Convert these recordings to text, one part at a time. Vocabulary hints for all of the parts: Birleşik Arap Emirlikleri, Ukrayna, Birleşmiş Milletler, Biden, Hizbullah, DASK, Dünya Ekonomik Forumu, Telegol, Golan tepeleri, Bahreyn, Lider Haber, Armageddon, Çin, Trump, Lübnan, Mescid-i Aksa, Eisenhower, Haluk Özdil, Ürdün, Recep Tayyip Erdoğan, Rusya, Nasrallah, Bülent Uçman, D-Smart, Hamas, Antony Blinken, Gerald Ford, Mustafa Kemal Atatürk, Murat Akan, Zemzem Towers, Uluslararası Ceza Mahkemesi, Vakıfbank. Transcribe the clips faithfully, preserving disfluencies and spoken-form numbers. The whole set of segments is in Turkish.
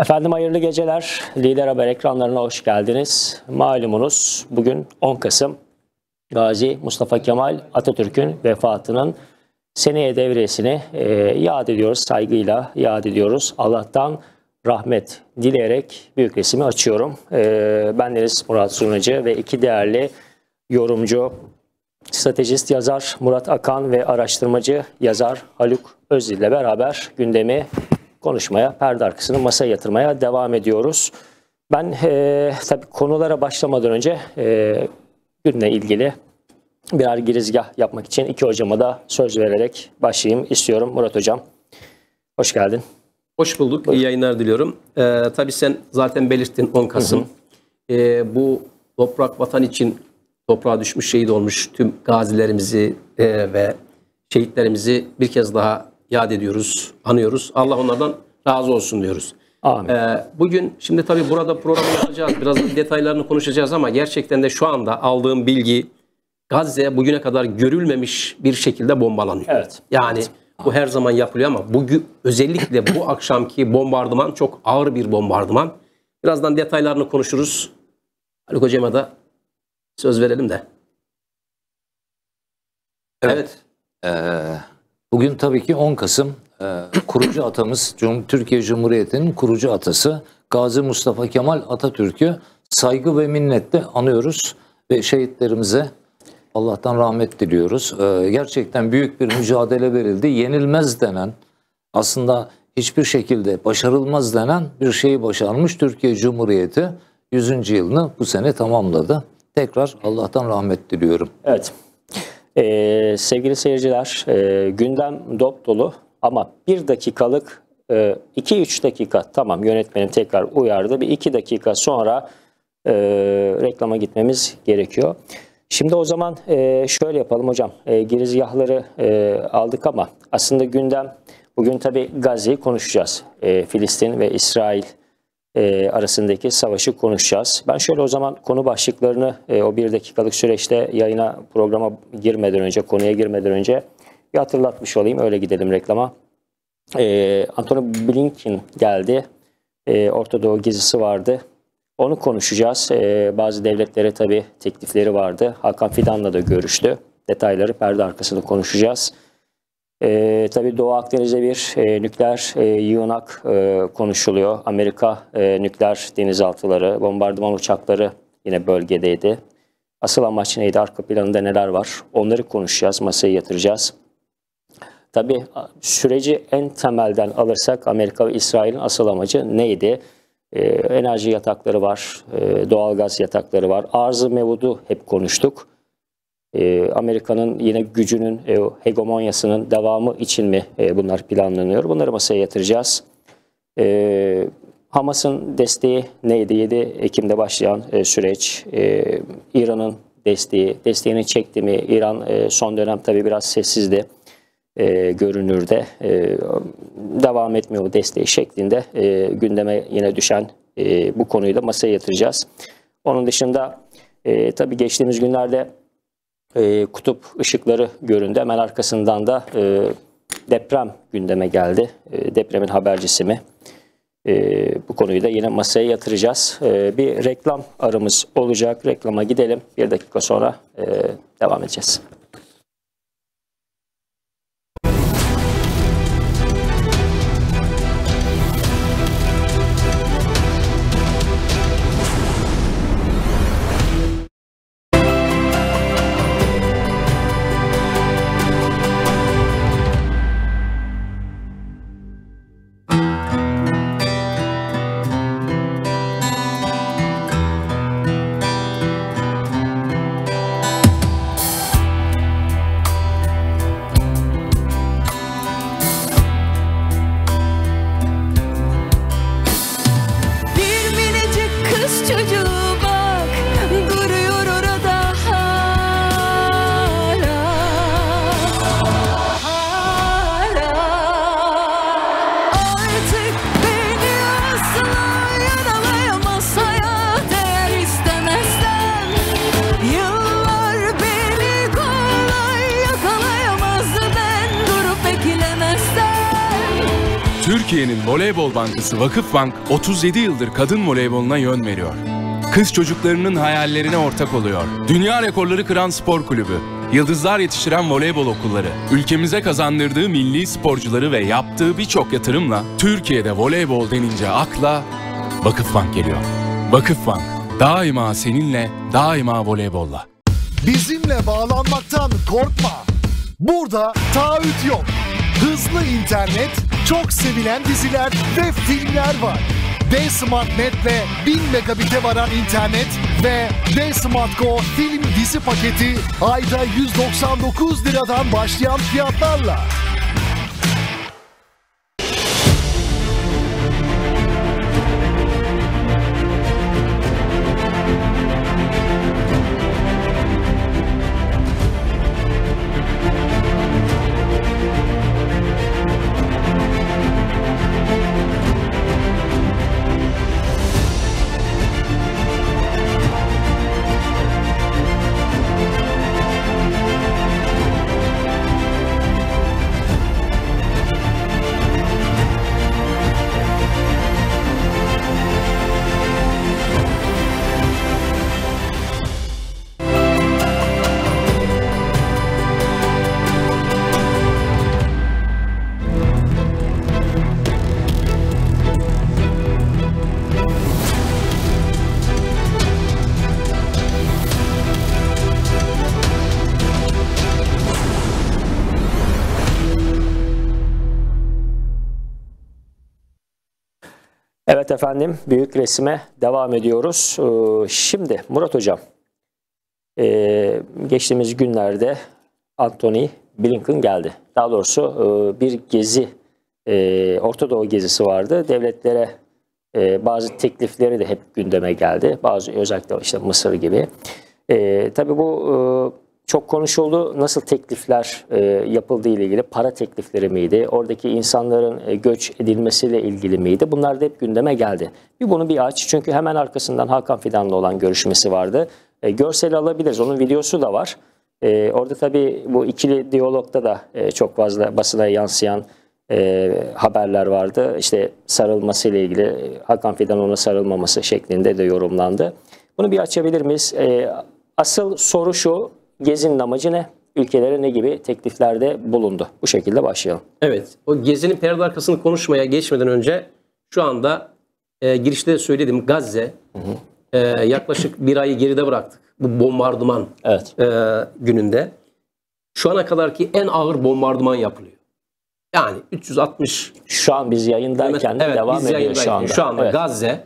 Efendim hayırlı geceler. Lider Haber ekranlarına hoş geldiniz. Malumunuz bugün on Kasım Gazi Mustafa Kemal Atatürk'ün vefatının seneye devresini e, yad ediyoruz. Saygıyla yad ediyoruz. Allah'tan rahmet dileyerek büyük resmi açıyorum. E, bendeniz Murat Sunucu ve iki değerli yorumcu, stratejist yazar Murat Akan ve araştırmacı yazar Haluk Özdil ile beraber gündemi konuşmaya, perde arkasını masaya yatırmaya devam ediyoruz. Ben e, tabii konulara başlamadan önce e, günle ilgili birer girizgah yapmak için iki hocama da söz vererek başlayayım istiyorum. Murat Hocam, hoş geldin. Hoş bulduk, buyurun. İyi yayınlar diliyorum. Ee, tabii sen zaten belirttin on Kasım. Hı hı. E, bu toprak vatan için toprağa düşmüş, şehit olmuş tüm gazilerimizi e, ve şehitlerimizi bir kez daha yad ediyoruz, anıyoruz. Allah onlardan razı olsun diyoruz. Amin. Ee, bugün şimdi tabii burada programı yapacağız. Biraz detaylarını konuşacağız ama gerçekten de şu anda aldığım bilgi, Gazze bugüne kadar görülmemiş bir şekilde bombalanıyor. Evet. Yani evet, bu her zaman yapılıyor ama bugün özellikle bu akşamki bombardıman çok ağır bir bombardıman. Birazdan detaylarını konuşuruz. Haluk Hocam'a da söz verelim de. Evet. Evet. Ee... Bugün tabii ki on Kasım kurucu atamız, Türkiye Cumhuriyeti'nin kurucu atası Gazi Mustafa Kemal Atatürk'ü saygı ve minnetle anıyoruz ve şehitlerimize Allah'tan rahmet diliyoruz. Gerçekten büyük bir mücadele verildi. Yenilmez denen, aslında hiçbir şekilde başarılmaz denen bir şeyi başarmış Türkiye Cumhuriyeti. yüzüncü yılını bu sene tamamladı. Tekrar Allah'tan rahmet diliyorum. Evet. Ee, sevgili seyirciler, e, gündem dop dolu ama bir dakikalık, iki üç e, dakika, tamam yönetmenim tekrar uyardı, bir iki dakika sonra e, reklama gitmemiz gerekiyor. Şimdi o zaman e, şöyle yapalım hocam, e, girizgahları e, aldık ama aslında gündem bugün tabii Gazze'yi konuşacağız, e, Filistin ve İsrail E, arasındaki savaşı konuşacağız. Ben şöyle o zaman konu başlıklarını e, o bir dakikalık süreçte yayına, programa girmeden önce, konuya girmeden önce bir hatırlatmış olayım. Öyle gidelim reklama. E, Antony Blinken geldi. E, Orta Doğu gezisi vardı. Onu konuşacağız. E, bazı devletlere tabii teklifleri vardı. Hakan Fidan'la da görüştü. Detayları perde arkasında konuşacağız. E, tabii Doğu Akdeniz'de bir e, nükleer e, yığınak e, konuşuluyor. Amerika e, nükleer denizaltıları, bombardıman uçakları yine bölgedeydi. Asıl amaç neydi? Arka planında neler var? Onları konuşacağız, masaya yatıracağız. Tabii süreci en temelden alırsak Amerika ve İsrail'in asıl amacı neydi? E, enerji yatakları var, e, doğalgaz yatakları var. Arz-ı Mevut'u hep konuştuk. Amerika'nın yine gücünün, hegemonyasının devamı için mi bunlar planlanıyor? Bunları masaya yatıracağız. Hamas'ın desteği neydi? yedi Ekim'de başlayan süreç. İran'ın desteği, desteğini çekti mi? İran son dönem tabii biraz sessizdi görünürde. Devam etmiyor bu desteği şeklinde gündeme yine düşen bu konuyu da masaya yatıracağız. Onun dışında tabii geçtiğimiz günlerde E, kutup ışıkları göründü. Hemen arkasından da e, deprem gündeme geldi. E, depremin habercisi mi? E, bu konuyu da yine masaya yatıracağız. E, bir reklam aramız olacak. Reklama gidelim. Bir dakika sonra e, devam edeceğiz. Türkiye'nin voleybol bankası Vakıfbank otuz yedi yıldır kadın voleyboluna yön veriyor. Kız çocuklarının hayallerine ortak oluyor. Dünya rekorları kıran spor kulübü, yıldızlar yetiştiren voleybol okulları, ülkemize kazandırdığı milli sporcuları ve yaptığı birçok yatırımla Türkiye'de voleybol denince akla Vakıfbank geliyor. Vakıfbank, daima seninle, daima voleybolla. Bizimle bağlanmaktan korkma. Burada taahhüt yok. Hızlı internet, çok sevilen diziler ve filmler var. D-Smart Net'le bin megabit'e varan internet ve D-Smart Go film dizi paketi ayda yüz doksan dokuz liradan başlayan fiyatlarla. Evet efendim, büyük resime devam ediyoruz. Şimdi Murat Hocam, geçtiğimiz günlerde Antony Blinken geldi. Daha doğrusu bir gezi, Orta Doğu gezisi vardı. Devletlere bazı teklifleri de hep gündeme geldi. Bazı, özellikle işte Mısır gibi. Tabii bu çok konuşuldu. Nasıl teklifler yapıldığı ile ilgili, para teklifleri miydi? Oradaki insanların göç edilmesiyle ilgili miydi? Bunlar da hep gündeme geldi. Bir bunu bir aç. Çünkü hemen arkasından Hakan Fidan'la olan görüşmesi vardı. Görseli alabiliriz. Onun videosu da var. Orada tabii bu ikili diyalogda da çok fazla basına yansıyan haberler vardı. İşte sarılmasıyla ilgili, Hakan Fidan ona sarılmaması şeklinde de yorumlandı. Bunu bir açabilir miyiz? Asıl soru şu. Gezi'nin amacı ne? Ülkelere ne gibi tekliflerde bulundu? Bu şekilde başlayalım. Evet. O Gezi'nin perde arkasını konuşmaya geçmeden önce şu anda e, girişte söyledim, Gazze, hı hı. E, yaklaşık bir ayı geride bıraktık. Bu bombardıman, evet, e, gününde. Şu ana kadarki en ağır bombardıman yapılıyor. Yani üç yüz altmış. Şu an biz yayındayken evet, devam biz ediyor şu anda. Şu anda evet. Gazze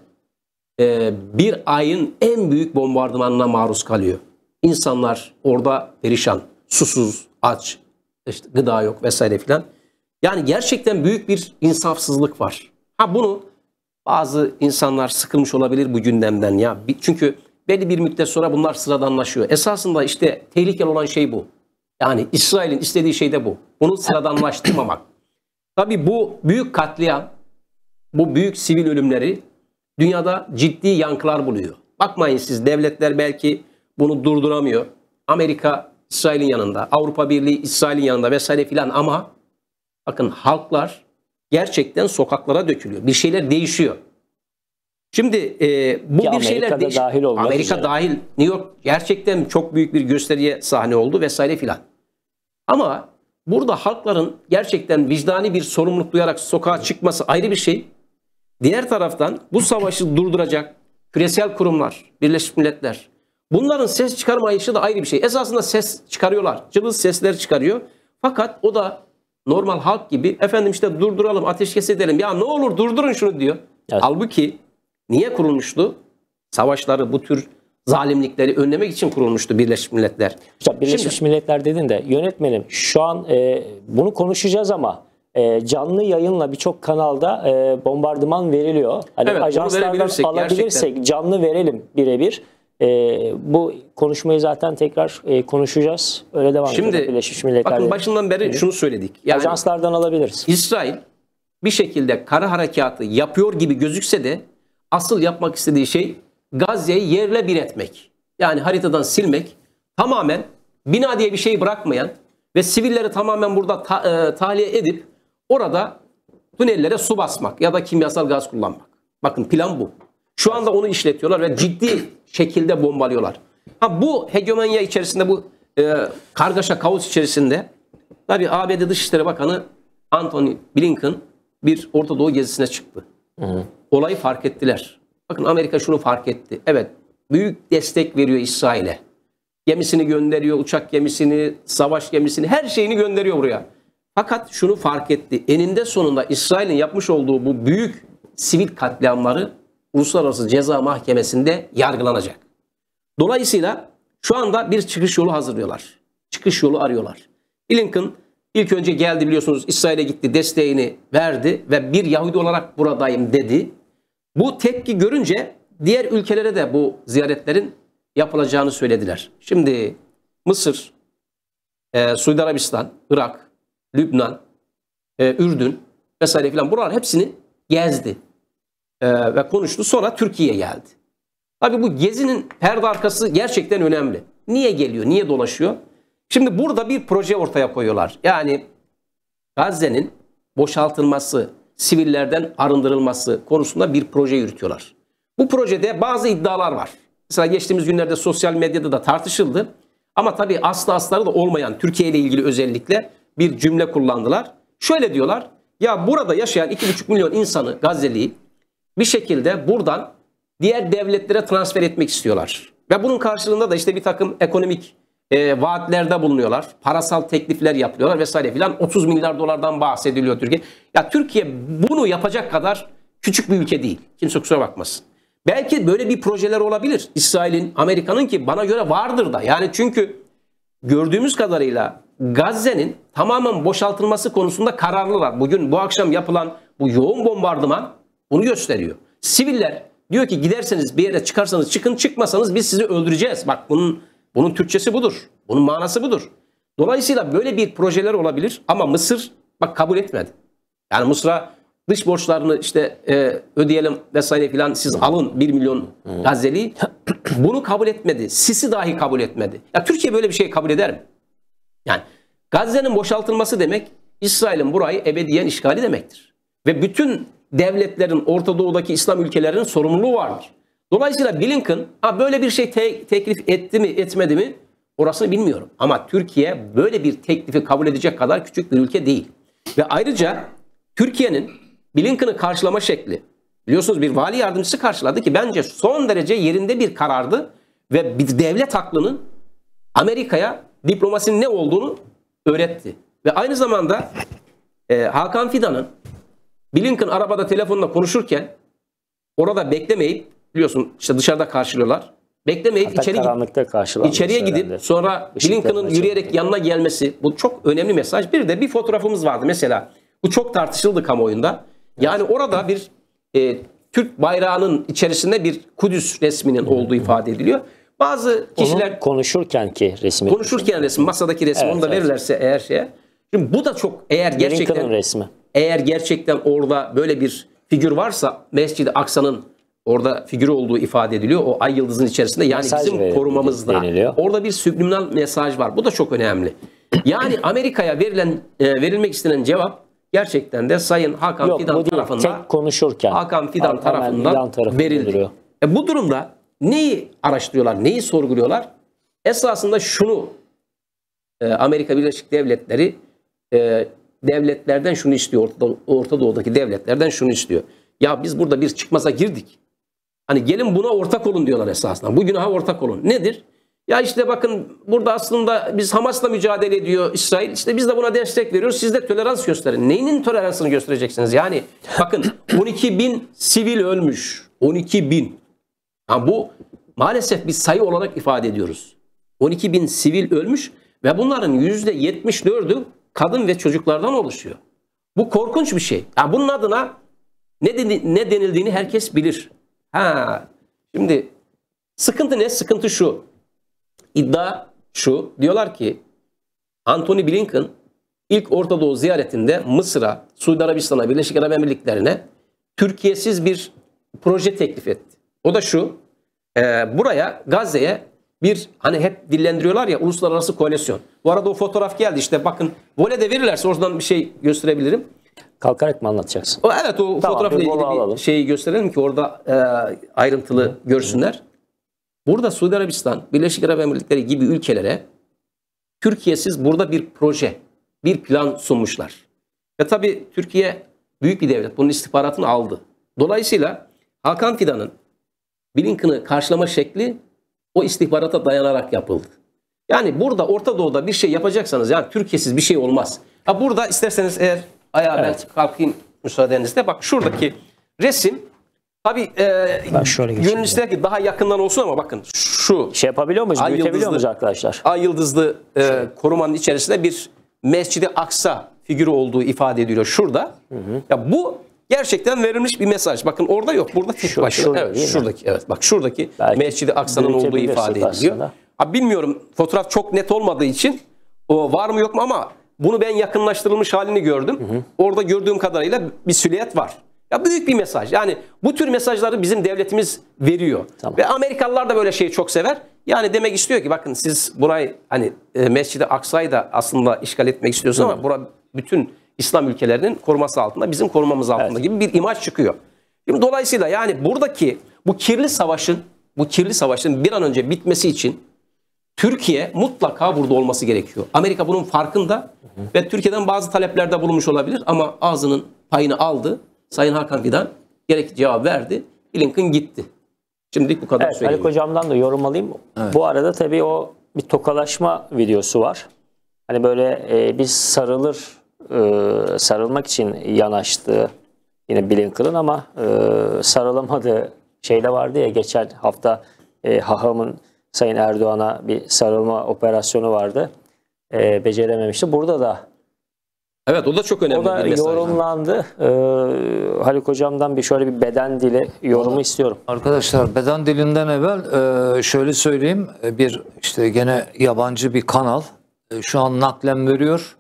e, bir ayın en büyük bombardımanına maruz kalıyor. İnsanlar orada perişan, susuz, aç, işte gıda yok vesaire filan. Yani gerçekten büyük bir insafsızlık var. Ha bunu bazı insanlar sıkılmış olabilir bu gündemden ya. Çünkü belli bir müddet sonra bunlar sıradanlaşıyor. Esasında işte tehlikeli olan şey bu. Yani İsrail'in istediği şey de bu. Bunu sıradanlaştırmamak. Tabii bu büyük katliam, bu büyük sivil ölümleri dünyada ciddi yankılar buluyor. Bakmayın siz, devletler belki bunu durduramıyor. Amerika İsrail'in yanında, Avrupa Birliği İsrail'in yanında vesaire filan, ama bakın halklar gerçekten sokaklara dökülüyor. Bir şeyler değişiyor. Şimdi e, bu ya bir şeyler değişiyor. Dahil Amerika üzere. dahil New York gerçekten çok büyük bir gösteriye sahne oldu vesaire filan. Ama burada halkların gerçekten vicdani bir sorumluluk duyarak sokağa çıkması ayrı bir şey. Diğer taraftan bu savaşı durduracak küresel kurumlar, Birleşmiş Milletler, bunların ses çıkarmayışı da ayrı bir şey. Esasında ses çıkarıyorlar. Cılız sesler çıkarıyor. Fakat o da normal halk gibi, efendim işte durduralım, ateşkes edelim. Ya ne olur durdurun şunu diyor. Evet. Halbuki niye kurulmuştu? Savaşları, bu tür zalimlikleri önlemek için kurulmuştu Birleşmiş Milletler. İşte Birleşmiş Şimdi, Milletler dedin de yönetmenim, şu an e, bunu konuşacağız ama e, canlı yayınla birçok kanalda e, bombardıman veriliyor. Hani evet, ajanslardan alabilirsek gerçekten canlı verelim birebir. Ee, bu konuşmayı zaten tekrar e, konuşacağız. Öyle devam edelim. Şimdi Birleşmiş Milletler, bakın başından beri şunu söyledik. Yani, ajanslardan alabiliriz. İsrail bir şekilde kara harekatı yapıyor gibi gözükse de asıl yapmak istediği şey Gazze'yi yerle bir etmek. Yani haritadan silmek. Tamamen bina diye bir şey bırakmayan ve sivilleri tamamen burada ta, e, tahliye edip orada tünellere su basmak ya da kimyasal gaz kullanmak. Bakın plan bu. Şu anda onu işletiyorlar ve ciddi şekilde bombalıyorlar. Ha, bu hegemonya içerisinde, bu e, kargaşa kaos içerisinde tabii A B D Dışişleri Bakanı Antony Blinken bir Orta Doğu gezisine çıktı. Hı hı. Olayı fark ettiler. Bakın Amerika şunu fark etti. Evet, büyük destek veriyor İsrail'e. Gemisini gönderiyor, uçak gemisini, savaş gemisini, her şeyini gönderiyor buraya. Fakat şunu fark etti. Eninde sonunda İsrail'in yapmış olduğu bu büyük sivil katliamları Uluslararası Ceza Mahkemesi'nde yargılanacak. Dolayısıyla şu anda bir çıkış yolu hazırlıyorlar. Çıkış yolu arıyorlar. Blinken ilk önce geldi, biliyorsunuz, İsrail'e gitti, desteğini verdi ve bir Yahudi olarak buradayım dedi. Bu tepki görünce diğer ülkelere de bu ziyaretlerin yapılacağını söylediler. Şimdi Mısır, e, Suudi Arabistan, Irak, Lübnan, e, Ürdün vesaire filan, buralar hepsini gezdi e, ve konuştu. Sonra Türkiye'ye geldi. Tabii bu gezinin perde arkası gerçekten önemli. Niye geliyor, niye dolaşıyor? Şimdi burada bir proje ortaya koyuyorlar. Yani Gazze'nin boşaltılması, sivillerden arındırılması konusunda bir proje yürütüyorlar. Bu projede bazı iddialar var. Mesela geçtiğimiz günlerde sosyal medyada da tartışıldı. Ama tabii aslı asları da olmayan, Türkiye ile ilgili özellikle bir cümle kullandılar. Şöyle diyorlar, ya burada yaşayan iki buçuk milyon insanı, Gazze'liyi bir şekilde buradan diğer devletlere transfer etmek istiyorlar. Ve bunun karşılığında da işte bir takım ekonomik e, vaatlerde bulunuyorlar. Parasal teklifler yapıyorlar vesaire filan. otuz milyar dolardan bahsediliyor Türkiye. Ya Türkiye bunu yapacak kadar küçük bir ülke değil. Kimse kusura bakmasın. Belki böyle bir projeler olabilir. İsrail'in, Amerika'nın, ki bana göre vardır da. Yani çünkü gördüğümüz kadarıyla Gazze'nin tamamen boşaltılması konusunda kararlılar. Bugün, bu akşam yapılan bu yoğun bombardıman bunu gösteriyor. Siviller diyor ki giderseniz bir yere, çıkarsanız çıkın, çıkmasanız biz sizi öldüreceğiz. Bak bunun, bunun Türkçesi budur. Bunun manası budur. Dolayısıyla böyle bir projeler olabilir ama Mısır bak kabul etmedi. Yani Mısır'a dış borçlarını işte e, ödeyelim vesaire filan, siz alın bir milyon Gazze'liyi. Bunu kabul etmedi. Sisi dahi kabul etmedi. Ya Türkiye böyle bir şey kabul eder mi? Yani Gazze'nin boşaltılması demek İsrail'in burayı ebediyen işgali demektir. Ve bütün devletlerin, Orta Doğu'daki İslam ülkelerinin sorumluluğu vardır. Dolayısıyla Blinken ha, böyle bir şey te teklif etti mi etmedi mi orasını bilmiyorum. Ama Türkiye böyle bir teklifi kabul edecek kadar küçük bir ülke değil. Ve ayrıca Türkiye'nin Blinken'ı karşılama şekli, biliyorsunuz bir vali yardımcısı karşıladı ki bence son derece yerinde bir karardı ve bir devlet aklının Amerika'ya diplomasinin ne olduğunu öğretti. Ve aynı zamanda e, Hakan Fidan'ın Blinken arabada telefonla konuşurken orada beklemeyip, biliyorsun işte dışarıda karşılıyorlar, beklemeyip içeri, içeriye gidip sonra Blinken'ın yürüyerek yanına gelmesi, bu çok önemli mesaj. Bir de bir fotoğrafımız vardı mesela, bu çok tartışıldı kamuoyunda. Yani orada bir e, Türk bayrağının içerisinde bir Kudüs resminin olduğu ifade ediliyor. Bazı kişiler onu konuşurken ki resmi. Konuşurken resmi, masadaki resmi, evet, onu da evet. verirlerse eğer şeye. Şimdi bu da çok, eğer gerçekten resmi. Eğer gerçekten orada böyle bir figür varsa, Mescid-i Aksa'nın orada figürü olduğu ifade ediliyor. O ay yıldızın içerisinde, yani mesaj bizim verir, korumamızda. Deniliyor. Orada bir subliminal mesaj var. Bu da çok önemli. Yani Amerika'ya verilen e, verilmek istenen cevap gerçekten de Sayın Hakan Yok, Fidan tarafından konuşurken Hakan Fidan Hakan tarafından, tarafından verildi. E bu durumda neyi araştırıyorlar, neyi sorguluyorlar? Esasında şunu, Amerika Birleşik Devletleri devletlerden şunu istiyor, Orta, Orta Doğu'daki devletlerden şunu istiyor. Ya biz burada bir çıkmaza girdik. Hani gelin buna ortak olun diyorlar esasında. Bu günaha ortak olun. Nedir? Ya işte bakın burada aslında biz Hamas'la mücadele ediyor İsrail. İşte biz de buna destek veriyoruz. Siz de tolerans gösterin. Neyinin toleransını göstereceksiniz? Yani bakın on iki bin sivil ölmüş. on iki bin. Yani bu maalesef bir sayı olarak ifade ediyoruz. on iki bin sivil ölmüş ve bunların yüzde yetmiş dördü kadın ve çocuklardan oluşuyor. Bu korkunç bir şey. Yani bunun adına ne, den ne denildiğini herkes bilir. Ha, şimdi sıkıntı ne? Sıkıntı şu. İddia şu. Diyorlar ki Antony Blinken ilk Orta Doğu ziyaretinde Mısır'a, Suudi Arabistan'a, Birleşik Arap Emirlikleri'ne Türkiye'siz bir proje teklif etti. O da şu, e, buraya, Gazze'ye bir, hani hep dillendiriyorlar ya, uluslararası koalisyon. Bu arada o fotoğraf geldi işte, bakın, vole de verirlerse oradan bir şey gösterebilirim. kalkarak mı anlatacaksın? O, evet o tamam, fotoğrafla ilgili alalım. Bir şeyi gösterelim ki orada e, ayrıntılı Hı. görsünler. Hı. Burada Suudi Arabistan, Birleşik Arap Emirlikleri gibi ülkelere Türkiye'siz burada bir proje, bir plan sunmuşlar. Ve tabii Türkiye büyük bir devlet. Bunun istihbaratını aldı. Dolayısıyla Hakan Fidan'ın Blinken'ı karşılama şekli o istihbarata dayanarak yapıldı. Yani burada Orta Doğu'da bir şey yapacaksanız yani Türkiye'siz bir şey olmaz. Ha burada isterseniz eğer ayağa evet. ben kalkayım müsaadenizle. Bak şuradaki resim tabii e, gönül ister ki daha yakından olsun ama bakın şu. Şey yapabiliyor muyuz? Ay yıldızlı, arkadaşlar? Ay yıldızlı e, korumanın içerisinde bir Mescid-i Aksa figürü olduğu ifade ediliyor şurada. Hı hı. Ya bu gerçekten verilmiş bir mesaj. Bakın orada yok. Burada tek Şur, başına. Şurada, evet, şuradaki evet bak şuradaki Mescid-i Aksa'nın olduğu ifade ediliyor. Aslında. Abi bilmiyorum fotoğraf çok net olmadığı için o var mı yok mu ama bunu ben yakınlaştırılmış halini gördüm. Hı hı. Orada gördüğüm kadarıyla bir silüet var. Ya büyük bir mesaj. Yani bu tür mesajları bizim devletimiz veriyor. Tamam. Ve Amerikalılar da böyle şeyi çok sever. Yani demek istiyor ki bakın siz burayı hani Mescid-i Aksa'yı da aslında işgal etmek istiyorsunuz ama bura bütün İslam ülkelerinin koruması altında, bizim korumamız altında evet. gibi bir imaj çıkıyor. Şimdi dolayısıyla yani buradaki bu kirli savaşın, bu kirli savaşın bir an önce bitmesi için Türkiye mutlaka burada olması gerekiyor. Amerika bunun farkında hı hı. ve Türkiye'den bazı taleplerde bulunmuş olabilir ama ağzının payını aldı. Sayın Hakan Fidan gerekli cevap verdi. Blinken gitti. Şimdilik bu kadar evet, söyleyeyim. Haluk Hocam'dan da yorum alayım. Evet. Bu arada tabii o bir tokalaşma videosu var. Hani böyle e, bir sarılır, e, sarılmak için yanaştı yine Blinken'ın ama e, sarılamadığı şey de vardı ya geçen hafta e, Haham'ın Sayın Erdoğan'a bir sarılma operasyonu vardı. E, becerememişti. Burada da evet o da çok önemli. O da bir yorumlandı. Ee, Haluk Hocam'dan bir şöyle bir beden dili yorumu Olur. istiyorum. Arkadaşlar beden dilinden evvel şöyle söyleyeyim. Bir işte gene yabancı bir kanal şu an naklen veriyor.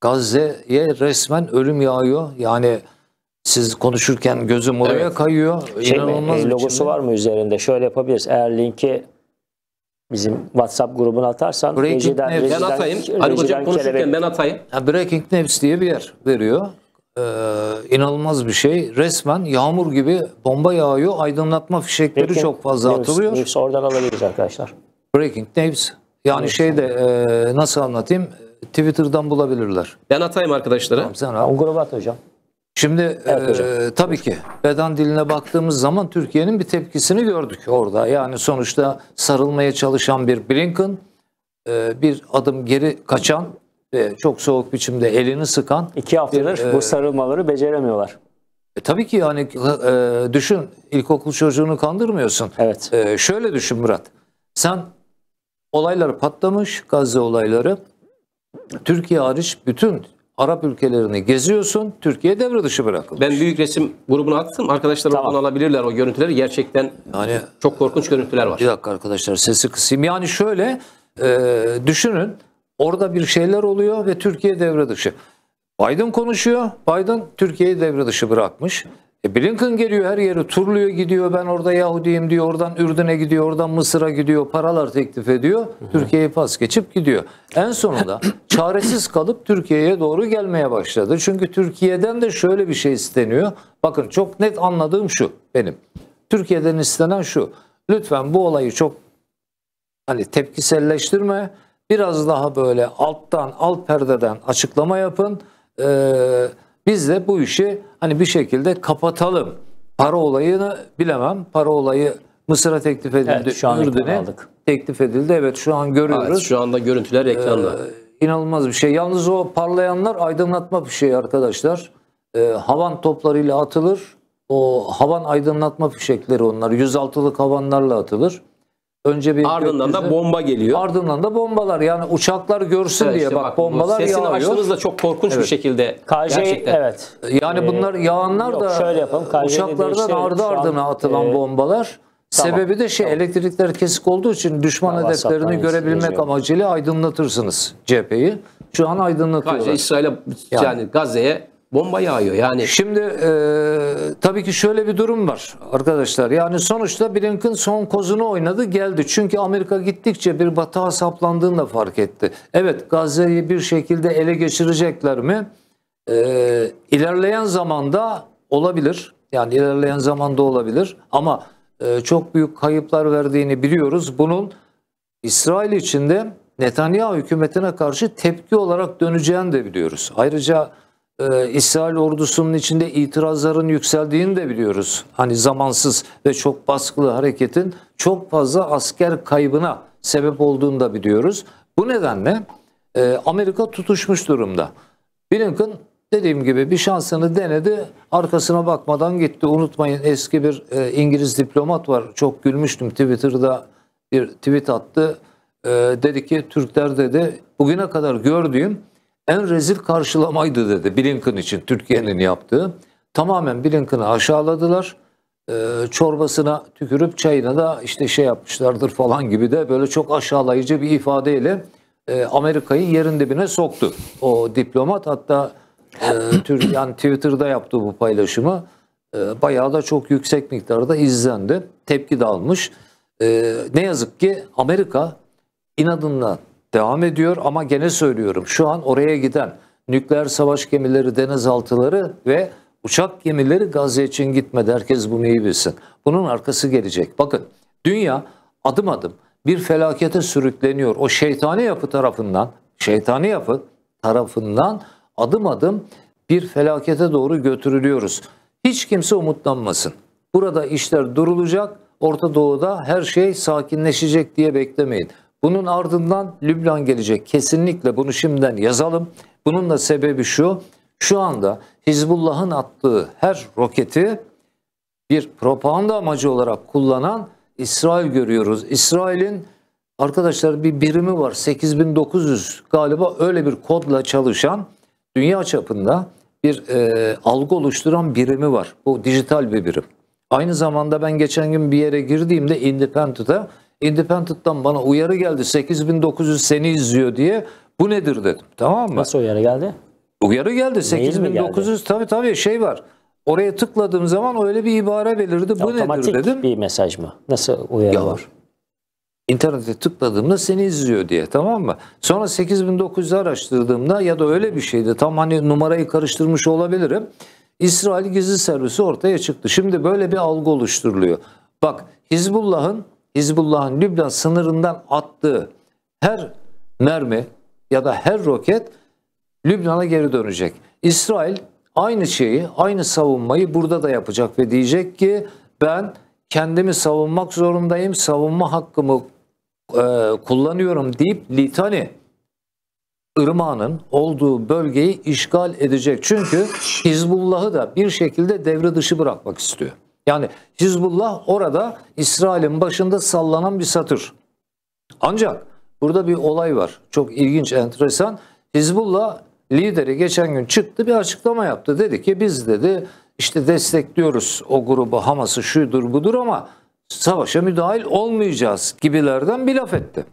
Gazze'ye resmen ölüm yağıyor. Yani siz konuşurken gözüm oraya evet. kayıyor. Şey İnanılmaz mi? Logosu biçimde. Var mı üzerinde? Şöyle yapabiliriz. Eğer linki bizim WhatsApp grubuna atarsan rejiden, rejiden, ben atayım. Ali Hocam konuşurken ben atayım. Ya, Breaking News diye bir yer veriyor. Ee, inanılmaz bir şey. Resmen yağmur gibi bomba yağıyor. Aydınlatma fişekleri Breaking çok fazla News, atılıyor. News oradan alabiliriz arkadaşlar. Breaking News. Yani News. Şeyde e, nasıl anlatayım? Twitter'dan bulabilirler. Ben atayım arkadaşlara. Tamam, sen at. O gruba at hocam. Şimdi evet, e, tabii ki beden diline baktığımız zaman Türkiye'nin bir tepkisini gördük orada. Yani sonuçta sarılmaya çalışan bir Blinken, e, bir adım geri kaçan ve çok soğuk biçimde elini sıkan. İki haftadır bir, e, bu sarılmaları beceremiyorlar. E, tabii ki yani e, düşün ilkokul çocuğunu kandırmıyorsun. Evet. E, şöyle düşün Murat, sen olayları patlamış Gazze olayları Türkiye hariç bütün Arap ülkelerini geziyorsun, Türkiye devre dışı bırakılmış. Ben büyük resim grubuna attım. Arkadaşlar tamam. oradan alabilirler o görüntüleri. Gerçekten yani, çok korkunç görüntüler var. Bir dakika arkadaşlar sesi kısayım. Yani şöyle e, düşünün orada bir şeyler oluyor ve Türkiye devre dışı. Biden konuşuyor. Biden Türkiye'yi devre dışı bırakmış. E, Blinken geliyor her yeri turluyor gidiyor. Ben orada Yahudiyim diyor. Oradan Ürdün'e gidiyor. Oradan Mısır'a gidiyor. Paralar teklif ediyor. Türkiye'yi pas geçip gidiyor. En sonunda çaresiz kalıp Türkiye'ye doğru gelmeye başladı. Çünkü Türkiye'den de şöyle bir şey isteniyor. Bakın çok net anladığım şu benim. Türkiye'den istenen şu. Lütfen bu olayı çok hani tepkiselleştirme. Biraz daha böyle alttan alt perdeden açıklama yapın. Eee Biz de bu işi hani bir şekilde kapatalım. Para olayını bilemem. Para olayı Mısır'a teklif edildi. Evet, şu an Ürdün'e teklif edildi. Evet şu an görüyoruz. Evet, şu anda görüntüler ekranda. Ee, inanılmaz bir şey. Yalnız o parlayanlar aydınlatma fişeği arkadaşlar. Ee, havan toplarıyla atılır. O havan aydınlatma fişekleri onlar. yüz altılık havanlarla atılır. Önce bir ardından da bomba geliyor. Ardından da bombalar yani uçaklar görsün evet, diye işte bak, bak bombalar sesini yağıyor. Sesini açtığınızda çok korkunç evet. bir şekilde. K J, evet. Yani ee, bunlar yağanlar yok, da şöyle yapalım, uçaklardan ardı ardına an, atılan e, bombalar. Tamam, sebebi de şey tamam. elektrikler kesik olduğu için düşman tamam, hedeflerini görebilmek geçiyor. Amacıyla aydınlatırsınız cepheyi. Şu an aydınlatıyorlar. K J İsrail'e yani, yani Gazze'ye bomba yağıyor yani. Şimdi e, tabii ki şöyle bir durum var arkadaşlar. Yani sonuçta Blinken son kozunu oynadı geldi. Çünkü Amerika gittikçe bir batağa saplandığını da fark etti. Evet Gazze'yi bir şekilde ele geçirecekler mi? Ee, ilerleyen zamanda olabilir. Yani ilerleyen zamanda olabilir. Ama e, çok büyük kayıplar verdiğini biliyoruz. Bunun İsrail içinde Netanyahu hükümetine karşı tepki olarak döneceğini de biliyoruz. Ayrıca e, İsrail ordusunun içinde itirazların yükseldiğini de biliyoruz. Hani zamansız ve çok baskılı hareketin çok fazla asker kaybına sebep olduğunu da biliyoruz. Bu nedenle e, Amerika tutuşmuş durumda. Blinken dediğim gibi bir şansını denedi, arkasına bakmadan gitti. Unutmayın, eski bir e, İngiliz diplomat var. Çok gülmüştüm, Twitter'da bir tweet attı. E, dedi ki Türkler dedi bugüne kadar gördüğüm en rezil karşılamaydı dedi Blinken için Türkiye'nin yaptığı. Tamamen Blinken'ı aşağıladılar. E, çorbasına tükürüp çayına da işte şey yapmışlardır falan gibi de böyle çok aşağılayıcı bir ifadeyle Amerika'yı yerin dibine soktu o diplomat. Hatta e, yani Twitter'da yaptığı bu paylaşımı e, bayağı da çok yüksek miktarda izlendi. Tepki de almış. E, ne yazık ki Amerika inadına devam ediyor ama gene söylüyorum, şu an oraya giden nükleer savaş gemileri, denizaltıları ve uçak gemileri Gazze için gitmedi. Herkes bunu iyi bilsin. Bunun arkası gelecek. Bakın, dünya adım adım bir felakete sürükleniyor. O şeytani yapı tarafından, şeytani yapı tarafından adım adım bir felakete doğru götürülüyoruz. Hiç kimse umutlanmasın. Burada işler durulacak, Orta Doğu'da her şey sakinleşecek diye beklemeyin. Bunun ardından Lübnan gelecek. Kesinlikle bunu şimdiden yazalım. Bunun da sebebi şu, şu anda Hizbullah'ın attığı her roketi bir propaganda amacı olarak kullanan İsrail görüyoruz. İsrail'in arkadaşlar bir birimi var. sekiz bin dokuz yüz galiba öyle bir kodla çalışan, dünya çapında bir e, algı oluşturan birimi var. Bu dijital bir birim. Aynı zamanda ben geçen gün bir yere girdiğimde Independent'a, Independent'tan bana uyarı geldi. sekiz bin dokuz yüz seni izliyor diye. Bu nedir dedim. Tamam mı? Nasıl uyarı geldi? Uyarı geldi. sekiz bin dokuz yüz tabii tabii şey var. Oraya tıkladığım zaman öyle bir ibare belirdi. Bu nedir dedim. Bir mesaj mı? Nasıl uyarı var? İnternete tıkladığımda seni izliyor diye, tamam mı? Sonra sekiz bin dokuz yüzü araştırdığımda ya da öyle bir şeydi. Tam hani numarayı karıştırmış olabilirim. İsrail gizli servisi ortaya çıktı. Şimdi böyle bir algı oluşturuluyor. Bak, Hizbullah'ın Hizbullah'ın Lübnan sınırından attığı her mermi ya da her roket Lübnan'a geri dönecek. İsrail aynı şeyi, aynı savunmayı burada da yapacak ve diyecek ki ben kendimi savunmak zorundayım, savunma hakkımı e, kullanıyorum deyip Litani ırmağının olduğu bölgeyi işgal edecek. Çünkü Hizbullah'ı da bir şekilde devre dışı bırakmak istiyor. Yani Hizbullah orada İsrail'in başında sallanan bir satır. Ancak burada bir olay var. Çok ilginç, enteresan. Hizbullah lideri geçen gün çıktı, bir açıklama yaptı. Dedi ki biz dedi işte destekliyoruz o grubu, Hamas'ı, şudur budur ama savaşa müdahil olmayacağız gibilerden bir laf etti.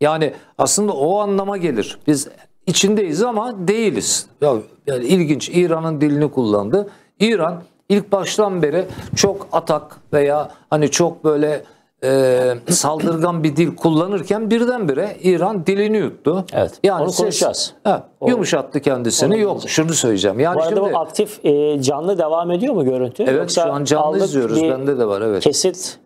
Yani aslında o anlama gelir. Biz içindeyiz ama değiliz. Yani ilginç, İran'ın dilini kullandı. İran ilk baştan beri çok atak veya hani çok böyle e, saldırgan bir dil kullanırken birdenbire İran dilini yuttu. Evet. Yani onu konuşacağız. He, yumuşattı kendisini. Onu yok, şunu söyleyeceğim. Yani bu arada şimdi, bu aktif e, canlı devam ediyor mu görüntü? Evet. Yoksa şu an canlı izliyoruz. Bende de var. Evet. Kesit.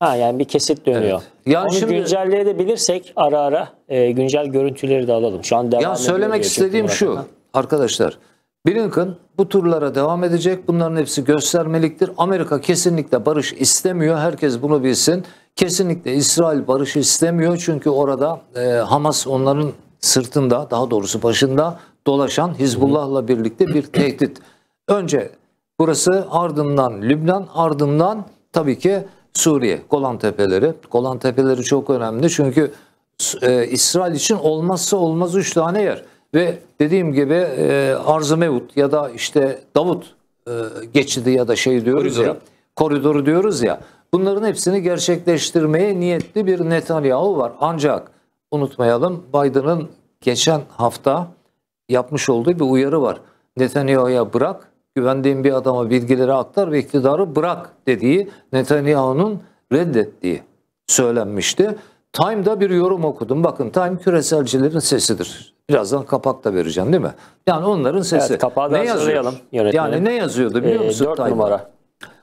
Ha, yani bir kesit dönüyor. Evet. Yani onu şimdi güncelleyebilirsek ara ara e, güncel görüntüleri de alalım. Şu an devam ediyor. Ya söylemek istediğim şu arkadaşlar. Blinken bu turlara devam edecek. Bunların hepsi göstermeliktir. Amerika kesinlikle barış istemiyor. Herkes bunu bilsin. Kesinlikle İsrail barış istemiyor. Çünkü orada e, Hamas onların sırtında, daha doğrusu başında dolaşan Hizbullah'la birlikte bir tehdit. Önce burası, ardından Lübnan, ardından tabii ki Suriye, Golan Tepeleri. Golan Tepeleri çok önemli çünkü e, İsrail için olmazsa olmaz üç tane yer. Ve dediğim gibi e, Arz-ı Mevut ya da işte Davut e, geçidi ya da şey diyoruz koridoru. ya, koridoru diyoruz ya. Bunların hepsini gerçekleştirmeye niyetli bir Netanyahu var. Ancak unutmayalım, Biden'ın geçen hafta yapmış olduğu bir uyarı var. Netanyahu'ya bırak, güvendiğin bir adama bilgileri aktar ve iktidarı bırak dediği, Netanyahu'nun reddettiği söylenmişti. Time'da bir yorum okudum. Bakın, Time küreselcilerin sesidir. Birazdan kapak da vereceğim, değil mi? Yani onların sesi. Evet, kapağı da hazırlayalım. Yani ne yazıyordu biliyor musun? Ee, dört numara.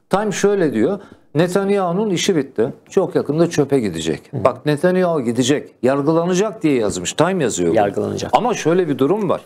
Time şöyle diyor. Netanyahu'nun işi bitti. Çok yakında çöpe gidecek. Hı. Bak, Netanyahu gidecek. Yargılanacak diye yazmış. Time yazıyor. Yargılanacak. Bunu. Ama şöyle bir durum var.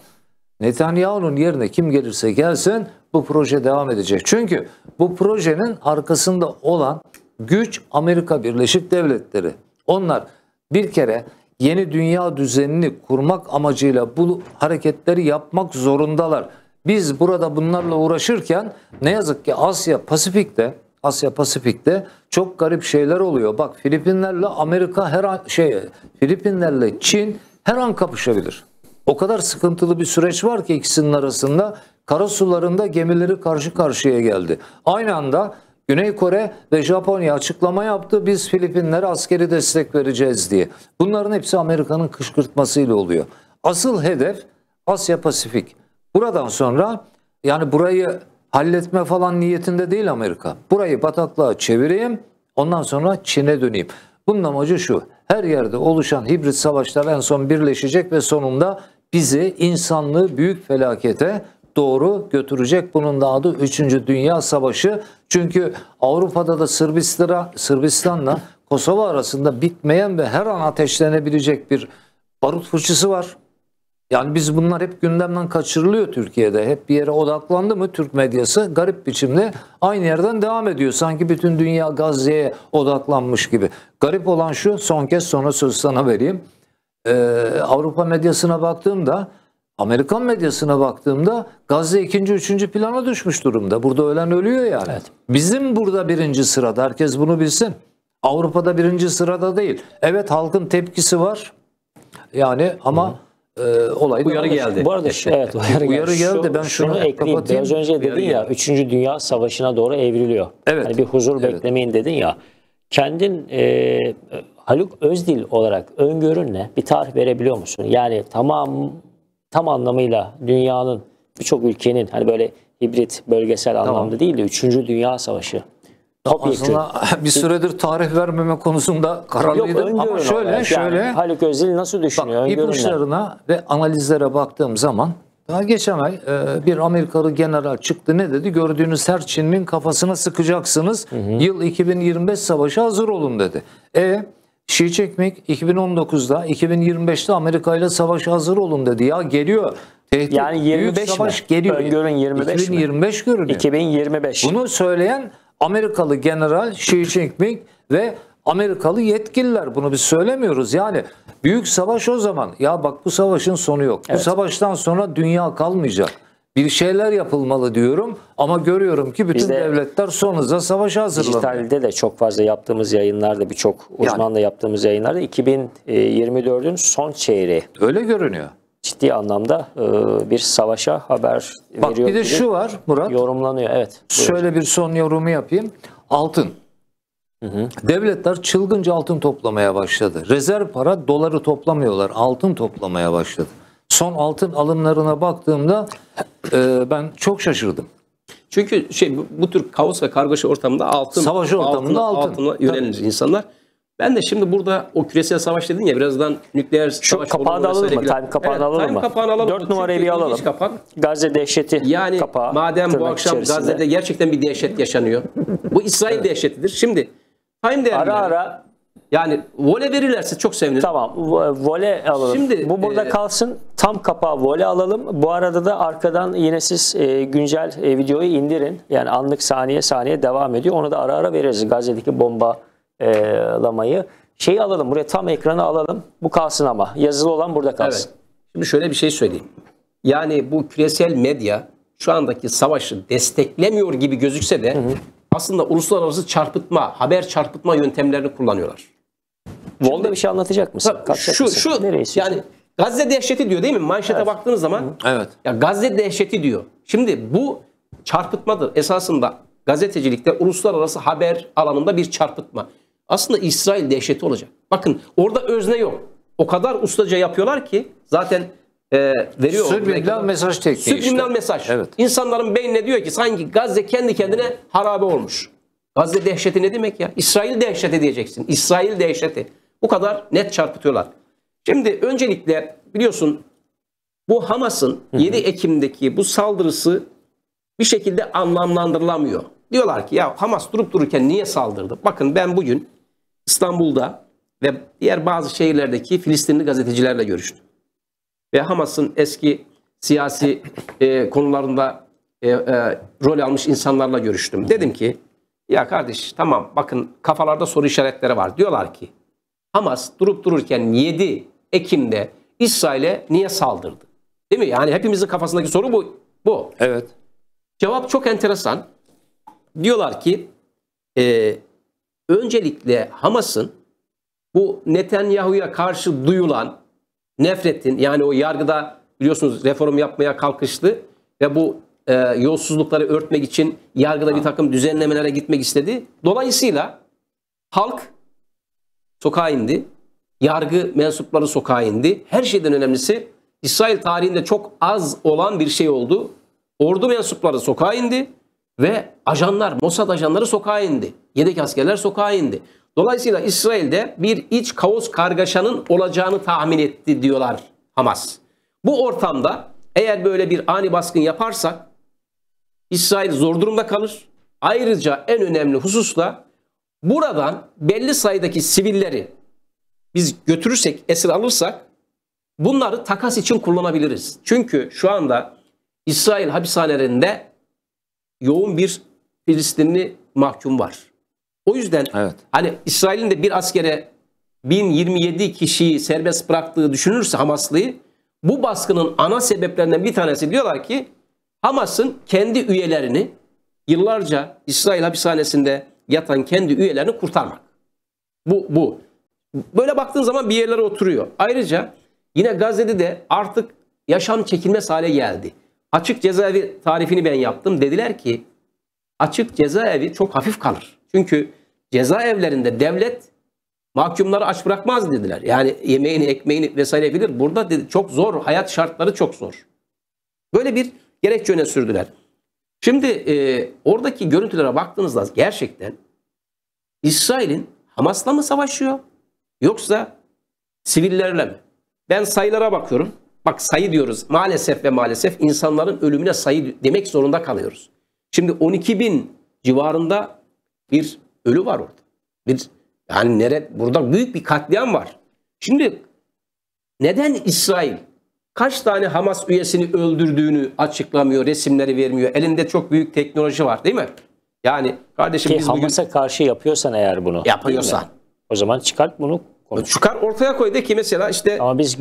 Netanyahu'nun yerine kim gelirse gelsin bu proje devam edecek. Çünkü bu projenin arkasında olan güç Amerika Birleşik Devletleri. Onlar bir kere yeni dünya düzenini kurmak amacıyla bu hareketleri yapmak zorundalar. Biz burada bunlarla uğraşırken ne yazık ki Asya Pasifik'te, Asya Pasifik'te çok garip şeyler oluyor. Bak, Filipinlerle Amerika her an, şey Filipinlerle Çin her an kapışabilir. O kadar sıkıntılı bir süreç var ki ikisinin arasında, karasularında gemileri karşı karşıya geldi. Aynı anda Güney Kore ve Japonya açıklama yaptı. Biz Filipinlere askeri destek vereceğiz diye. Bunların hepsi Amerika'nın kışkırtmasıyla oluyor. Asıl hedef Asya Pasifik. Buradan sonra yani burayı halletme falan niyetinde değil Amerika. Burayı bataklığa çevireyim, ondan sonra Çin'e döneyim. Bunun amacı şu: her yerde oluşan hibrit savaşlar en son birleşecek ve sonunda bizi, insanlığı büyük felakete doğru götürecek. Bunun da adı üçüncü Dünya Savaşı. Çünkü Avrupa'da da Sırbistan'la Kosova arasında bitmeyen ve her an ateşlenebilecek bir barut fırçası var. Yani biz, bunlar hep gündemden kaçırılıyor Türkiye'de. Hep bir yere odaklandı mı Türk medyası garip biçimde aynı yerden devam ediyor. Sanki bütün dünya Gazze'ye odaklanmış gibi. Garip olan şu, son kez sonra söz sana vereyim. Ee, Avrupa medyasına baktığımda, Amerikan medyasına baktığımda Gazze ikinci, üçüncü plana düşmüş durumda. Burada ölen ölüyor yani. Evet. Bizim burada birinci sırada, herkes bunu bilsin. Avrupa'da birinci sırada değil. Evet, halkın tepkisi var. Yani ama... Hı. E, olay uyarı geldi. Bu arada şu, evet, uyarı, uyarı geldi. Şu, ben şunu, şunu ekleyeyim. Biraz önce dedin ya, ya üçüncü Dünya Savaşı'na doğru evriliyor. Evet. Yani bir huzur evet. beklemeyin dedin ya. Kendin e, Haluk Özdil olarak öngörün ne? Bir tarih verebiliyor musun? Yani tamam, tam anlamıyla dünyanın, birçok ülkenin hani böyle hibrit, bölgesel tamam. anlamda değil de üçüncü Dünya Savaşı. Aslında bir süredir tarih vermeme konusunda kararlıydım ama şöyle yani şöyle Haluk Özdil nasıl düşünüyor? İpuçlarına ve analizlere baktığım zaman daha geçen ay bir Amerikalı general çıktı, ne dedi? Gördüğünüz her Çin'in kafasına sıkacaksınız. Hı hı. Yıl iki bin yirmi beş savaşı hazır olun dedi. E Xi Jinping iki bin on dokuzda iki bin yirmi beşte Amerika ile savaşa hazır olun dedi. Ya geliyor. Tehdit, yani yirmi beş savaş mi? Geliyor. Öngörün yirmi beş iki bin yirmi beş görünüyor. iki bin yirmi beş. Bunu söyleyen Amerikalı general Xi Jinping ve Amerikalı yetkililer, bunu biz söylemiyoruz. Yani büyük savaş o zaman. Ya bak, bu savaşın sonu yok. Evet. Bu savaştan sonra dünya kalmayacak. Bir şeyler yapılmalı diyorum ama görüyorum ki bütün de, devletler sonunuza savaşa hazırlanıyor. Dijitalde de çok fazla yaptığımız yayınlarda, birçok uzmanla yani, yaptığımız yayınlarda iki bin yirmi dördün son çeyreği. Öyle görünüyor. Ciddi anlamda bir savaşa haber Bak, veriyor. Bak bir de şu var Murat. Yorumlanıyor, evet. Buyurun. Şöyle bir son yorumu yapayım. Altın. Hı hı. Devletler çılgınca altın toplamaya başladı. Rezerv para, doları toplamıyorlar. Altın toplamaya başladı. Son altın alımlarına baktığımda ben çok şaşırdım. Çünkü şey, bu tür kaos ve kargaşa ortamında altın. Savaş ortamında altın. Altına yönelince insanlar. Ben de şimdi burada o küresel savaş dedin ya, birazdan nükleer savaş. Şu kapağını alalım mı? Time kapağını evet, alalım mı? Kapağını alalım. dört numarayı bir alalım. Gazze dehşeti yani kapağı. Madem bu akşam içerisinde. Gazze'de gerçekten bir dehşet yaşanıyor. Bu İsrail evet. dehşetidir. Şimdi Time değerli. Ara ara. Yani vole verirlerse çok sevinirim. Tamam, vole alalım. Şimdi, bu burada e, kalsın. Tam kapağı vole alalım. Bu arada da arkadan yine siz e, güncel e, videoyu indirin. Yani anlık saniye saniye devam ediyor. Onu da ara ara veririz. Gazze'deki bomba E, lamayı. Şeyi alalım. Buraya tam ekranı alalım. Bu kalsın ama. Yazılı olan burada kalsın. Evet. Şimdi şöyle bir şey söyleyeyim. Yani bu küresel medya şu andaki savaşı desteklemiyor gibi gözükse de hı hı. aslında uluslararası çarpıtma, haber çarpıtma yöntemlerini kullanıyorlar. Vol'da bir şey anlatacak mısın? Ha, şu, mısın? Şu, Nereye yani Gazze dehşeti diyor değil mi? Manşete evet. baktığınız zaman evet. ya Gazze dehşeti diyor. Şimdi bu çarpıtmadır. Esasında gazetecilikte uluslararası haber alanında bir çarpıtma. Aslında İsrail dehşeti olacak. Bakın orada özne yok. O kadar ustaca yapıyorlar ki zaten e, veriyor. Sübliminal mesaj tekniği. Sübliminal işte. mesaj. Evet. İnsanların beynine diyor ki sanki Gazze kendi kendine harabe olmuş. Gazze dehşeti ne demek ya? İsrail dehşeti diyeceksin. İsrail dehşeti. Bu kadar net çarpıtıyorlar. Şimdi öncelikle biliyorsun bu Hamas'ın yedi Ekim'deki bu saldırısı bir şekilde anlamlandırılamıyor. Diyorlar ki ya Hamas durup dururken niye saldırdı? Bakın ben bugün İstanbul'da ve diğer bazı şehirlerdeki Filistinli gazetecilerle görüştüm. Ve Hamas'ın eski siyasi e, konularında e, e, rol almış insanlarla görüştüm. Dedim ki ya kardeş tamam bakın kafalarda soru işaretleri var. Diyorlar ki Hamas durup dururken yedi Ekim'de İsrail'e niye saldırdı? Değil mi? Yani hepimizin kafasındaki soru bu. bu. Evet. Cevap çok enteresan. Diyorlar ki e, öncelikle Hamas'ın bu Netanyahu'ya karşı duyulan nefretin, yani o yargıda biliyorsunuz reform yapmaya kalkıştı ve bu e, yolsuzlukları örtmek için yargıda bir takım düzenlemelere gitmek istedi. Dolayısıyla halk sokağa indi. Yargı mensupları sokağa indi. Her şeyden önemlisi İsrail tarihinde çok az olan bir şey oldu. Ordu mensupları sokağa indi ve ajanlar, Mossad ajanları sokağa indi. Yedek askerler sokağa indi. Dolayısıyla İsrail'de bir iç kaos kargaşanın olacağını tahmin etti diyorlar Hamas. Bu ortamda eğer böyle bir ani baskın yaparsak İsrail zor durumda kalır. Ayrıca en önemli husus da buradan belli sayıdaki sivilleri biz götürürsek, esir alırsak bunları takas için kullanabiliriz. Çünkü şu anda İsrail hapishanelerinde yoğun bir Filistinli mahkum var. O yüzden evet. Hani İsrail'in de bir askere bin yirmi yedi kişiyi serbest bıraktığı düşünülürse Hamaslı'yı, bu baskının ana sebeplerinden bir tanesi diyorlar ki Hamas'ın kendi üyelerini, yıllarca İsrail hapishanesinde yatan kendi üyelerini kurtarmak. Bu bu. Böyle baktığın zaman bir yerlere oturuyor. Ayrıca yine Gazze'de de artık yaşam çekilmez hale geldi. Açık cezaevi tarifini ben yaptım. Dediler ki açık cezaevi çok hafif kalır. Çünkü cezaevlerinde devlet mahkumları aç bırakmaz dediler. Yani yemeğini, ekmeğini vesaire bilir. Burada dedi, çok zor. Hayat şartları çok zor. Böyle bir gerekçe öne sürdüler. Şimdi e, oradaki görüntülere baktığınızda gerçekten İsrail'in Hamas'la mı savaşıyor yoksa sivillerle mi? Ben sayılara bakıyorum. Bak sayı diyoruz. Maalesef ve maalesef insanların ölümüne sayı demek zorunda kalıyoruz. Şimdi on iki bin civarında bir ölü var orada. Bir, yani nere, burada büyük bir katliam var. Şimdi neden İsrail kaç tane Hamas üyesini öldürdüğünü açıklamıyor, resimleri vermiyor. Elinde çok büyük teknoloji var değil mi? Yani kardeşim ki biz Hamas'a bugün... karşı yapıyorsan eğer bunu. Yapıyorsan. O zaman çıkart bunu. Konuşur. Çıkar ortaya koy de ki mesela işte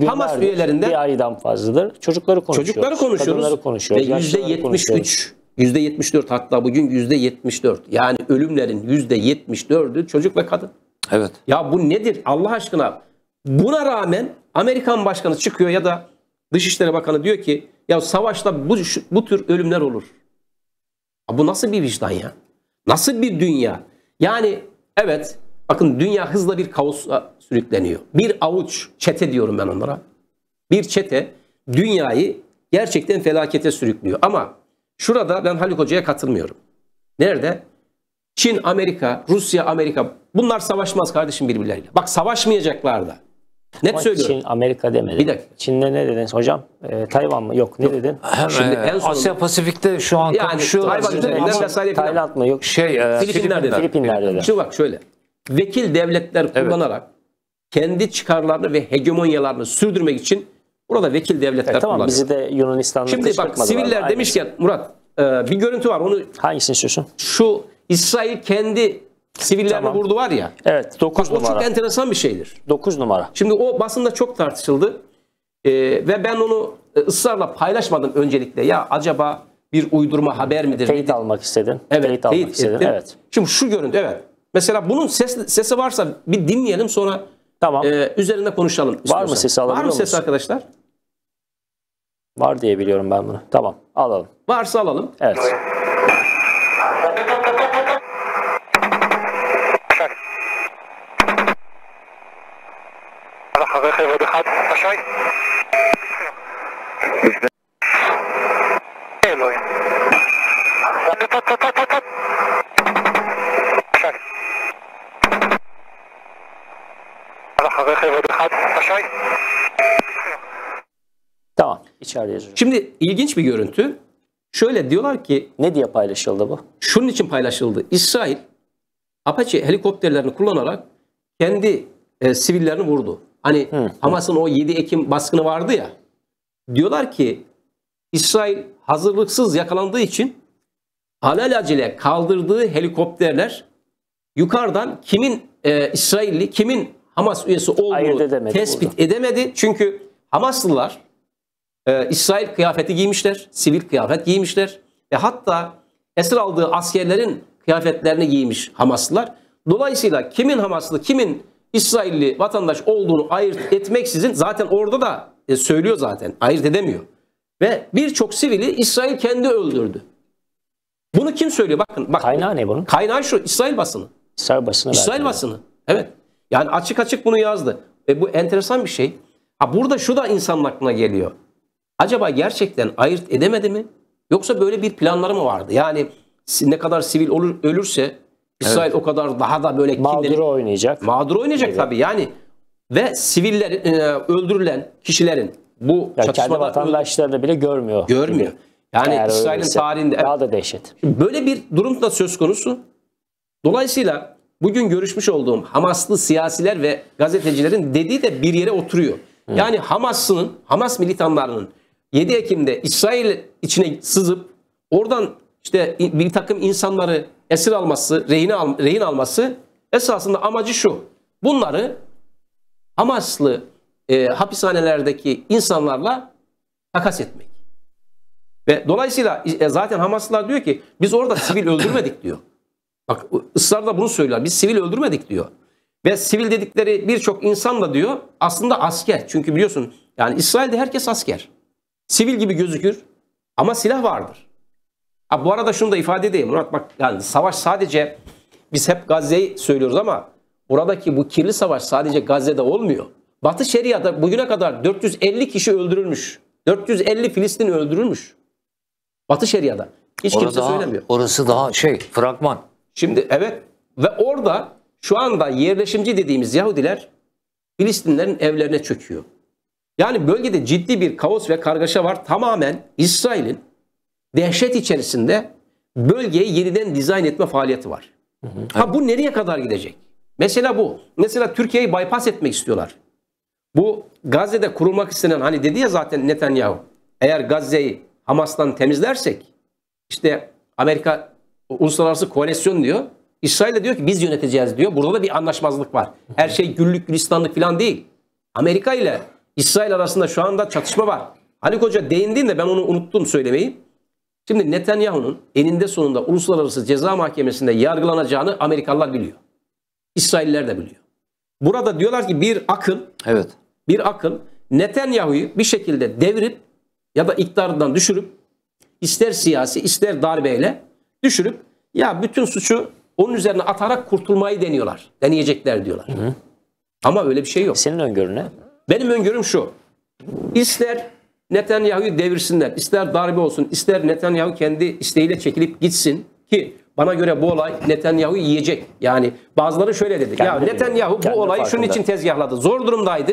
Hamas üyelerinden bir aydan fazladır. Çocukları konuşuyoruz. Çocukları konuşuyoruz. Kadınları konuşuyoruz. Ve yüzde yetmiş üç. yüzde yetmiş dört hatta bugün yüzde yetmiş dört. Yani ölümlerin yüzde yetmiş dördü çocuk ve kadın. Evet. Ya bu nedir Allah aşkına? Buna rağmen Amerikan başkanı çıkıyor ya da Dışişleri Bakanı diyor ki ya savaşta bu, bu tür ölümler olur. Ya bu nasıl bir vicdan ya? Nasıl bir dünya? Yani evet bakın dünya hızla bir kaosa sürükleniyor. Bir avuç çete diyorum ben onlara. Bir çete dünyayı gerçekten felakete sürüklüyor. Ama şurada ben Haluk Hoca'ya katılmıyorum. Nerede? Çin, Amerika, Rusya, Amerika. Bunlar savaşmaz kardeşim birbirleriyle. Bak savaşmayacaklar da. Net Ama söylüyorum. Çin, Amerika demedin. Bir dakika. Çin'de ne dediniz hocam? Ee, Tayvan mı? Yok ne Yok. dedin? Hem, Şimdi en sonunda, Asya Pasifik'te şu an yani, konuşuyor. Tayvan, Tayland mı? Yok. Şey, e, Filipinler dedi. Filipinler dedi. Şimdi bak şöyle. Vekil devletler kullanarak evet. kendi çıkarlarını ve hegemonyalarını sürdürmek için burada vekil devletler e, tamam, kullanıyor. Bizi de Yunanistan'da Şimdi bak siviller demişken Murat e, bir görüntü var. Onu hangisini istiyorsun? Şu İsrail kendi sivillerle tamam. vurdu var ya. Evet dokuz numara. O çok enteresan bir şeydir. dokuz numara. Şimdi o basında çok tartışıldı. E, ve ben onu ısrarla paylaşmadım öncelikle. Ya acaba bir uydurma haber midir? Teyit almak istedin. Evet. Teyit almak istedin. Evet. Şimdi şu görüntü evet. Mesela bunun ses, sesi varsa bir dinleyelim sonra tamam. e, üzerinde konuşalım. İstiyorsan. Var mı sesi alabiliyor Var mı sesi arkadaşlar? Var diye biliyorum ben bunu. Tamam alalım. Varsa alalım. Evet. Çay. Tamam. İçeride yazıyor. Şimdi ilginç bir görüntü. Şöyle diyorlar ki. Ne diye paylaşıldı bu? Şunun için paylaşıldı. İsrail Apache helikopterlerini kullanarak kendi e, sivillerini vurdu. Hani Hamas'ın o yedi Ekim baskını vardı ya. Diyorlar ki İsrail hazırlıksız yakalandığı için alelacele kaldırdığı helikopterler yukarıdan kimin e, İsrailli, kimin Hamas üyesi olduğunu edemedi tespit burada. edemedi. Çünkü Hamaslılar e, İsrail kıyafeti giymişler, sivil kıyafet giymişler ve hatta esir aldığı askerlerin kıyafetlerini giymiş Hamaslılar. Dolayısıyla kimin Hamaslı, kimin İsrailli vatandaş olduğunu ayırt etmeksizin zaten orada da e, söylüyor zaten, ayırt edemiyor. Ve birçok sivili İsrail kendi öldürdü. Bunu kim söylüyor? Bakın, bak. Kaynağı ne bunun? Kaynağı şu, İsrail basını. İsrail basını. İsrail basını. Evet. Yani açık açık bunu yazdı. Ve bu enteresan bir şey. Ha burada şu da insanın aklına geliyor. Acaba gerçekten ayırt edemedi mi? Yoksa böyle bir planları mı vardı? Yani ne kadar sivil olur, ölürse İsrail evet. o kadar daha da böyle mağduru kimleri, oynayacak. Mağduru oynayacak evet. tabii. Yani ve siviller öldürülen kişilerin bu yani kendi vatandaşlarını bile görmüyor. Görmüyor. Gibi. Yani eğer İsrail'in tarihinde daha da dehşet. Böyle bir durum da söz konusu. Dolayısıyla bugün görüşmüş olduğum Hamaslı siyasiler ve gazetecilerin dediği de bir yere oturuyor. Hı. Yani Hamas'ın, Hamas militanlarının yedi Ekim'de İsrail içine sızıp oradan işte bir takım insanları esir alması, rehine al, rehin alması esasında amacı şu. Bunları Hamaslı e, hapishanelerdeki insanlarla takas etmek. Ve dolayısıyla zaten Hamaslılar diyor ki biz orada sivil öldürmedik diyor. Bak ısrarla bunu söylüyorlar. Biz sivil öldürmedik diyor. Ve sivil dedikleri birçok insan da diyor aslında asker. Çünkü biliyorsun yani İsrail'de herkes asker. Sivil gibi gözükür ama silah vardır. Ha, bu arada şunu da ifade edeyim Murat, bak yani savaş sadece biz hep Gazze'yi söylüyoruz ama buradaki bu kirli savaş sadece Gazze'de olmuyor. Batı Şeria'da bugüne kadar dört yüz elli kişi öldürülmüş. dört yüz elli Filistin öldürülmüş. Batı Şeria'da. Hiç orası kimse daha, söylemiyor. Orası daha şey, fragman. Şimdi evet ve orada şu anda yerleşimci dediğimiz Yahudiler Filistinlerin evlerine çöküyor. Yani bölgede ciddi bir kaos ve kargaşa var. Tamamen İsrail'in dehşet içerisinde bölgeyi yeniden dizayn etme faaliyeti var. Hı hı. Ha bu nereye kadar gidecek? Mesela bu. Mesela Türkiye'yi bypass etmek istiyorlar. Bu Gazze'de kurulmak istenen hani dedi ya zaten Netanyahu. Eğer Gazze'yi Hamas'tan temizlersek işte Amerika uluslararası koalisyon diyor. İsrail de diyor ki biz yöneteceğiz diyor. Burada da bir anlaşmazlık var. Her şey güllük gülistanlık falan değil. Amerika ile İsrail arasında şu anda çatışma var. Haluk Hoca değindiğinde ben onu unuttum söylemeyi. Şimdi Netanyahu'nun eninde sonunda uluslararası ceza mahkemesinde yargılanacağını Amerikalılar biliyor. İsrailler de biliyor. Burada diyorlar ki bir akıl, evet. bir akıl Netanyahu'yu bir şekilde devirip ya da iktidarından düşürüp ister siyasi ister darbeyle düşürüp ya bütün suçu onun üzerine atarak kurtulmayı deniyorlar. Deneyecekler diyorlar. Hı hı. Ama öyle bir şey yok. Senin öngörün ne? Benim öngörüm şu. İster Netanyahu'yu devirsinler, ister darbe olsun, ister Netanyahu kendi isteğiyle çekilip gitsin ki bana göre bu olay Netanyahu yiyecek. Yani bazıları şöyle dedi. Kendi ya Netanyahu bu olayı farkında. Şunun için tezgahladı. Zor durumdaydı.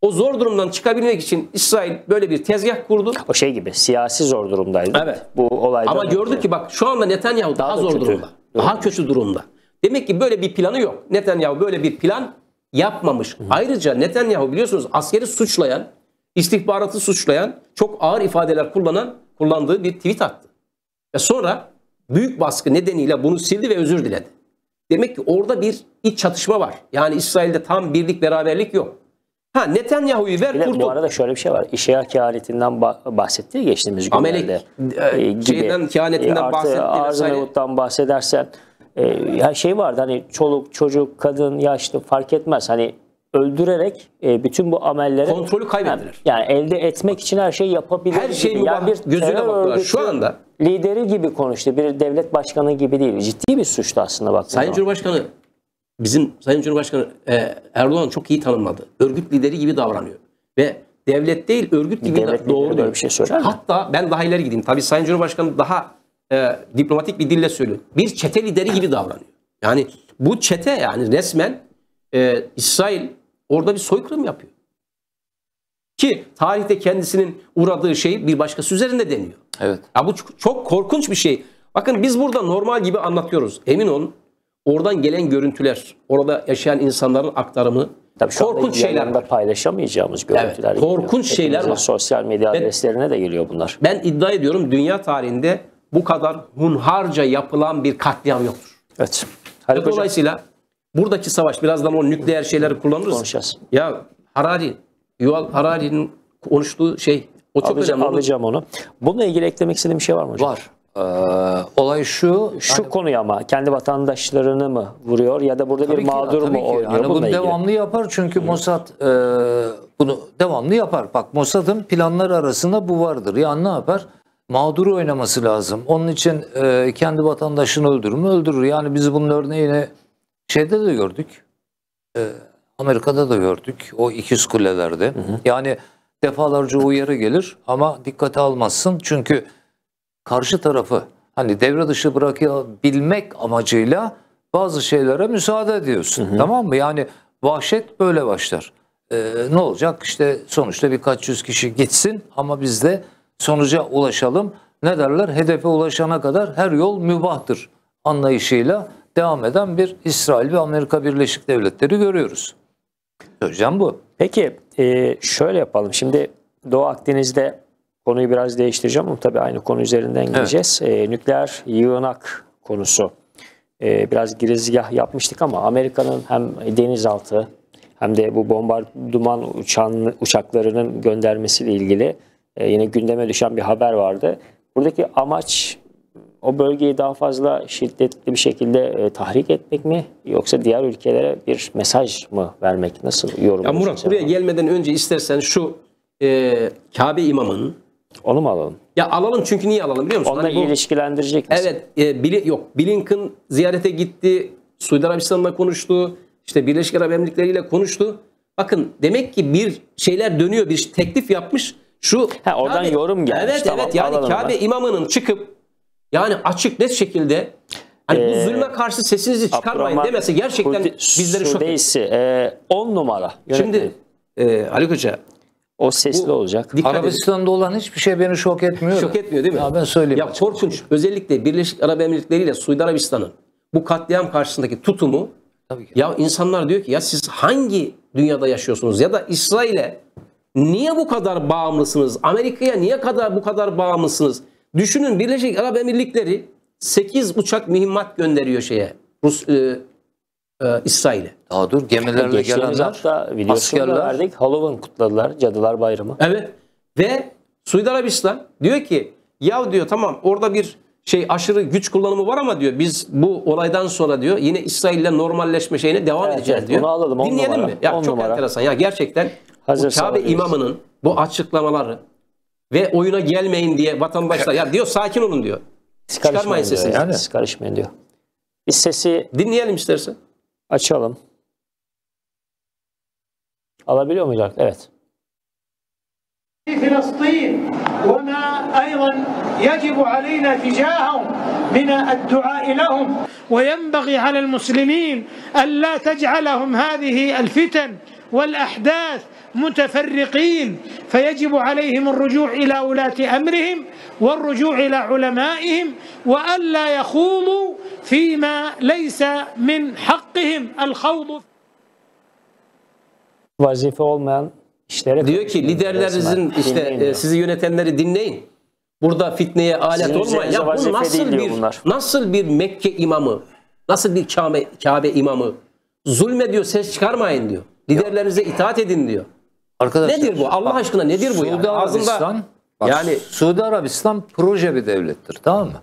O zor durumdan çıkabilmek için İsrail böyle bir tezgah kurdu. O şey gibi siyasi zor durumdaydı. Evet. Bu olaydan ama gördük önce. Ki bak şu anda Netanyahu daha, daha da zor kötü. durumda. Doğru. Daha kötü durumda. Demek ki böyle bir planı yok. Netanyahu böyle bir plan yapmamış. Hı. Ayrıca Netanyahu biliyorsunuz askeri suçlayan, istihbaratı suçlayan, çok ağır ifadeler kullanan, kullandığı bir tweet attı. Ve sonra büyük baskı nedeniyle bunu sildi ve özür diledi. Demek ki orada bir iç çatışma var. Yani İsrail'de tam birlik beraberlik yok. Ha Netanyahu'yu ver kurtul. Bu arada şöyle bir şey var. İşya kehanetinden bahsetti geçtiğimiz günlerde. Amelek şeyden kehanetinden bahsetti. Arz-ı Mevut'tan bahsedersen her şey vardı. Hani çoluk, çocuk, kadın, yaşlı fark etmez. Hani öldürerek bütün bu amelleri kontrolü kaybedilir. Yani elde etmek için her şeyi yapabilir. Her şeyi yani bir gözüyle bakıyorlar. Şu anda lideri gibi konuştu. Bir devlet başkanı gibi değil. Ciddi bir suçtu aslında bak. Sayın Cumhurbaşkanı Bizim Sayın Cumhurbaşkanı Erdoğan çok iyi tanımladı. Örgüt lideri gibi davranıyor. Ve devlet değil örgüt gibi davranıyor. Doğru diyor. Bir şey söyler. Hatta ben daha ileri gideyim. Tabii Sayın Cumhurbaşkanı daha e, diplomatik bir dille söylüyor. Bir çete lideri gibi davranıyor. Yani bu çete yani resmen e, İsrail orada bir soykırım yapıyor. Ki tarihte kendisinin uğradığı şey bir başkası üzerinde deniyor. Evet. Ya bu çok korkunç bir şey. Bakın biz burada normal gibi anlatıyoruz. Emin olun oradan gelen görüntüler, orada yaşayan insanların aktarımı, tabii korkunç şeyler, paylaşamayacağımız görüntüler. Evet, korkunç şeyler var. Sosyal medya ben, adreslerine de geliyor bunlar. Ben iddia ediyorum dünya tarihinde bu kadar hunharca yapılan bir katliam yoktur. Evet. Haluk Hocam, dolayısıyla buradaki savaş, birazdan o nükleer şeyleri kullanırız. Konuşacağız. Ya Harari, Yuval Harari'nin konuştuğu şey, o çok alacağım, önemli. Alacağım onu. Bununla ilgili eklemek istediğim bir şey var mı hocam? Var. Ee, olay şu. Şu hani, konuya ama kendi vatandaşlarını mı vuruyor ya da burada bir mağdur ki, mu oynuyor? Yani bunu devamlı ilgili yapar çünkü hmm. Mossad e, bunu devamlı yapar. Bak Mossad'ın planları arasında bu vardır. Yani ne yapar? Mağduru oynaması lazım. Onun için e, kendi vatandaşını öldürür mü? Öldürür. Yani biz bunun örneğini şeyde de gördük. E, Amerika'da da gördük. O ikiz kulelerde. Hı hı. Yani defalarca uyarı gelir ama dikkate almazsın. Çünkü karşı tarafı hani devre dışı bırakabilmek amacıyla bazı şeylere müsaade ediyorsun. Hı hı. Tamam mı? Yani vahşet böyle başlar. E, ne olacak? İşte sonuçta birkaç yüz kişi gitsin ama biz de sonuca ulaşalım. Ne derler? Hedefe ulaşana kadar her yol mübahtır anlayışıyla devam eden bir İsrail ve Amerika Birleşik Devletleri görüyoruz. Hocam bu. Peki şöyle yapalım. Şimdi Doğu Akdeniz'de konuyu biraz değiştireceğim ama tabii aynı konu üzerinden gideceğiz. Evet. Nükleer yığınak konusu. Biraz girizgah yapmıştık ama Amerika'nın hem denizaltı hem de bu bombardıman uçan, uçaklarının göndermesiyle ilgili yine gündeme düşen bir haber vardı. Buradaki amaç o bölgeyi daha fazla şiddetli bir şekilde tahrik etmek mi? Yoksa diğer ülkelere bir mesaj mı vermek? Nasıl yorumluyorsun? Ya Murat, buraya gelmeden önce istersen şu e, Kabe imamının. Onu mu alalım? Ya alalım, çünkü niye alalım biliyor musun? Onunla hani ilişkilendirecek misin? Evet. E, Bili, yok. Blinken ziyarete gitti. Suudi Arabistan'la konuştu. İşte Birleşik Arap Emirlikleri ile konuştu. Bakın demek ki bir şeyler dönüyor. Bir teklif yapmış. Şu ha, oradan Kabe, yorum gelmiş. Evet tamam, evet yani Kabe ben. imamının çıkıp yani açık net şekilde hani ee, bu zulme karşı sesinizi çıkarmayın demesi gerçekten bizleri şok ediyor. on numara. Yönetmenim. Şimdi e, Haluk Hoca o sesli bu, olacak. Arabistan'da edin. olan hiçbir şey beni şok etmiyor. Şok etmiyor değil mi? Ya ben söyleyeyim. Ya korkunç. Özellikle Birleşik Arap Emirlikleri ile Suudi Arabistan'ın bu katliam karşısındaki tutumu. Tabii ki. Ya insanlar diyor ki ya siz hangi dünyada yaşıyorsunuz ya da İsrail'e niye bu kadar bağımlısınız? Amerika'ya niye kadar bu kadar bağımlısınız? Düşünün Birleşik Arap Emirlikleri sekiz uçak mühimmat gönderiyor şeye Rus e, e, İsrail'e. Daha dur gemilerle gelenler askerler. Halloween kutladılar, Cadılar Bayramı. Evet ve Suudi Arabistan diyor ki ya diyor tamam orada bir şey aşırı güç kullanımı var ama diyor biz bu olaydan sonra diyor yine İsrail'le normalleşme şeyine devam evet, edeceğiz evet, diyor. Bunu alalım, dinleyelim numara, mi? Ya çok numara. enteresan ya gerçekten Hazır bu Kabe imamının bu açıklamaları ve oyuna gelmeyin diye vatandaşlar ya diyor sakin olun diyor. Çıkarmayın sesini. Yani. Siz karışmayın diyor. Biz sesi dinleyelim istersen. Açalım. Alabiliyor muyuz artık? Evet. فلسطين وما أيضا يجب علينا تجاههم من الدعاء لهم وينبغي على المسلمين ألا تجعلهم هذه الفتن والأحداث متفرقين فيجب عليهم الرجوع إلى ولاة أمرهم والرجوع إلى علمائهم وألا يخوضوا فيما ليس من حقهم الخوض vazife olmayan İşlere diyor ki liderlerinizin işte e, sizi yönetenleri dinleyin. Burada fitneye alet Sizin olmayın. Ya bu nasıl bir bunlar. nasıl bir Mekke imamı, nasıl bir Kabe, Kabe imamı zulme diyor ses çıkarmayın diyor. Liderlerinize itaat edin diyor. Arkadaşlar, nedir bu? Allah bak, aşkına nedir bu? Suudi yani? Arabistan, bak, yani Suudi Arabistan proje bir devlettir, tamam mı?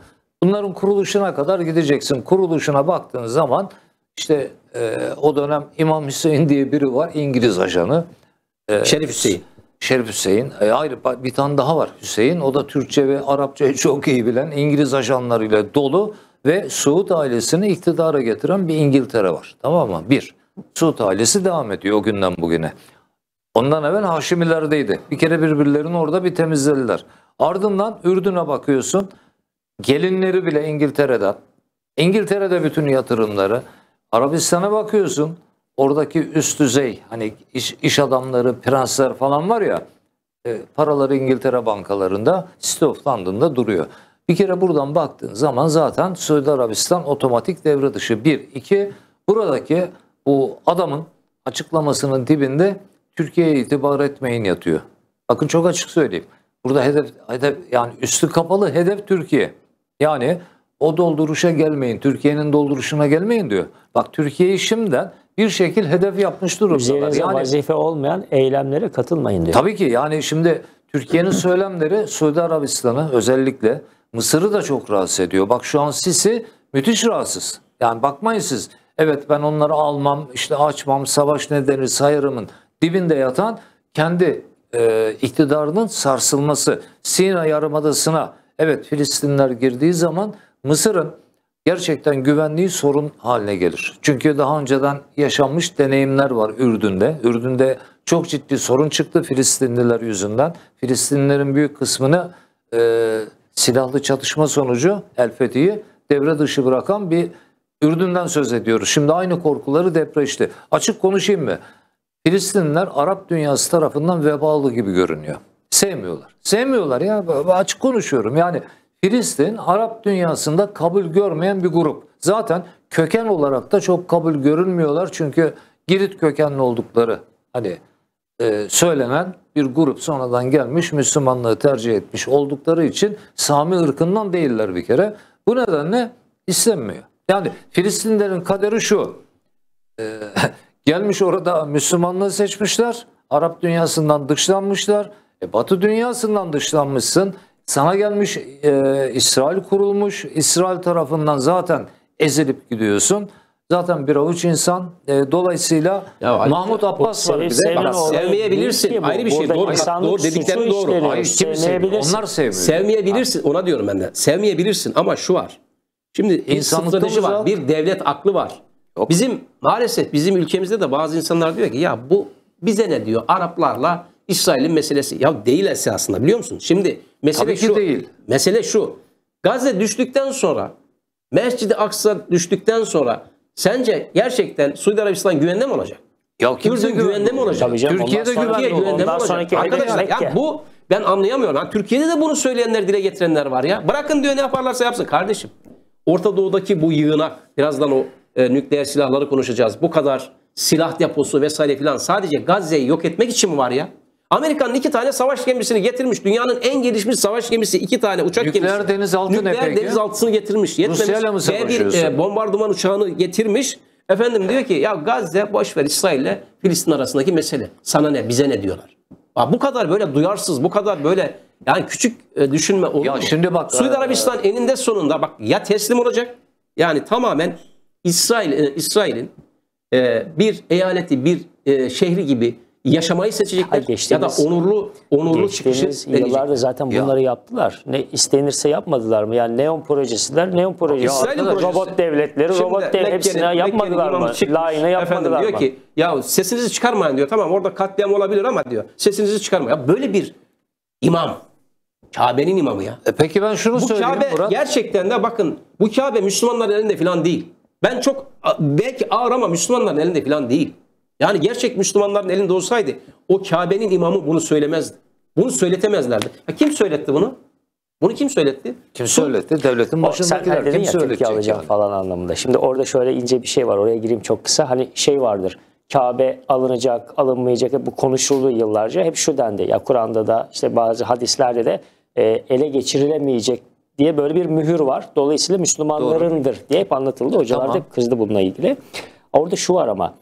Bunların kuruluşuna kadar gideceksin. Kuruluşuna baktığın zaman işte e, o dönem İmam Hüseyin diye biri var, İngiliz ajanı. Ee, Şerif Hüseyin. Şerif Hüseyin. E, ayrı bir tane daha var Hüseyin. O da Türkçe ve Arapçayı çok iyi bilen İngiliz ajanlarıyla dolu ve Suud ailesini iktidara getiren bir İngiltere var. Tamam mı? Bir. Suud ailesi devam ediyor o günden bugüne. Ondan evvel Haşimilerdeydi. Bir kere birbirlerini orada bir temizlediler. Ardından Ürdün'e bakıyorsun. Gelinleri bile İngiltere'den. İngiltere'de bütün yatırımları. Arabistan'a bakıyorsun. Oradaki üst düzey hani iş, iş adamları, prensler falan var ya E, paraları İngiltere bankalarında, City of London'da duruyor. Bir kere buradan baktığın zaman zaten Suudi Arabistan otomatik devre dışı. Bir, iki, buradaki bu adamın açıklamasının dibinde Türkiye'ye itibar etmeyin yatıyor. Bakın çok açık söyleyeyim. Burada hedef, hedef yani üstü kapalı hedef Türkiye. Yani o dolduruşa gelmeyin, Türkiye'nin dolduruşuna gelmeyin diyor. Bak Türkiye'yi şimdiden bir şekil hedef yapmış durumdalar. Yani vazife olmayan eylemlere katılmayın diyor. Tabii ki yani şimdi Türkiye'nin söylemleri Suudi Arabistan'ı, özellikle Mısır'ı da çok rahatsız ediyor. Bak şu an Sisi müthiş rahatsız. Yani bakmayın siz, evet ben onları almam, işte açmam, savaş nedeni sayarımın dibinde yatan kendi e, iktidarının sarsılması. Sina Yarımadası'na evet Filistinler girdiği zaman Mısır'ın gerçekten güvenliği sorun haline gelir. Çünkü daha önceden yaşanmış deneyimler var Ürdün'de. Ürdün'de çok ciddi sorun çıktı Filistinliler yüzünden. Filistinlilerin büyük kısmını e, silahlı çatışma sonucu El Fethi'yi devre dışı bırakan bir Ürdün'den söz ediyoruz. Şimdi aynı korkuları depreşti. Açık konuşayım mı? Filistinliler Arap dünyası tarafından vebalı gibi görünüyor. Sevmiyorlar. Sevmiyorlar ya, açık konuşuyorum. Yani Filistin Arap dünyasında kabul görmeyen bir grup. Zaten köken olarak da çok kabul görünmüyorlar. Çünkü Girit kökenli oldukları hani e, söylenen bir grup, sonradan gelmiş Müslümanlığı tercih etmiş oldukları için Sami ırkından değiller bir kere. Bu nedenle istenmiyor. Yani Filistinlerin kaderi şu. E, gelmiş orada Müslümanlığı seçmişler. Arap dünyasından dışlanmışlar. E, Batı dünyasından dışlanmışsın. Sana gelmiş e, İsrail kurulmuş. İsrail tarafından zaten ezilip gidiyorsun. Zaten bir avuç insan. E, dolayısıyla ya, Mahmut Abbas var bir de. Sevmeyebilirsin. Ayrı bir şey. Doğru, doğru dediklerin doğru. Hayır, kim sevmiyor? Onlar sevmiyor. Sevmeyebilirsin. Ona diyorum ben de. Sevmeyebilirsin ama şu var. Şimdi insanlık strateji var. Bir devlet aklı var. Yok. Bizim maalesef bizim ülkemizde de bazı insanlar diyor ki ya bu bize ne diyor Araplarla İsrail'in meselesi. Ya değil esasında, biliyor musun? Şimdi mesele şu. Değil. Mesele şu. Gazze düştükten sonra, Mescid-i Aksa düştükten sonra sence gerçekten Suudi Arabistan güvende mi olacak? Ya kimse güvende mi olacak? Türkiye'de güvende mi olacak? Arkadaşlar ya bu ben anlayamıyorum. Ha, Türkiye'de de bunu söyleyenler, dile getirenler var ya. Bırakın diyor ne yaparlarsa yapsın kardeşim. Orta Doğu'daki bu yığınak, birazdan o e, nükleer silahları konuşacağız. Bu kadar silah deposu vesaire filan sadece Gazze'yi yok etmek için mi var ya? Amerika'nın iki tane savaş gemisini getirmiş. Dünyanın en gelişmiş savaş gemisi, iki tane uçak nükleer gemisi. Nükleer denizaltı ne peki? Nükleer denizaltısını getirmiş. Yetmemiş. Ve bir e, bombardıman uçağını getirmiş. Efendim diyor ki ya Gazze boşver, İsrail ile Filistin arasındaki mesele. Sana ne, bize ne diyorlar. Bak, bu kadar böyle duyarsız, bu kadar böyle yani küçük e, düşünme olur ya mu? Şimdi bak. Suudi Arabistan e, eninde sonunda bak ya teslim olacak. Yani tamamen İsrail e, İsrail'in e, bir eyaleti, bir e, şehri gibi yaşamayı seçecekler. Ya da onurlu onurlu çıkışı. Yıllarda zaten bunları ya yaptılar. Ne istenirse yapmadılar mı? Yani neon projesiler, neon projesi. Ya, robot devletleri, şimdi robot devletleri hepsini yapmadılar mı? Laine yapmadılar diyor mı? Diyor ki ya sesinizi çıkarmayın diyor. Tamam orada katliam olabilir ama diyor sesinizi çıkarmayın. Ya böyle bir imam. Kabe'nin imamı ya. E peki ben şunu söyleyeyim Murat. Bu Kabe gerçekten de bakın bu Kabe Müslümanların elinde falan değil. Ben çok belki ağır ama Müslümanların elinde falan değil. Yani gerçek Müslümanların elinde olsaydı o Kabe'nin imamı bunu söylemezdi. Bunu söyletemezlerdi. Ya kim söyletti bunu? Bunu kim söyletti? Kim söyletti? Devletin başındakiler kim söyletti? Falan anlamında. Şimdi orada şöyle ince bir şey var. Oraya gireyim çok kısa. Hani şey vardır. Kabe alınacak, alınmayacak. Hep bu konuşuldu yıllarca. Hep şu dendi. Ya Kur'an'da da işte bazı hadislerde de ele geçirilemeyecek diye böyle bir mühür var. Dolayısıyla Müslümanlarındır doğru diye hep anlatıldı. Hocalar tamam da kızdı bununla ilgili. Orada şu var ama.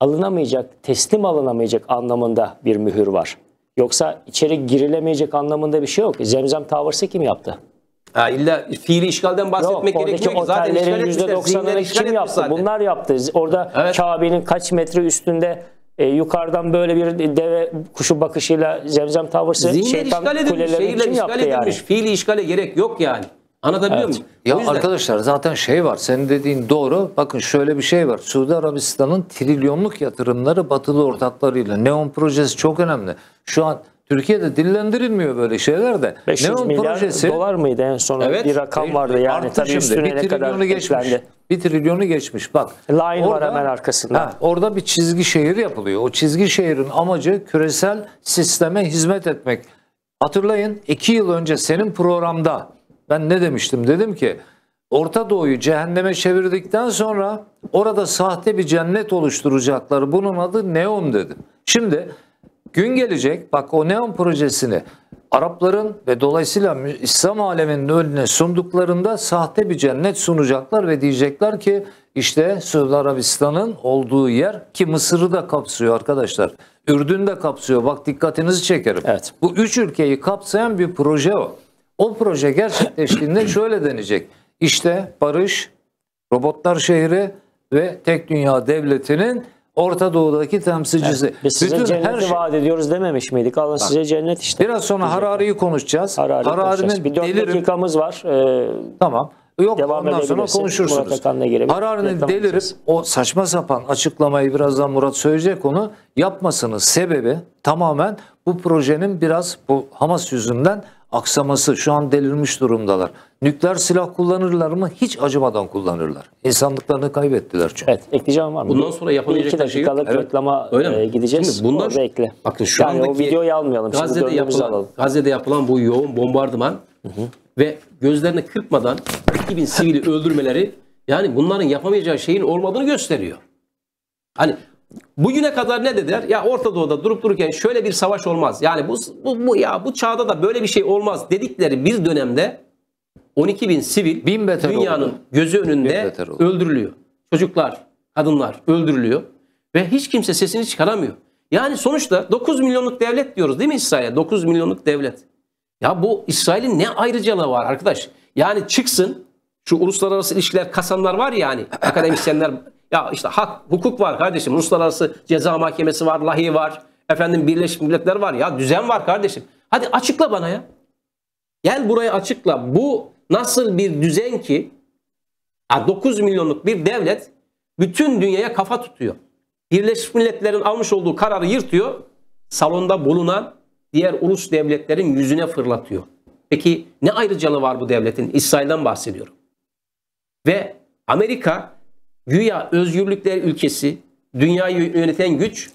Alınamayacak, teslim alınamayacak anlamında bir mühür var. Yoksa içeri girilemeyecek anlamında bir şey yok. Zemzem Towers'ı kim yaptı? Ha, illa fiili işgalden bahsetmek yok, gerekiyor ki zaten yüzde doksanını kim yaptı? Zaten. Bunlar yaptı. Orada evet. Kabe'nin kaç metre üstünde e, yukarıdan böyle bir deve kuşu bakışıyla Zemzem Towers'ı şeytan kulelerini kim yaptı edilmiş yani? Fiili işgale gerek yok yani. Anlatabiliyor evet muyum? Ya yüzden arkadaşlar zaten şey var. Senin dediğin doğru. Bakın şöyle bir şey var. Suudi Arabistan'ın trilyonluk yatırımları batılı ortaklarıyla. Neon projesi çok önemli. Şu an Türkiye'de dillendirilmiyor böyle şeyler de. beş yüz milyon dolar mıydı en son? Evet, bir rakam vardı yani. Tabii üstüne bir ne kadar geçmiş. Bir trilyonu geçmiş bak. Line orada, var hemen arkasında. Ha, orada bir çizgi şehir yapılıyor. O çizgi şehrin amacı küresel sisteme hizmet etmek. Hatırlayın iki yıl önce senin programda ben ne demiştim? Dedim ki Orta Doğu'yu cehenneme çevirdikten sonra orada sahte bir cennet oluşturacakları. Bunun adı Neom dedim. Şimdi gün gelecek bak o Neom projesini Arapların ve dolayısıyla İslam aleminin önüne sunduklarında sahte bir cennet sunacaklar ve diyecekler ki işte Suudi Arabistan'ın olduğu yer ki Mısır'ı da kapsıyor arkadaşlar. Ürdün de kapsıyor. Bak dikkatinizi çekerim. Evet. Bu üç ülkeyi kapsayan bir proje o. O proje gerçekleştiğinde şöyle denecek. İşte barış, robotlar şehri ve tek dünya devletinin Orta Doğu'daki temsilcisi. Evet, biz size bütün cenneti her şey... vaat ediyoruz dememiş miydik? Alın bak, size cennet işte. Biraz sonra Harari'yi konuşacağız. Harari'yi Harari konuşacağız. Bir dört delirim... dakikamız var. Ee, tamam. Yok devam ondan sonra konuşursunuz. Harari'nin delirip o saçma sapan açıklamayı birazdan Murat söyleyecek onu. Yapmasının sebebi tamamen bu projenin biraz bu Hamas yüzünden aksaması. Şu an delirmiş durumdalar. Nükleer silah kullanırlar mı? Hiç acımadan kullanırlar. İnsanlıklarını kaybettiler çünkü. Evet, ekleyeceğim var mı? Bundan sonra yapabilecek bir şey yok. Evet. Reklama e, gideceğiz. Şimdi bunlar, bekle. Bakın şu yani andaki o videoyu almayalım. Gazze'de yapılan, Gazze'de yapılan bu yoğun bombardıman hı hı. ve gözlerini kırpmadan iki bin sivili öldürmeleri yani bunların yapamayacağı şeyin olmadığını gösteriyor. Hani bugüne kadar ne dediler? Ya Orta Doğu'da durup dururken şöyle bir savaş olmaz. Yani bu, bu, bu ya bu çağda da böyle bir şey olmaz dedikleri bir dönemde on iki bin sivil bin dünyanın oldu. Gözü önünde öldürülüyor. Çocuklar, kadınlar öldürülüyor ve hiç kimse sesini çıkaramıyor. Yani sonuçta dokuz milyonluk devlet diyoruz değil mi İsrail'e? dokuz milyonluk devlet. Ya bu İsrail'in ne ayrıcalığı var arkadaş? Yani çıksın şu uluslararası ilişkiler kasanlar var ya hani akademisyenler ya işte hak, hukuk var kardeşim. Uluslararası Ceza Mahkemesi var, Lahey var. Efendim Birleşmiş Milletler var ya düzen var kardeşim. Hadi açıkla bana ya. Gel buraya açıkla. Bu nasıl bir düzen ki dokuz milyonluk bir devlet bütün dünyaya kafa tutuyor. Birleşmiş Milletler'in almış olduğu kararı yırtıyor. Salonda bulunan diğer ulus devletlerin yüzüne fırlatıyor. Peki ne ayrıcalığı var bu devletin? İsrail'den bahsediyorum. Ve Amerika güya özgürlükler ülkesi, dünyayı yöneten güç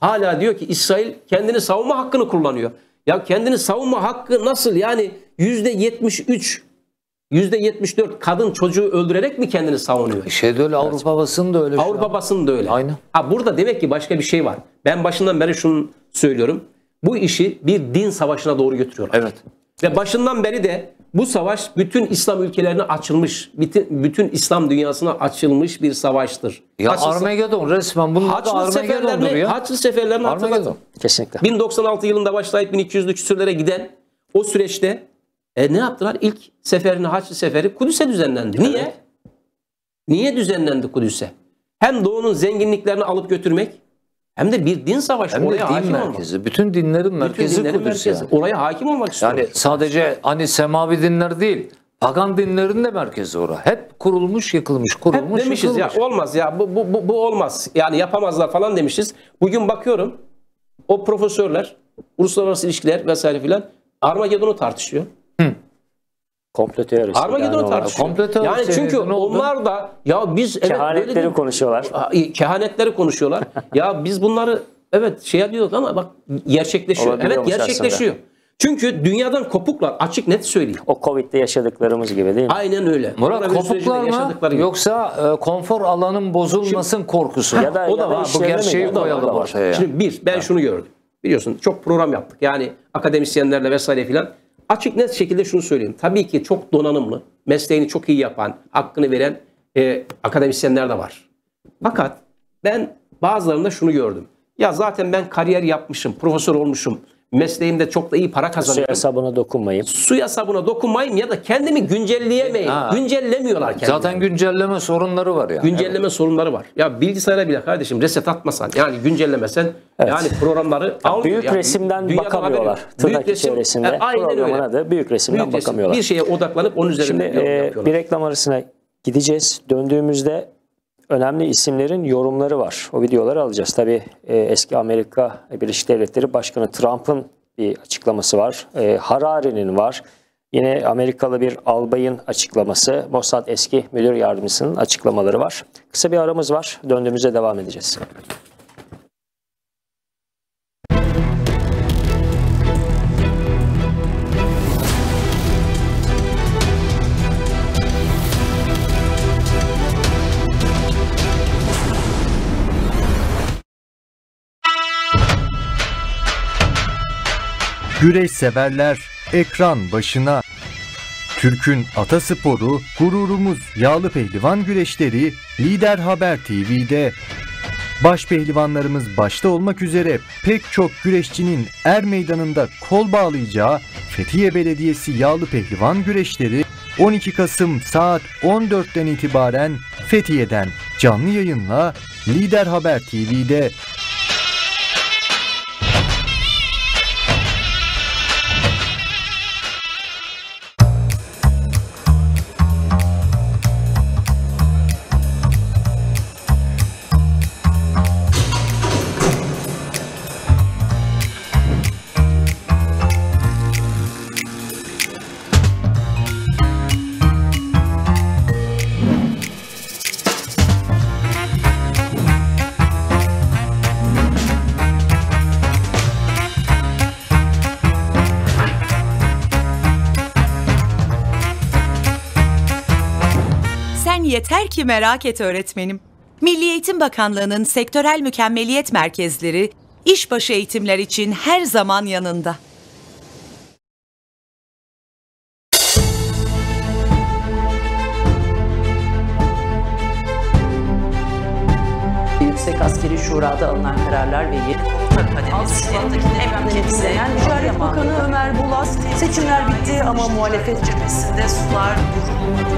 hala diyor ki İsrail kendini savunma hakkını kullanıyor. Ya kendini savunma hakkı nasıl? Yani yüzde yetmiş üç, yüzde yetmiş dört kadın çocuğu öldürerek mi kendini savunuyor? Şey de öyle, evet. Avrupa basını da öyle. Avrupa basını da öyle. Aynen. Ha, burada demek ki başka bir şey var. Ben başından beri şunu söylüyorum. Bu işi bir din savaşına doğru götürüyorlar. Evet. Ve evet. başından beri de bu savaş bütün İslam ülkelerine açılmış, bütün, bütün İslam dünyasına açılmış bir savaştır. Ya Haçlı, Armageddon resmen bunun adı Armageddon'dur ya. Haçlı seferlerini hatırlatın. Kesinlikle. bin doksan altı yılında başlayıp bin iki yüzlü küsürlere giden o süreçte e, ne yaptılar? İlk seferini Haçlı seferi Kudüs'e düzenlendi. Niye? Evet. Niye düzenlendi Kudüs'e? Hem doğunun zenginliklerini alıp götürmek hem de bir din savaşı. Hem oraya hakim merkezi. Olmak. Bütün dinlerin merkezi Bütün dinlerin Kudüs merkezi. Yani. Oraya hakim olmak istiyor. Yani sadece hani semavi dinler değil. Pagan dinlerin de merkezi oraya. Hep kurulmuş, yıkılmış, kurulmuş, Hep demişiz yıkılmış. Ya olmaz ya bu, bu, bu, bu olmaz. Yani yapamazlar falan demişiz. Bugün bakıyorum o profesörler, uluslararası ilişkiler vesaire filan Armageddon'u tartışıyor. Hı. Komplo teorisi. Armageddon'u yani tartışıyor. Komplo yani çünkü onlar da ya biz evet, kehanetleri böyle konuşuyorlar. Kehanetleri konuşuyorlar. Ya biz bunları evet şey diyorduk ama bak gerçekleşiyor. Olabilir evet gerçekleşiyor. Aslında. Çünkü dünyadan kopuklar açık net söyleyeyim. O Covid'de yaşadıklarımız gibi değil mi? Aynen öyle. Murat kopuklar mı yoksa e, konfor alanın bozulmasın şimdi, korkusu. Ya da, o da var. Bu gerçeği koyalım ortaya. Şimdi bir ben ha. şunu gördüm. Biliyorsun çok program yaptık. Yani akademisyenlerle vesaire filan. Açık net şekilde şunu söyleyeyim. Tabii ki çok donanımlı, mesleğini çok iyi yapan, hakkını veren e, akademisyenler de var. Fakat ben bazılarında şunu gördüm. Ya zaten ben kariyer yapmışım, profesör olmuşum. Mesleğimde çok da iyi para kazanıyorum. Suya sabuna dokunmayayım. Suya sabuna dokunmayayım ya da kendimi güncelleyemeyim. Ha. Güncellemiyorlar kendini. Zaten güncelleme sorunları var ya. Yani. Güncelleme evet. sorunları var. Ya bilgisayara bile kardeşim reset atmasan yani güncellemesen evet. yani programları ya büyük ya, resimden bakamıyorlar. Büyük resim, resimde. Aynen öyle. Da büyük resimden büyük bakamıyorlar. Resim, bir şeye odaklanıp onun üzerinde Şimdi, e, bir reklam arasına gideceğiz. Döndüğümüzde önemli isimlerin yorumları var. O videoları alacağız. Tabii eski Amerika Birleşik Devletleri Başkanı Trump'ın bir açıklaması var. E, Harari'nin var. Yine Amerikalı bir albayın açıklaması, Mossad eski müdür yardımcısının açıklamaları var. Kısa bir aramız var. Döndüğümüzde devam edeceğiz. Güreş severler ekran başına. Türk'ün atasporu, gururumuz yağlı pehlivan güreşleri Lider Haber T V'de. Baş pehlivanlarımız başta olmak üzere pek çok güreşçinin er meydanında kol bağlayacağı Fethiye Belediyesi yağlı pehlivan güreşleri on iki Kasım saat on dörtten itibaren Fethiye'den canlı yayınla Lider Haber T V'de. Yeter ki merak et öğretmenim. Milli Eğitim Bakanlığı'nın sektörel mükemmeliyet merkezleri işbaşı eğitimler için her zaman yanında. Yüksek Askeri Şura'da alınan kararlar ve yeni komuta kademesi emeklilikten Ticaret Bakanı Ömer Bulaz, seçimler bitti ama muhalefet cephesinde sular durulmadı.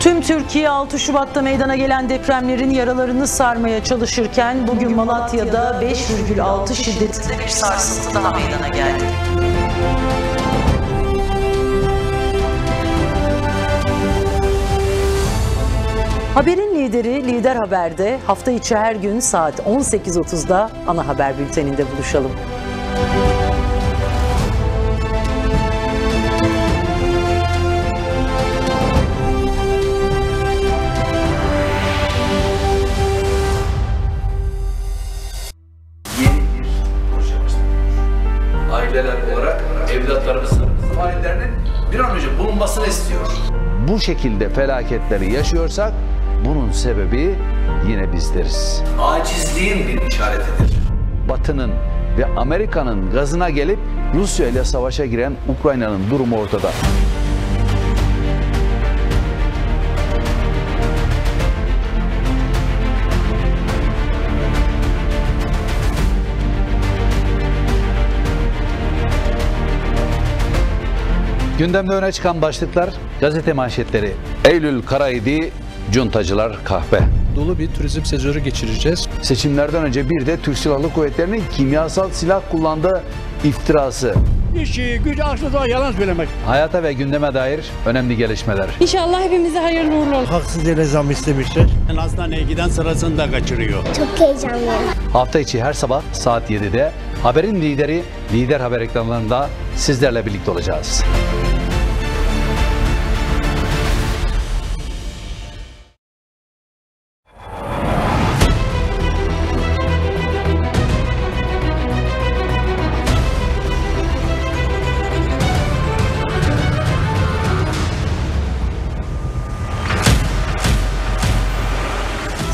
Tüm Türkiye altı Şubat'ta meydana gelen depremlerin yaralarını sarmaya çalışırken bugün Malatya'da beş virgül altı şiddetinde bir sarsıntı daha meydana geldi. Haberin lideri Lider Haber'de hafta içi her gün saat on sekiz otuzda ana haber bülteninde buluşalım. Bu şekilde felaketleri yaşıyorsak bunun sebebi yine bizleriz. Acizliğin bir işaretidir. Batı'nın ve Amerika'nın gazına gelip Rusya ile savaşa giren Ukrayna'nın durumu ortada. Gündemde öne çıkan başlıklar, gazete manşetleri. Eylül Karaydi, cuntacılar kahpe. Dolu bir turizm sezonu geçireceğiz. Seçimlerden önce bir de Türk Silahlı Kuvvetleri'nin kimyasal silah kullandığı iftirası. İşi, gücü, açlığa yalan söylemek. Hayata ve gündeme dair önemli gelişmeler. İnşallah hepimize hayırlı uğurlu olsun. Haksız yere zam istemişler. Hastaneye giden sırasını da kaçırıyor. Çok heyecanlı. Hafta içi her sabah saat yedide haberin lideri Lider Haber ekranlarında sizlerle birlikte olacağız.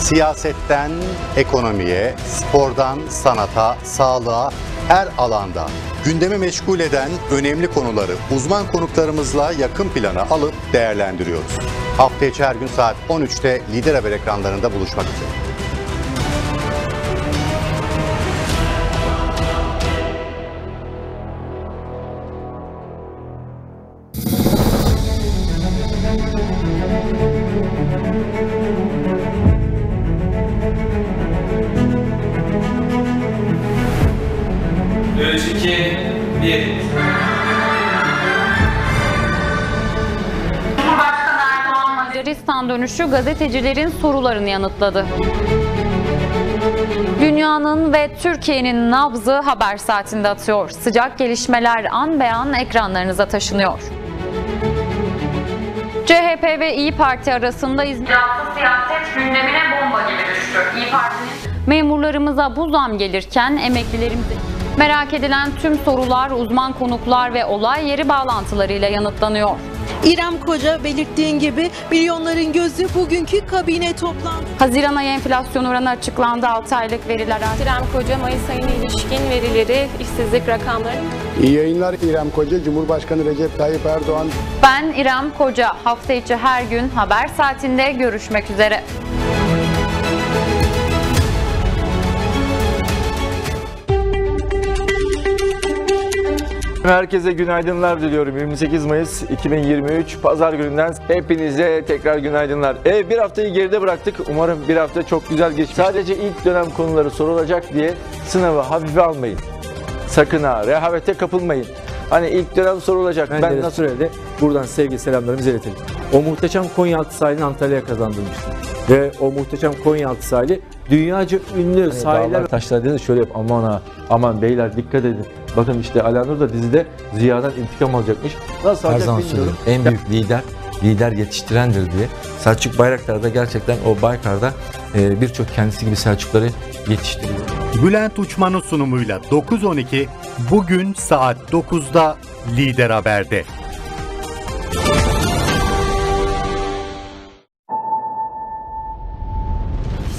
Siyasetten ekonomiye, spordan sanata, sağlığa, her alanda gündemi meşgul eden önemli konuları uzman konuklarımızla yakın plana alıp değerlendiriyoruz. Hafta içi her gün saat on üçte Lider Haber ekranlarında buluşmak üzere. üç, iki, bir. Cumhurbaşkanı Erdoğan Macaristan dönüşü gazetecilerin sorularını yanıtladı. Dünyanın ve Türkiye'nin nabzı haber saatinde atıyor. Sıcak gelişmeler an be an ekranlarınıza taşınıyor. C H P ve İYİ Parti arasında İzmir'de siyaset gündemine bomba gibi düştü. İYİ Parti'nin memurlarımıza bu zam gelirken emeklilerimize merak edilen tüm sorular, uzman konuklar ve olay yeri bağlantılarıyla yanıtlanıyor. İrem Koca belirttiğin gibi milyonların gözü bugünkü kabine toplandı. Haziran ayı enflasyon oranı açıklandı. altı aylık veriler. İrem Koca Mayıs ayına ilişkin verileri, işsizlik rakamları. İyi yayınlar İrem Koca. Cumhurbaşkanı Recep Tayyip Erdoğan. Ben İrem Koca. Hafta içi her gün haber saatinde görüşmek üzere. Herkese günaydınlar diliyorum. yirmi sekiz Mayıs iki bin yirmi üç Pazar gününden hepinize tekrar günaydınlar. Evet, bir haftayı geride bıraktık. Umarım bir hafta çok güzel geçti. Sadece ilk dönem konuları sorulacak diye sınavı hafife almayın. Sakın ha, rehavete kapılmayın. Hani ilk dönem sorulacak. Ben, ben nasıl öyle? Buradan sevgi selamlarımızı iletelim. O muhteşem Konyaaltı sahilini Antalya'ya kazandırmıştı. Ve o muhteşem Konyaaltı sahili dünyaca ünlü hani sahiller. Taşlar dedi şöyle yap, aman ha, aman beyler dikkat edin. Bakın işte Alanur da dizide Ziya'dan intikam alacakmış. Nasıl alacak bilmiyorum. Söylüyorum. En büyük lider, lider yetiştirendir diye. Selçuk Bayraktar da gerçekten o Baykar'da birçok kendisi gibi Selçukları yetiştiriyor. Bülent Uçman'ın sunumuyla dokuz on iki bugün saat dokuzda Lider Haber'de.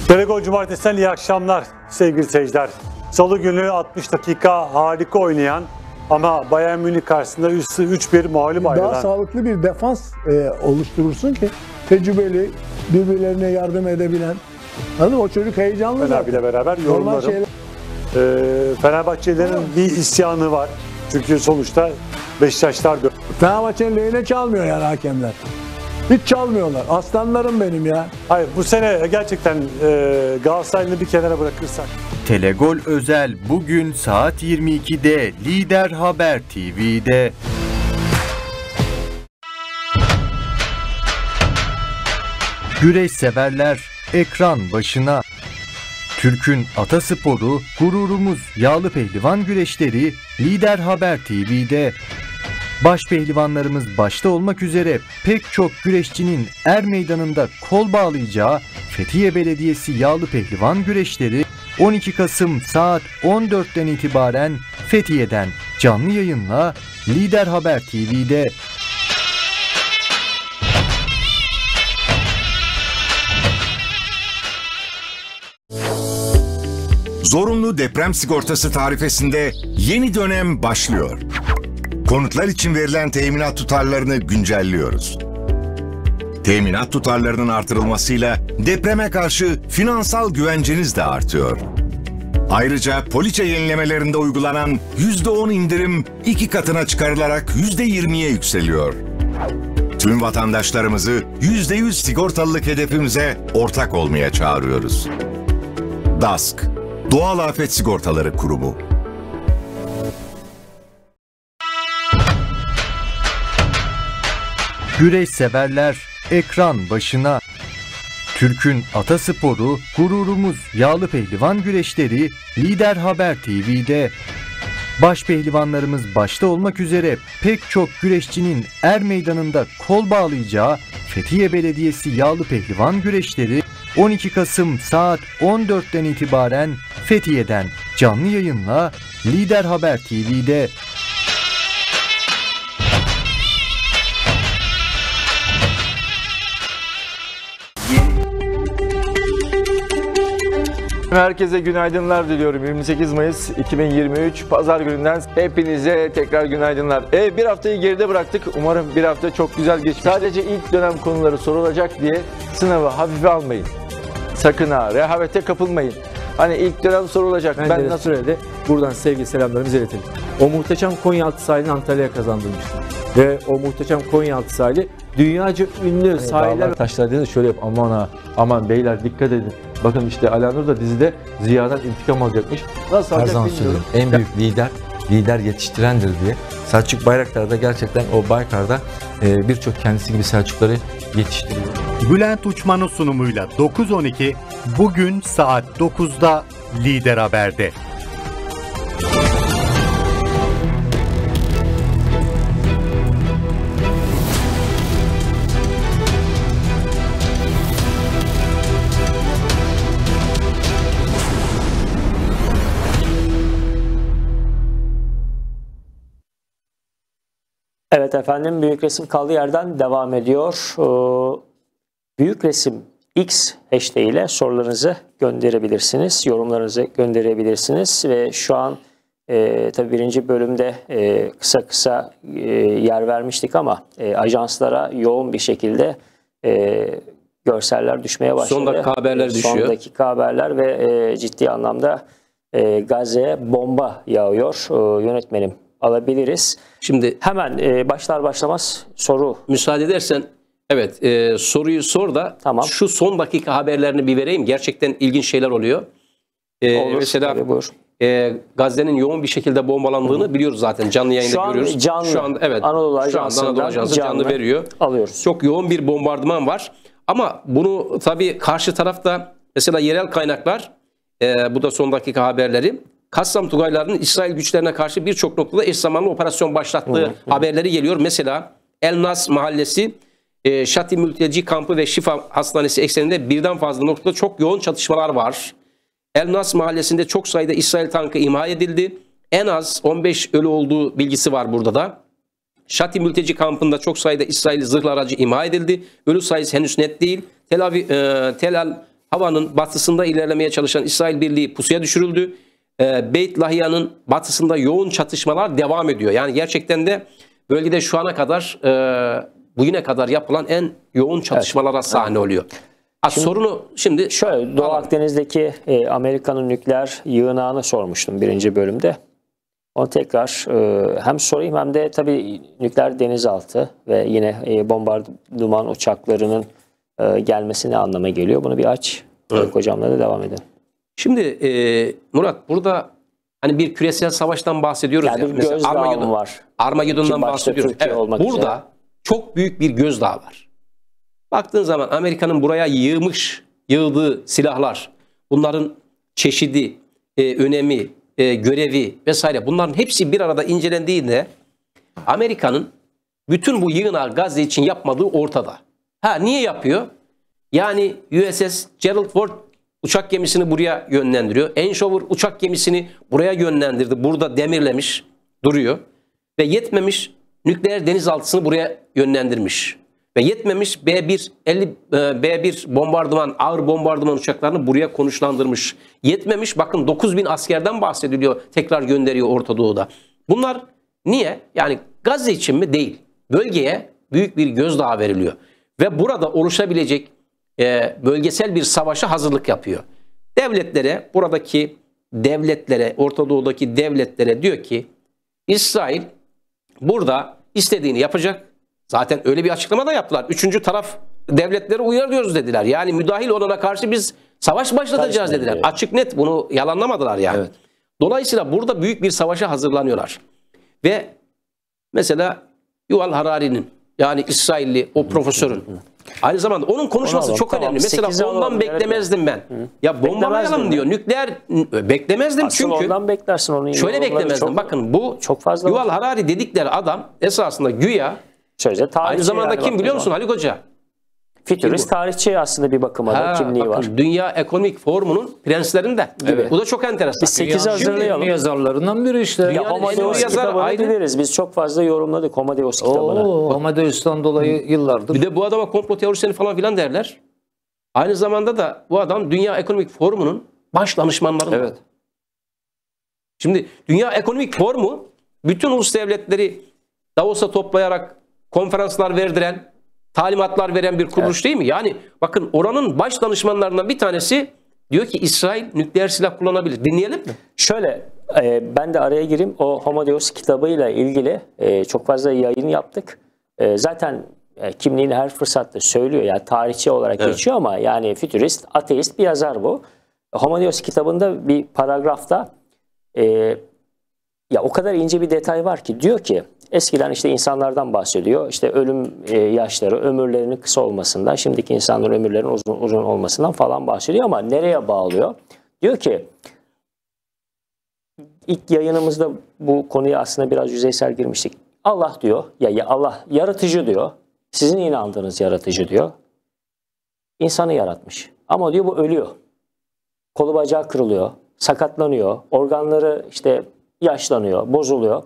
Telegol Cumartesi'den iyi akşamlar sevgili seyirciler. Salı günü altmış dakika harika oynayan ama Bayern Münih karşısında üç bir mağlup ayrılan. Daha sağlıklı bir defans e, oluşturursun ki tecrübeli, birbirlerine yardım edebilen. Anladın mı? O çocuk heyecanlı. Fener ile beraber yorumlarım. Şeyler... E, Fenerbahçelilerin bir isyanı var. Çünkü sonuçta Beşiktaşlar... Fenerbahçe'nin lehine çalmıyor yani hakemler. Hiç çalmıyorlar. Aslanlarım benim ya. Hayır, bu sene gerçekten e, Galatasaray'ını bir kenara bırakırsak. Telegol Özel bugün saat yirmi ikide Lider Haber T V'de. Güreş severler ekran başına. Türk'ün atasporu, gururumuz yağlı pehlivan güreşleri Lider Haber T V'de. Baş pehlivanlarımız başta olmak üzere pek çok güreşçinin er meydanında kol bağlayacağı Fethiye Belediyesi yağlı pehlivan güreşleri on iki Kasım saat on dörtten itibaren Fethiye'den canlı yayınla Lider Haber T V'de. Zorunlu deprem sigortası tarifesinde yeni dönem başlıyor. Konutlar için verilen teminat tutarlarını güncelliyoruz. Teminat tutarlarının artırılmasıyla depreme karşı finansal güvenceniz de artıyor. Ayrıca poliçe yenilemelerinde uygulanan yüzde on indirim iki katına çıkarılarak yüzde yirmiye yükseliyor. Tüm vatandaşlarımızı yüzde yüz sigortalılık hedefimize ortak olmaya çağırıyoruz. D A S K, Doğal Afet Sigortaları Kurumu. Güreş severler ekran başına. Türk'ün atasporu, gururumuz yağlı pehlivan güreşleri Lider Haber T V'de. Baş pehlivanlarımız başta olmak üzere pek çok güreşçinin er meydanında kol bağlayacağı Fethiye Belediyesi yağlı pehlivan güreşleri on iki Kasım saat on dörtten itibaren Fethiye'den canlı yayınla Lider Haber T V'de. Herkese günaydınlar diliyorum. yirmi sekiz Mayıs iki bin yirmi üç Pazar gününden hepinize tekrar günaydınlar. Evet, bir haftayı geride bıraktık. Umarım bir hafta çok güzel geçti. Sadece ilk dönem konuları sorulacak diye sınavı hafife almayın. Sakın ha, rehavete kapılmayın. Hani ilk dönem sorulacak. Ben, ben nasıl öyle? Buradan sevgi selamlarımızı iletelim. O muhteşem Konyaaltı sahilini Antalya'ya kazandırmıştı. Ve o muhteşem Konyaaltı sahili dünyaca ünlü hani sahiller. Taşlar dedi şöyle yap, aman ha, aman beyler dikkat edin. Bakın işte Alanur da dizide Ziya'dan intikam alacakmış. Nasıl alacak bilmiyorum. En büyük lider, lider yetiştirendir diye. Selçuk Bayraktar da gerçekten o Baykar'da birçok kendisi gibi Selçukları yetiştiriyor. Bülent Uçman'ın sunumuyla dokuz on iki bugün saat dokuzda Lider Haber'de. Evet efendim, büyük resim kaldığı yerden devam ediyor. Ee, büyük resim X hashtag ile sorularınızı gönderebilirsiniz, yorumlarınızı gönderebilirsiniz ve şu an e, tabii birinci bölümde e, kısa kısa e, yer vermiştik ama e, ajanslara yoğun bir şekilde e, görseller düşmeye başladı. Son dakika haberler düşüyor. Son dakika haberler ve e, ciddi anlamda e, Gazze'ye bomba yağıyor. E, yönetmenim, alabiliriz. Şimdi hemen e, başlar başlamaz soru. Müsaade edersen evet e, soruyu sor da tamam. Şu son dakika haberlerini bir vereyim. Gerçekten ilginç şeyler oluyor. E, Olur, mesela e, Gazze'nin yoğun bir şekilde bombalandığını Hı. biliyoruz zaten. Canlı yayında şu görüyoruz. Canlı, şu anda evet. Anadolu Ajansı canlı, canlı veriyor. Alıyoruz. Çok yoğun bir bombardıman var. Ama bunu tabii karşı tarafta mesela yerel kaynaklar e, bu da son dakika haberleri. Kassam Tugaylarının İsrail güçlerine karşı birçok noktada eş zamanlı operasyon başlattığı hmm. haberleri geliyor. Mesela El Nas mahallesi, Şati mülteci kampı ve Şifa hastanesi ekseninde birden fazla noktada çok yoğun çatışmalar var. El Nas mahallesinde çok sayıda İsrail tankı imha edildi. En az on beş ölü olduğu bilgisi var burada da. Şati mülteci kampında çok sayıda İsrail zırhlı aracı imha edildi. Ölü sayısı henüz net değil. Tel Aviv, e, Tel Al Havan'ın batısında ilerlemeye çalışan İsrail Birliği pusuya düşürüldü. Beyt Lahia'nın batısında yoğun çatışmalar devam ediyor. Yani gerçekten de bölgede şu ana kadar, bugüne kadar yapılan en yoğun çatışmalara sahne oluyor. Şimdi, sorunu şimdi şöyle, Doğu Akdeniz'deki Amerika'nın nükleer yığınağını sormuştum birinci bölümde. Onu tekrar hem sorayım hem de tabii nükleer denizaltı ve yine bombardıman uçaklarının gelmesi ne anlama geliyor? Bunu bir aç. Evet. Hocamla da devam edelim. Şimdi e, Murat, burada hani bir küresel savaştan bahsediyoruz. Yani, yani. Mesela Armageddon var. Armageddon'dan bahsediyoruz. Evet, burada için. Çok büyük bir gözdağı var. Baktığın zaman Amerika'nın buraya yığmış, yığdığı silahlar, bunların çeşidi, e, önemi, e, görevi vesaire, bunların hepsi bir arada incelendiğinde Amerika'nın bütün bu yığınağı Gazze için yapmadığı ortada. Ha, niye yapıyor? Yani U S S Gerald Ford uçak gemisini buraya yönlendiriyor. Eisenhower uçak gemisini buraya yönlendirdi. Burada demirlemiş duruyor. Ve yetmemiş, nükleer denizaltısını buraya yönlendirmiş. Ve yetmemiş, B bir elli B bir bombardıman, ağır bombardıman uçaklarını buraya konuşlandırmış. Yetmemiş, bakın dokuz bin askerden bahsediliyor. Tekrar gönderiyor Orta Doğu'da. Bunlar niye? Yani Gazze için mi? Değil. Bölgeye büyük bir gözdağı veriliyor. Ve burada oluşabilecek E, bölgesel bir savaşa hazırlık yapıyor. Devletlere, buradaki devletlere, Orta Doğu'daki devletlere diyor ki İsrail burada istediğini yapacak. Zaten öyle bir açıklama da yaptılar. Üçüncü taraf devletleri uyarıyoruz dediler. Yani müdahil olana karşı biz savaş başlatacağız dediler. Evet. Açık net, bunu yalanlamadılar yani. Evet. Dolayısıyla burada büyük bir savaşa hazırlanıyorlar. Ve mesela Yuval Harari'nin, yani İsrailli o profesörün, aynı zamanda onun konuşması alalım, çok tamam, önemli. Mesela ondan beklemezdim ben. Hı. Ya bombalayalım diyor. Mi? Nükleer beklemezdim asıl çünkü. Ondan beklersin onu. Şöyle beklemezdim. Çok, bakın bu çok fazla Yuval var. Harari dedikleri adam esasında güya sözde tarihçi. Aynı zamanda yani, kim biliyor musun Haluk Hoca? Fütürist tarihçi aslında bir bakıma da kimliği bakın, var. Dünya Ekonomik Forumu'nun prenslerinden. Evet. Bu da çok enteresan. Biz sekiz hazırlayalım. Yazarlarından biri işte. Ya, Homo Deus kitabını aydın. Biliriz. Biz çok fazla yorumladık Homo Deus kitabını. Homo Deus'tan dolayı Hı. yıllardır. Bir de bu adama komplo teorisini falan filan derler. Aynı zamanda da bu adam Dünya Ekonomik Forumu'nun baş danışmanlarından. Evet. Şimdi Dünya Ekonomik Forumu bütün ulus devletleri Davos'a toplayarak konferanslar verdiren, talimatlar veren bir kuruluş, evet, değil mi? Yani bakın oranın baş danışmanlarından bir tanesi diyor ki İsrail nükleer silah kullanabilir. Dinleyelim mi? Şöyle e, ben de araya gireyim. O Homo Deus kitabıyla ilgili e, çok fazla yayın yaptık. E, zaten e, kimliğini her fırsatta söylüyor. Yani tarihçi olarak, evet, geçiyor ama yani fütürist, ateist bir yazar bu. Homo Deus kitabında bir paragrafta e, Ya o kadar ince bir detay var ki, diyor ki eskiden işte insanlardan bahsediyor. İşte ölüm yaşları, ömürlerinin kısa olmasından, şimdiki insanların ömürlerinin uzun, uzun olmasından falan bahsediyor ama nereye bağlıyor? Diyor ki ilk yayınımızda bu konuya aslında biraz yüzeysel girmiştik. Allah diyor, ya, ya Allah yaratıcı diyor. Sizin inandığınız yaratıcı diyor. İnsanı yaratmış. Ama diyor bu ölüyor. Kolu bacağı kırılıyor, sakatlanıyor, organları işte yaşlanıyor, bozuluyor.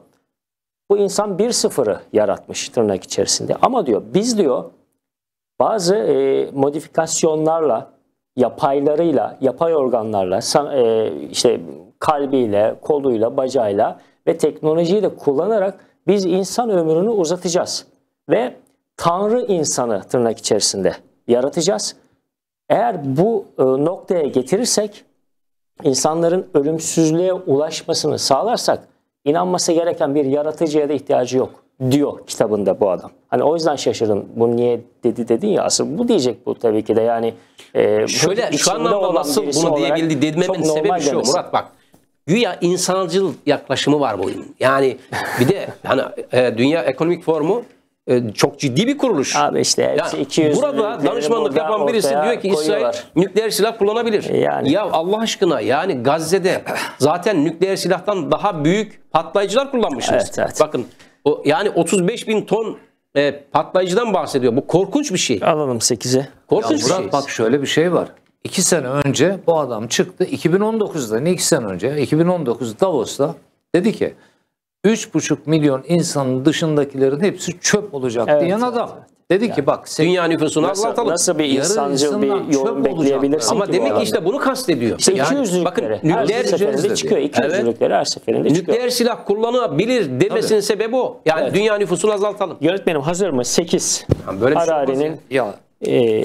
Bu insan bir sıfırı yaratmış tırnak içerisinde. Ama diyor biz diyor bazı e, modifikasyonlarla, yapaylarıyla, yapay organlarla, san, e, işte kalbiyle, koluyla, bacağıyla ve teknolojiyi de kullanarak biz insan ömrünü uzatacağız. Ve Tanrı insanı tırnak içerisinde yaratacağız. Eğer bu e, noktaya getirirsek, insanların ölümsüzlüğe ulaşmasını sağlarsak, inanması gereken bir yaratıcıya da ihtiyacı yok diyor kitabında bu adam. Hani o yüzden şaşırdım. Bu niye dedi dedin ya, asıl bu diyecek bu tabii ki de yani. E, Şöyle şu anlamda nasıl bunu diyebildi dediğimin sebebi şu Murat, bak. Güya insancıl yaklaşımı var bu oyunun. Yani bir de hani e, Dünya Ekonomik Forumu e, çok ciddi bir kuruluş. Abi işte yani, iki yüz burada danışmanlık yapan birisi diyor ki koyuyorlar. İsrail nükleer silah kullanabilir. Yani. Ya Allah aşkına, yani Gazze'de zaten nükleer silahtan daha büyük patlayıcılar kullanmışsınız. Evet, evet. Bakın o, yani otuz beş bin ton e, patlayıcıdan bahsediyor. Bu korkunç bir şey. Alalım sekize. Korkunç Murat, bir şey. Bak şöyle bir şey var. İki sene önce bu adam çıktı. iki bin on dokuzda ne iki sene önce? iki bin on dokuz Davos'ta dedi ki üç buçuk milyon insanın dışındakilerin hepsi çöp olacak evet, diyen adam. Evet. Dedi yani, ki bak dünya nüfusunu azaltalım. Nasıl bir insancıl bir yorum bekleyebilirsin ama ki? Ama demek ki işte bunu kastediyor. İşte yani, iki yüzlükleri bakın, her seferinde çıkıyor. iki yüzlükleri her seferinde çıkıyor. Nükleer silah kullanabilir demesinin sebebi o. Yani evet. Dünya nüfusunu azaltalım. Yönetmenim hazır mı? sekiz. Yani böyle Harari'nin şey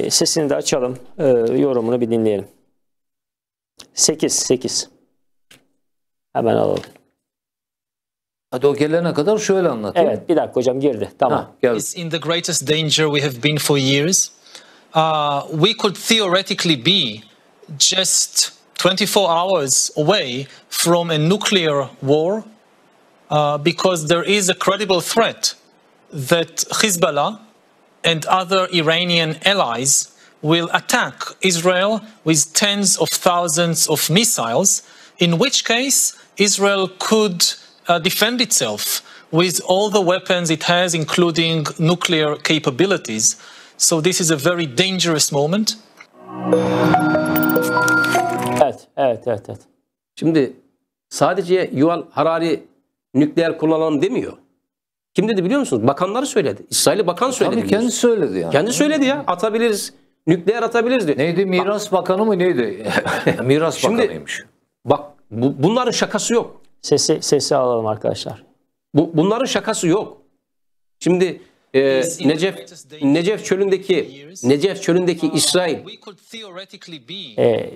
e, sesini de açalım. E, yorumunu bir dinleyelim. sekiz sekiz. Hemen alalım. Hadi o gelene kadar şöyle anlatayım. Evet, bir dakika hocam girdi. Tamam. Ha, It's in the greatest danger we have been for years. Uh, we could theoretically be just twenty-four hours away from a nuclear war uh, because there is a credible threat that Hezbollah and other Iranian allies will attack Israel with tens of thousands of missiles, in which case Israel could Uh, defend itself with all the weapons it has, including nuclear capabilities. So this is a very dangerous moment. Evet, evet, evet, evet. Şimdi sadece Yuval Harari nükleer kullanalım demiyor. Kim dedi biliyor musunuz? Bakanları söyledi. İsrail'i bakan söyledi. Tabii kendi söyledi yani. Kendi söyledi ya. Atabiliriz, nükleer atabiliriz diyor. Neydi? Miras Bak Bakanı mı neydi? Miras Şimdi, Bakanıymış. Bak bu, bunların şakası yok. Sesi, sesi alalım arkadaşlar. Bu, bunların şakası yok. Şimdi e, Necef Necef çölündeki Necef çölündeki İsrail. E,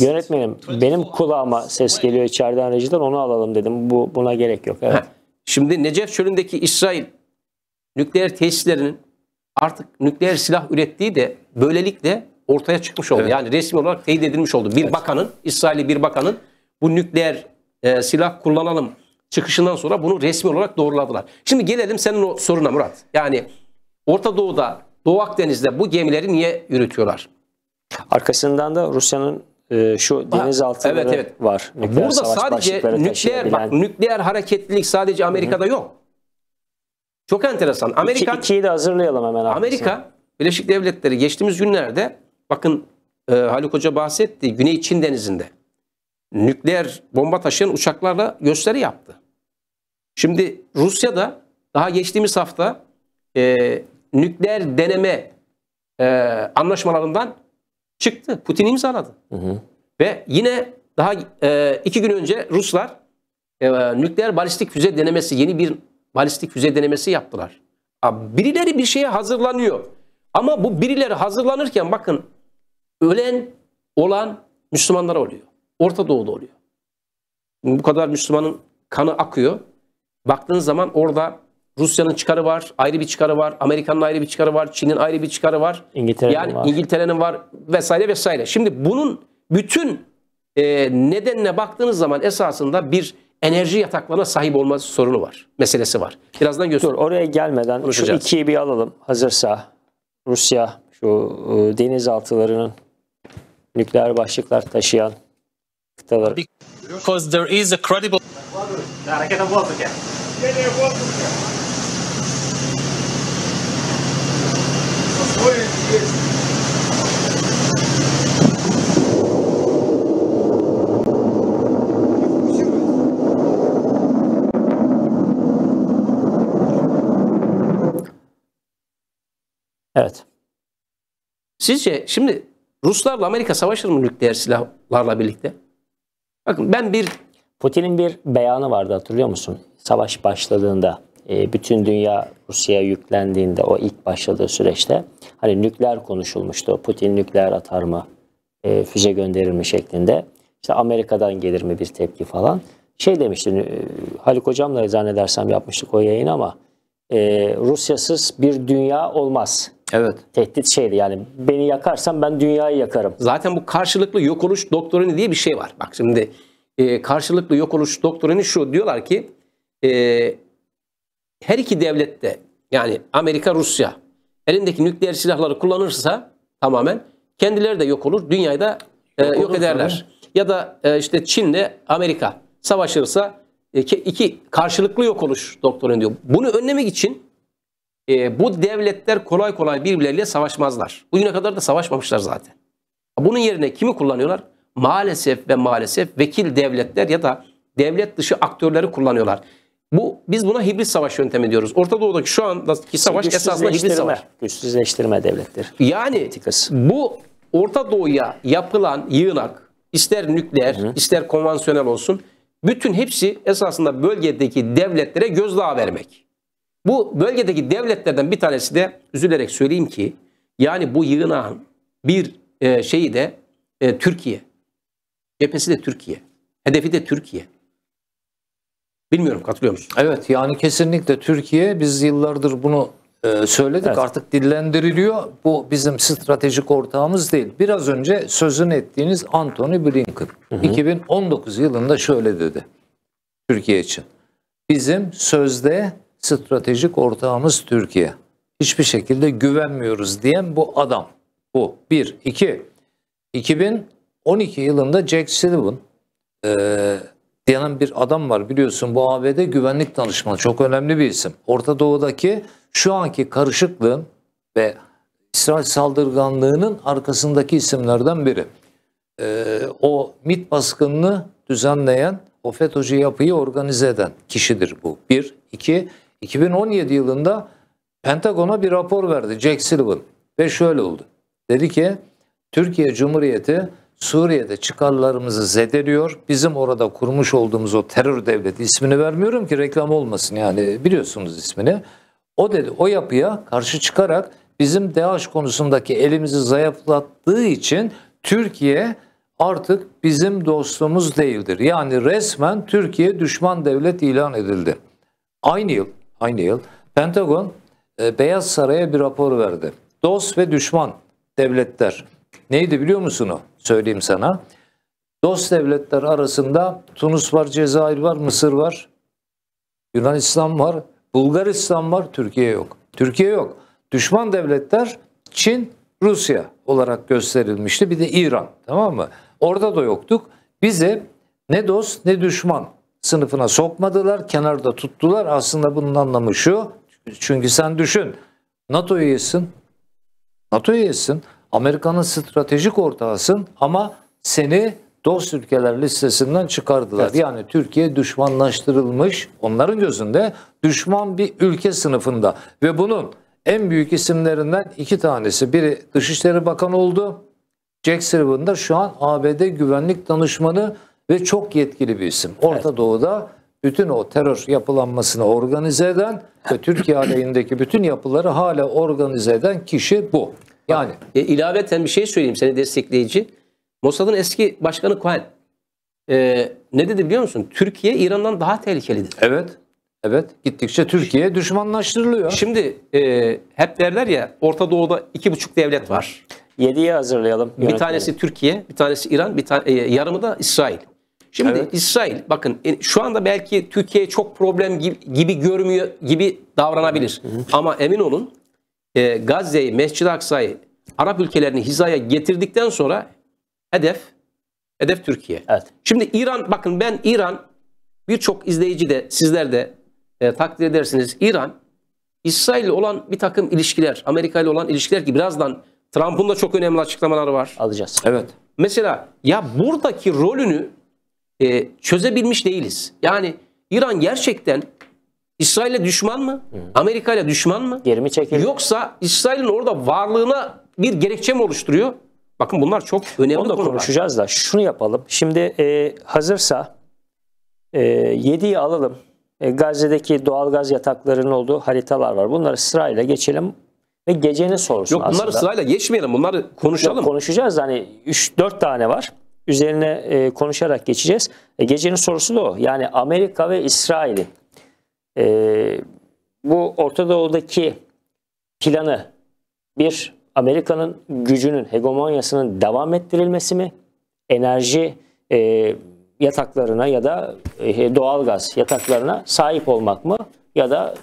yönetmenim benim kulağıma ses geliyor içeriden rejiden, onu alalım dedim. Bu buna gerek yok. Evet. Heh, şimdi Necef çölündeki İsrail nükleer tesislerinin artık nükleer silah ürettiği de böylelikle ortaya çıkmış oldu. Evet. Yani resmi olarak teyit edilmiş oldu. Bir evet. bakanın, İsrailli bir bakanın bu nükleer E, silah kullanalım çıkışından sonra bunu resmi olarak doğruladılar. Şimdi gelelim senin o soruna Murat. Yani Orta Doğu'da, Doğu Akdeniz'de bu gemileri niye yürütüyorlar? Arkasından da Rusya'nın e, şu denizaltıları evet, evet. var. Nükleer Burada sadece nükleer, bak, nükleer hareketlilik sadece Amerika'da Hı -hı. yok. Çok enteresan. Amerika, İki, ikiyi de hazırlayalım hemen. Amerika arkasına. Birleşik Devletleri geçtiğimiz günlerde bakın e, Haluk Hoca bahsetti. Güney Çin Denizi'nde nükleer bomba taşıyan uçaklarla gösteri yaptı. Şimdi Rusya'da daha geçtiğimiz hafta e, nükleer deneme e, anlaşmalarından çıktı. Putin imzaladı. Hı hı. Ve yine daha e, iki gün önce Ruslar e, nükleer balistik füze denemesi, yeni bir balistik füze denemesi yaptılar. Birileri bir şeye hazırlanıyor. Ama bu birileri hazırlanırken bakın ölen olan Müslümanlara oluyor. Orta Doğu'da oluyor. Bu kadar Müslümanın kanı akıyor. Baktığınız zaman orada Rusya'nın çıkarı var, ayrı bir çıkarı var, Amerika'nın ayrı bir çıkarı var, Çin'in ayrı bir çıkarı var, İngiltere'nin yani var. İngiltere'nin var vesaire vesaire. Şimdi bunun bütün e, nedenine baktığınız zaman esasında bir enerji yataklarına sahip olma sorunu var, meselesi var. Birazdan göstereyim. Dur, oraya gelmeden şu ikiyi bir alalım hazırsa. Rusya şu denizaltılarının nükleer başlıklar taşıyan kıtaları. Because there is a credible Evet. Sizce şimdi Ruslarla Amerika savaşır mı nükleer silahlarla birlikte? Bakın ben bir... Putin'in bir beyanı vardı, hatırlıyor musun? Savaş başladığında, bütün dünya Rusya'ya yüklendiğinde, o ilk başladığı süreçte hani nükleer konuşulmuştu. Putin nükleer atar mı, füze gönderir mi şeklinde. İşte Amerika'dan gelir mi bir tepki falan. Şey demişti, Haluk Hocam'la zannedersem yapmıştık o yayını ama Rusyasız bir dünya olmaz. Evet. Tehdit şeydi yani, beni yakarsan ben dünyayı yakarım. Zaten bu karşılıklı yok oluş doktrini diye bir şey var. Bak şimdi e, karşılıklı yok oluş doktrini şu, diyorlar ki e, her iki devlette yani Amerika, Rusya elindeki nükleer silahları kullanırsa tamamen kendileri de yok olur, dünyayı da e, yok, yok ederler. Tabii. Ya da e, işte Çin'le Amerika savaşırsa e, iki karşılıklı yok oluş doktrini diyor. Bunu önlemek için E, bu devletler kolay kolay birbirleriyle savaşmazlar. Bugüne kadar da savaşmamışlar zaten. Bunun yerine kimi kullanıyorlar? Maalesef ve maalesef vekil devletler ya da devlet dışı aktörleri kullanıyorlar. Bu, biz buna hibrit savaş yöntemi diyoruz. Orta Doğu'daki şu andaki savaş esasında hibrit savaş. Güçsüzleştirme devletleri. Yani bu Orta Doğu'ya yapılan yığınak, ister nükleer, hı hı, ister konvansiyonel olsun, bütün hepsi esasında bölgedeki devletlere gözdağı vermek. Bu bölgedeki devletlerden bir tanesi de, üzülerek söyleyeyim ki, yani bu yığınağın bir e, şeyi de e, Türkiye. Cephesi de Türkiye. Hedefi de Türkiye. Bilmiyorum, katılıyor musun? Evet, yani kesinlikle Türkiye. Biz yıllardır bunu e, söyledik. Evet. Artık dillendiriliyor. Bu bizim stratejik ortağımız değil. Biraz önce sözünü ettiğiniz Antony Blinken, hı hı, iki bin on dokuz yılında şöyle dedi Türkiye için. Bizim sözde stratejik ortağımız Türkiye. Hiçbir şekilde güvenmiyoruz diyen bu adam. Bu bir. İki, iki bin on iki yılında Jack Sullivan e, diyen bir adam var, biliyorsun. Bu A B D güvenlik danışmanı. Çok önemli bir isim. Orta Doğu'daki şu anki karışıklığın ve İsrail saldırganlığının arkasındaki isimlerden biri. E, o MİT baskınını düzenleyen, o FETÖ'cü yapıyı organize eden kişidir bu. Bir. İki, iki bin on yedi yılında Pentagon'a bir rapor verdi Jack Sullivan ve şöyle oldu. Dedi ki Türkiye Cumhuriyeti Suriye'de çıkarlarımızı zedeliyor. Bizim orada kurmuş olduğumuz o terör devleti, ismini vermiyorum ki reklam olmasın, yani biliyorsunuz ismini. O dedi, o yapıya karşı çıkarak bizim D A E Ş konusundaki elimizi zayıflattığı için Türkiye artık bizim dostumuz değildir. Yani resmen Türkiye düşman devlet ilan edildi. Aynı yıl, aynı yıl Pentagon e, Beyaz Saray'a bir rapor verdi. Dost ve düşman devletler. Neydi biliyor musun o? Söyleyeyim sana. Dost devletler arasında Tunus var, Cezayir var, Mısır var, Yunanistan var, Bulgaristan var, Türkiye yok. Türkiye yok. Düşman devletler Çin, Rusya olarak gösterilmişti. Bir de İran, tamam mı? Orada da yoktuk. Bizi ne dost ne düşman sınıfına sokmadılar, kenarda tuttular. Aslında bunun anlamı şu, çünkü sen düşün, NATO üyesin, NATO üyesin, Amerika'nın stratejik ortağısın ama seni dost ülkeler listesinden çıkardılar. Evet. Yani Türkiye düşmanlaştırılmış, onların gözünde düşman bir ülke sınıfında ve bunun en büyük isimlerinden iki tanesi, biri Dışişleri Bakanı oldu, Jack Sullivan da şu an A B D Güvenlik Danışmanı ve çok yetkili bir isim. Orta, evet, Doğu'da bütün o terör yapılanmasını organize eden ve Türkiye aleyhindeki bütün yapıları hala organize eden kişi bu. Yani e, ilaveten bir şey söyleyeyim seni destekleyici. Mossad'ın eski başkanı Cohen e, ne dedi biliyor musun? Türkiye İran'dan daha tehlikelidir. Evet. Evet. Gittikçe Türkiye düşmanlaştırılıyor. Şimdi e, hep derler ya, Orta Doğu'da iki buçuk devlet var. yediye hazırlayalım. Bir tanesi Türkiye, bir tanesi İran, bir ta- e, yarımı da İsrail. Şimdi evet. İsrail, bakın şu anda belki Türkiye çok problem gibi, gibi görmüyor gibi davranabilir. Hı hı. Ama emin olun e, Gazze'yi, Mescid-i Aksa'yı, Arap ülkelerini hizaya getirdikten sonra hedef, hedef Türkiye. Evet. Şimdi İran, bakın ben İran, birçok izleyici de sizler de e, takdir edersiniz. İran, İsrail ile olan bir takım ilişkiler, Amerika ile olan ilişkiler ki birazdan Trump'un da çok önemli açıklamaları var. Alacağız. Evet. Mesela ya buradaki rolünü e, çözebilmiş değiliz. Yani İran gerçekten İsrail'e düşman mı? Amerika'yla düşman mı? Geri mi çekildi? Yoksa İsrail'in orada varlığına bir gerekçe mi oluşturuyor? Bakın bunlar çok önemli konular. Onu da konuşacağız da şunu yapalım. Şimdi e, hazırsa e, yediyi alalım. E, Gazze'deki doğalgaz yataklarının olduğu haritalar var. Bunları sırayla geçelim. Ve gecenin sorusu aslında. Yok bunları aslında sırayla geçmeyelim. Bunları konuşalım. Yok, konuşacağız. Hani üç dört tane var. Üzerine e, konuşarak geçeceğiz. E, gecenin sorusu da o. Yani Amerika ve İsrail'in e, bu Orta Doğu'daki planı bir Amerika'nın gücünün, hegemonyasının devam ettirilmesi mi? Enerji e, yataklarına ya da e, doğalgaz yataklarına sahip olmak mı? Ya da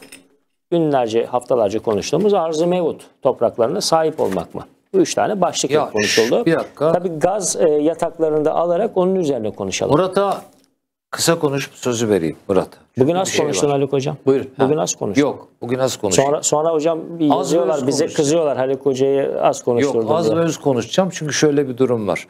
günlerce, haftalarca konuştuğumuz Arz-ı Mevut topraklarına sahip olmak mı? Bu üç tane başlık ya, konuşuldu. Bir dakika. Tabii gaz e, yataklarını da alarak onun üzerine konuşalım. Murat'a kısa konuşup sözü vereyim. Murat. Bugün az şey konuştun var. Haluk Hocam. Buyur. Bugün ha. az konuştun. Yok. Bugün az konuştun. Sonra, sonra hocam yazıyorlar, bize kızıyorlar, Haluk Hoca'yı az konuşturdun. Yok, az diye. Ve öz konuşacağım çünkü şöyle bir durum var.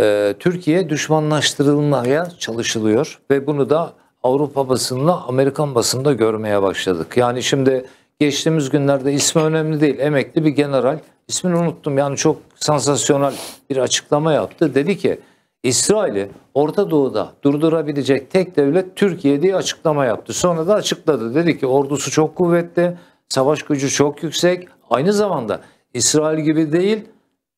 Ee, Türkiye düşmanlaştırılmaya çalışılıyor ve bunu da Avrupa basınla Amerikan basında görmeye başladık. Yani şimdi geçtiğimiz günlerde ismi önemli değil. Emekli bir general, ismini unuttum yani, çok sansasyonel bir açıklama yaptı. Dedi ki İsrail'i Orta Doğu'da durdurabilecek tek devlet Türkiye diye açıklama yaptı. Sonra da açıkladı. Dedi ki ordusu çok kuvvetli, savaş gücü çok yüksek. Aynı zamanda İsrail gibi değil,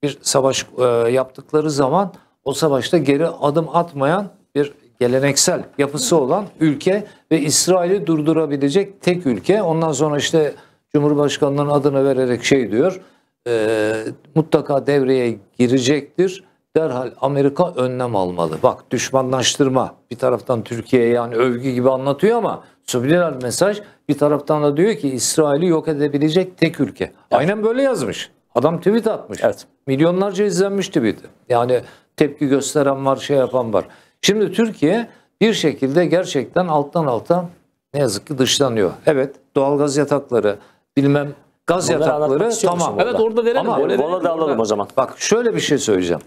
bir savaş e, yaptıkları zaman o savaşta geri adım atmayan bir geleneksel yapısı olan ülke ve İsrail'i durdurabilecek tek ülke. Ondan sonra işte Cumhurbaşkanı'nın adını vererek şey diyor, e, mutlaka devreye girecektir. Derhal Amerika önlem almalı. Bak düşmanlaştırma bir taraftan Türkiye'ye yani övgü gibi anlatıyor ama subliminal mesaj bir taraftan da diyor ki İsrail'i yok edebilecek tek ülke. Evet. Aynen böyle yazmış. Adam tweet atmış. Evet. Milyonlarca izlenmiş tweet'i. Yani tepki gösteren var, şey yapan var. Şimdi Türkiye bir şekilde gerçekten alttan alta ne yazık ki dışlanıyor. Evet, doğalgaz yatakları, bilmem gaz bunları yatakları, tamam. Evet, orada verelim. Ama ona da alalım o zaman. Bak şöyle bir şey söyleyeceğim.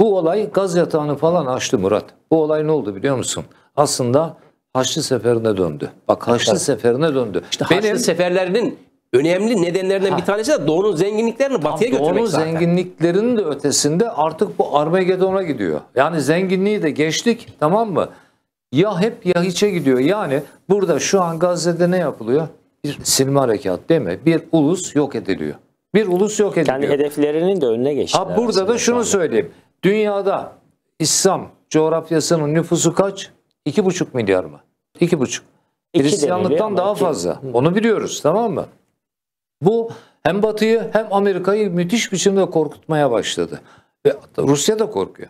Bu olay gaz yatağını falan açtı Murat. Bu olay ne oldu biliyor musun? Aslında Haçlı Seferi'ne döndü. Bak Haçlı evet. Seferi'ne döndü. İşte Benim, Haçlı Seferlerinin önemli nedenlerinden ha. bir tanesi de Doğu'nun zenginliklerini Tam batıya götürmek Doğu'nun zaten. Doğu'nun zenginliklerinin de ötesinde artık bu Armageddon'a gidiyor. Yani zenginliği de geçtik, tamam mı? Ya hep ya hiçe gidiyor. Yani burada şu an Gazze'de ne yapılıyor? Bir silme harekat değil mi? Bir ulus yok ediliyor. Bir ulus yok ediliyor. Kendi hedeflerinin de önüne geçti. Ha, burada da şunu söyleyeyim. Dünyada İslam coğrafyasının nüfusu kaç? iki buçuk milyar mı? iki buçuk. Hristiyanlıktan daha fazla. Onu biliyoruz, tamam mı? Bu hem Batı'yı hem Amerika'yı müthiş biçimde korkutmaya başladı. Ve Rusya da korkuyor.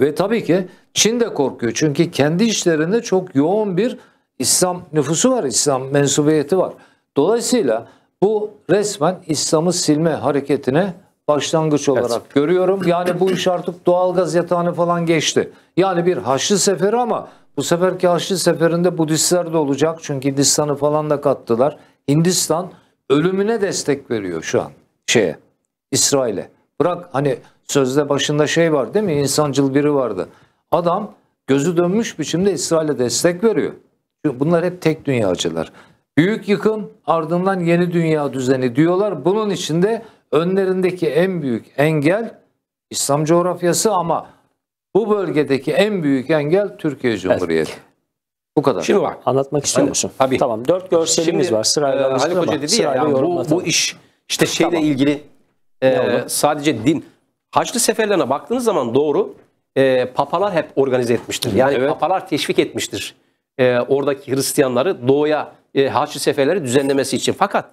Ve tabii ki Çin de korkuyor. Çünkü kendi içlerinde çok yoğun bir İslam nüfusu var, İslam mensubiyeti var. Dolayısıyla bu resmen İslam'ı silme hareketine başlangıç olarak evet. görüyorum. Yani bu iş artık doğalgaz yatağını falan geçti. Yani bir Haçlı Seferi ama bu seferki Haçlı Seferi'nde Budistler de olacak. Çünkü Hindistan'ı falan da kattılar. Hindistan ölümüne destek veriyor şu an şeye, İsrail'e. Bırak hani sözde başında şey var değil mi? İnsancıl biri vardı. Adam gözü dönmüş biçimde İsrail'e destek veriyor. Bunlar hep tek dünyacılar. Büyük yıkım ardından yeni dünya düzeni diyorlar. Bunun içinde önlerindeki en büyük engel İslam coğrafyası ama bu bölgedeki en büyük engel Türkiye Cumhuriyeti. Evet. Bu kadar. Şimdi bak, anlatmak istiyor musun? Tabii. Tamam, dört görselimiz şimdi, var. Sırayla e, Haluk Hoca dedi ya, yani bu, bu iş işte şeyle tamam. ilgili e, sadece din. Haçlı seferlerine baktığınız zaman doğru e, papalar hep organize etmiştir. Yani evet. papalar teşvik etmiştir. E, oradaki Hristiyanları doğuya e, Haçlı seferleri düzenlemesi için. Fakat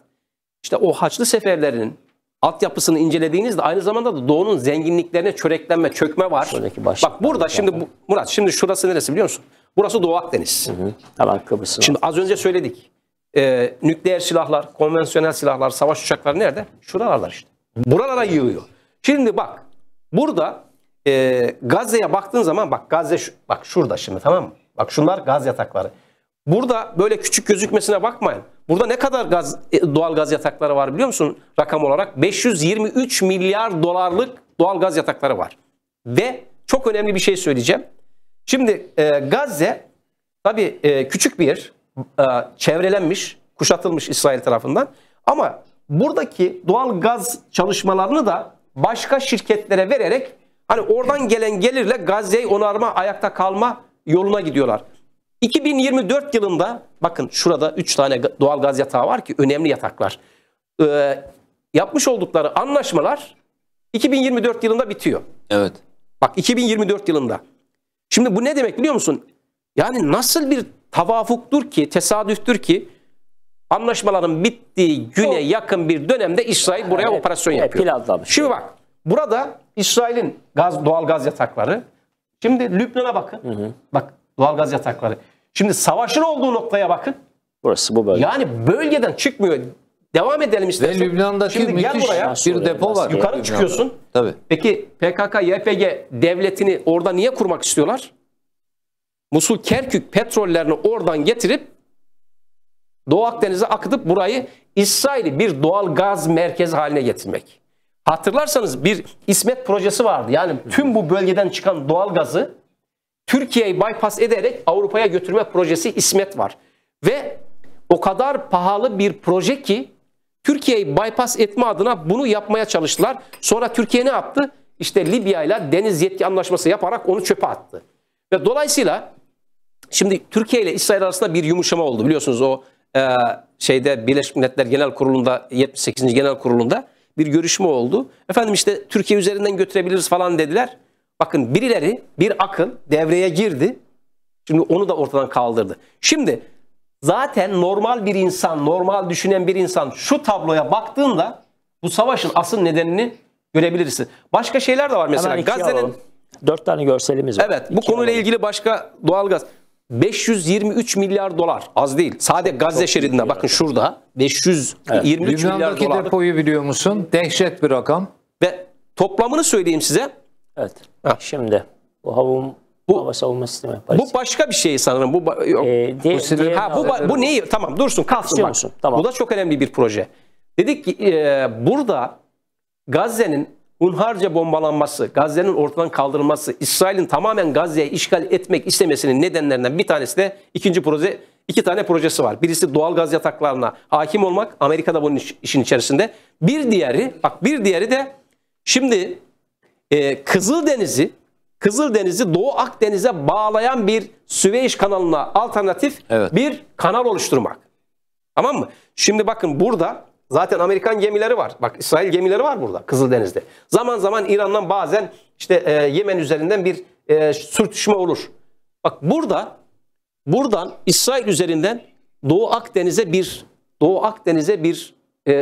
işte o Haçlı seferlerinin altyapısını incelediğinizde aynı zamanda da doğunun zenginliklerine çöreklenme, çökme var. Bak burada şimdi yani. Murat, şimdi şurası neresi biliyor musun? Burası Doğu Akdeniz. Hı hı. Tamam, Kıbrıs. Şimdi az önce söyledik. Ee, nükleer silahlar, konvansiyonel silahlar, savaş uçakları nerede? Şuralarlar işte. Buralara yığıyor. Şimdi bak burada e, Gazze'ye baktığın zaman bak Gazze şu, bak şurada şimdi, tamam mı? Bak şunlar gaz yatakları. Burada böyle küçük gözükmesine bakmayın. Burada ne kadar gaz, doğal gaz yatakları var biliyor musun? Rakam olarak beş yüz yirmi üç milyar dolarlık doğal gaz yatakları var. Ve çok önemli bir şey söyleyeceğim. Şimdi e, Gazze tabii e, küçük bir yer, e, çevrelenmiş, kuşatılmış İsrail tarafından. Ama buradaki doğal gaz çalışmalarını da başka şirketlere vererek hani oradan gelen gelirle Gazze'yi onarma, ayakta kalma yoluna gidiyorlar. iki bin yirmi dört yılında bakın şurada üç tane doğal gaz yatağı var ki önemli yataklar. Ee, yapmış oldukları anlaşmalar iki bin yirmi dört yılında bitiyor. Evet. Bak iki bin yirmi dört yılında. Şimdi bu ne demek biliyor musun? Yani nasıl bir tavafuktur ki, tesadüftür ki anlaşmaların bittiği güne yakın bir dönemde İsrail buraya evet, operasyon yapıyor. Evet, şimdi bak burada İsrail'in gaz, doğal gaz yatakları. Şimdi Lübnan'a bakın. Hı hı. Bak. Doğal gaz yatakları. Şimdi savaşın olduğu noktaya bakın. Burası bu bölge. Yani bölgeden çıkmıyor. Devam edelim istersen. Ve Lübnan'daki şimdi gel buraya. Bir depo var. Yukarı Lübnan'da çıkıyorsun. Tabii. Peki P K K Y P G devletini orada niye kurmak istiyorlar? Musul Kerkük petrollerini oradan getirip Doğu Akdeniz'e akıtıp burayı İsrail'i bir doğal gaz merkezi haline getirmek. Hatırlarsanız bir İsmet projesi vardı. Yani tüm bu bölgeden çıkan doğal gazı Türkiye'yi bypass ederek Avrupa'ya götürme projesi İsmet var. Ve o kadar pahalı bir proje ki Türkiye'yi bypass etme adına bunu yapmaya çalıştılar. Sonra Türkiye ne yaptı? İşte Libya'yla deniz yetki anlaşması yaparak onu çöpe attı. Ve dolayısıyla şimdi Türkiye ile İsrail arasında bir yumuşama oldu. Biliyorsunuz o e, şeyde Birleşmiş Milletler Genel Kurulu'nda, yetmiş sekizinci Genel Kurulu'nda bir görüşme oldu. Efendim işte Türkiye üzerinden götürebiliriz falan dediler. Bakın birileri, bir akıl devreye girdi. Şimdi onu da ortadan kaldırdı. Şimdi zaten normal bir insan, normal düşünen bir insan şu tabloya baktığında bu savaşın asıl nedenini görebilirsin. Başka şeyler de var mesela. Gazze'nin dört tane görselimiz var. Evet, bu iki konuyla alalım. ilgili başka doğalgaz. beş yüz yirmi üç milyar dolar az değil. Sadece Gazze çok şeridinde bakın şurada beş yüz yirmi üç evet. milyar dolar. Depoyu biliyor musun? Dehşet bir rakam. Ve toplamını söyleyeyim size. Evet. Ha. Şimdi bu havum bu, hava savunma sistemi. Paris. Bu başka bir şey sanırım. Bu yok. E, diye, bu, ha, bu, bu neyi? Tamam dursun kalsın. Bak. Tamam. Bu da çok önemli bir proje. Dedik ki e, burada Gazze'nin hunharca bombalanması, Gazze'nin ortadan kaldırılması, İsrail'in tamamen Gazze'yi işgal etmek istemesinin nedenlerinden bir tanesi de ikinci proje, iki tane projesi var. Birisi doğal gaz yataklarına hakim olmak. Amerika'da bunun iş, işin içerisinde. Bir diğeri, bak bir diğeri de şimdi Ee, Kızıldeniz'i Kızıldeniz'i Doğu Akdeniz'e bağlayan bir Süveyş kanalına alternatif evet. bir kanal oluşturmak. Tamam mı? Şimdi bakın burada zaten Amerikan gemileri var. Bak İsrail gemileri var burada Kızıldeniz'de. Zaman zaman İran'dan bazen işte e, Yemen üzerinden bir e, sürtüşme olur. Bak burada buradan İsrail üzerinden Doğu Akdeniz'e bir Doğu Akdeniz'e bir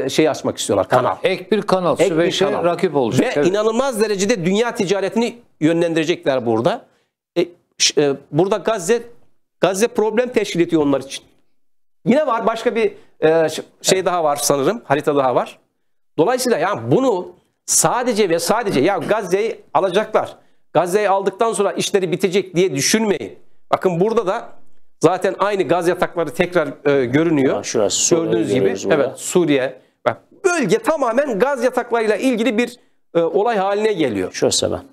şey açmak istiyorlar. Kanal. Ek bir kanal. Ek Süveyş'e bir kanal. Rakip olacak. Ve evet. inanılmaz derecede dünya ticaretini yönlendirecekler burada. E, e, burada Gazze Gazze problem teşkil ediyor onlar için. Yine var başka bir e, şey daha var sanırım. Harita daha var. Dolayısıyla yani bunu sadece ve sadece ya Gazze'yi alacaklar. Gazze'yi aldıktan sonra işleri bitecek diye düşünmeyin. Bakın burada da zaten aynı gaz yatakları tekrar e, görünüyor. Şurası, Gördüğünüz gibi burada. Evet Suriye. Bak, bölge tamamen gaz yataklarıyla ilgili bir e, olay haline geliyor. Şurası ben.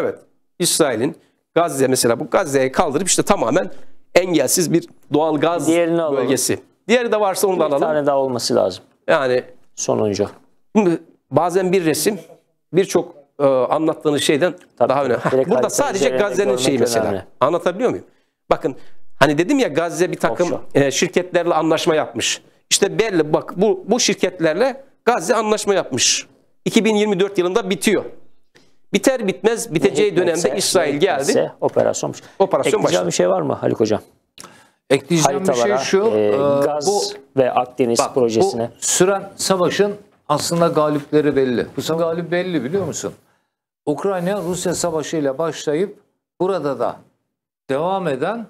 Evet. İsrail'in Gazze mesela bu Gazze'yi kaldırıp işte tamamen engelsiz bir doğal gaz bölgesi. Diğeri de varsa onu da alalım. Bir tane daha olması lazım. Yani sonuncu. Bazen bir resim birçok e, anlattığınız şeyden Tabii, daha önemli. Heh, burada sadece Gazze'nin şeyi mesela. Önemli. Anlatabiliyor muyum? Bakın hani dedim ya Gazze bir takım Offshore. şirketlerle anlaşma yapmış. İşte belli bak bu, bu şirketlerle Gazze anlaşma yapmış. iki bin yirmi dört yılında bitiyor. Biter bitmez biteceği ne dönemde hikmetse, İsrail hikmetse, geldi. Operasyon, operasyon başladı. Bir şey var mı Haluk Hocam? Ekleyeceğim Haritalara, bir şey şu. E, gaz bu, ve Akdeniz bak, projesine. Bu süren savaşın Aslında galipleri belli. Bu galip belli, biliyor musun? Ukrayna Rusya savaşıyla başlayıp burada da devam eden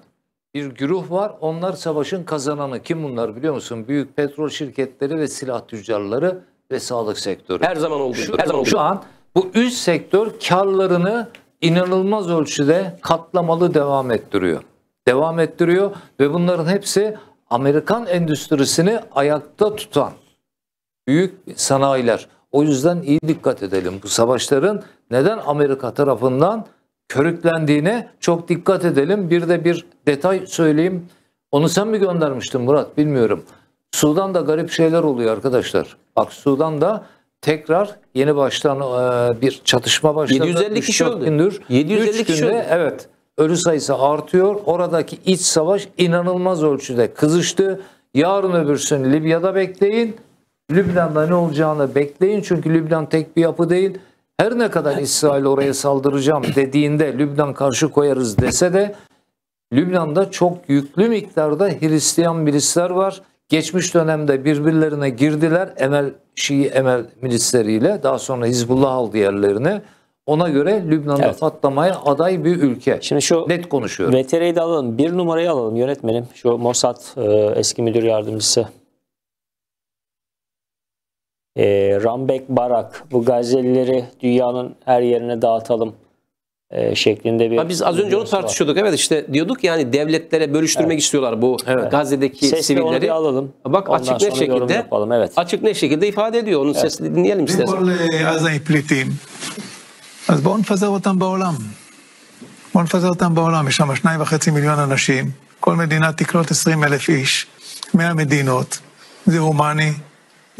bir güruh var. Onlar savaşın kazananı. Kim bunlar biliyor musun? Büyük petrol şirketleri ve silah tüccarları ve sağlık sektörü. Her zaman olduğu gibi. Her zaman olduğu. Şu an bu üç sektör karlarını inanılmaz ölçüde katlamalı devam ettiriyor. Devam ettiriyor ve bunların hepsi Amerikan endüstrisini ayakta tutan büyük sanayiler. O yüzden iyi dikkat edelim. Bu savaşların neden Amerika tarafından körüklendiğine çok dikkat edelim. Bir de bir detay söyleyeyim. Onu sen mi göndermiştin Murat? Bilmiyorum. Sudan'da garip şeyler oluyor arkadaşlar. Bak Sudan'da tekrar yeni baştan bir çatışma başladı. yedi yüz elli kişi öldü. yedi yüz elli kişi öldü. Evet. Ölü sayısı artıyor. Oradaki iç savaş inanılmaz ölçüde kızıştı. Yarın öbürsün Libya'da bekleyin. Lübnan'da ne olacağını bekleyin. Çünkü Lübnan tek bir yapı değil. Her ne kadar İsrail oraya saldıracağım dediğinde Lübnan karşı koyarız dese de Lübnan'da çok yüklü miktarda Hristiyan milisler var. Geçmiş dönemde birbirlerine girdiler Emel Şii Emel milisleriyle. Daha sonra Hizbullah aldı yerlerini. Ona göre Lübnan'da evet. patlamaya aday bir ülke. Şimdi şu net konuşuyor. V T R'yi de alalım. Bir numarayı alalım yönetmenim. Şu Mossad eski müdür yardımcısı. E, Rambek Barak, bu Gazze'lileri dünyanın her yerine dağıtalım e, şeklinde bir... Ha, biz az önce onu tartışıyorduk. Var. Evet işte diyorduk yani devletlere bölüştürmek evet. istiyorlar bu evet. Gazze'deki sesle sivilleri. Alalım. Bak ondan açık ne şekilde evet. açık ne şekilde ifade ediyor. Onun evet. sesini dinleyelim istersen.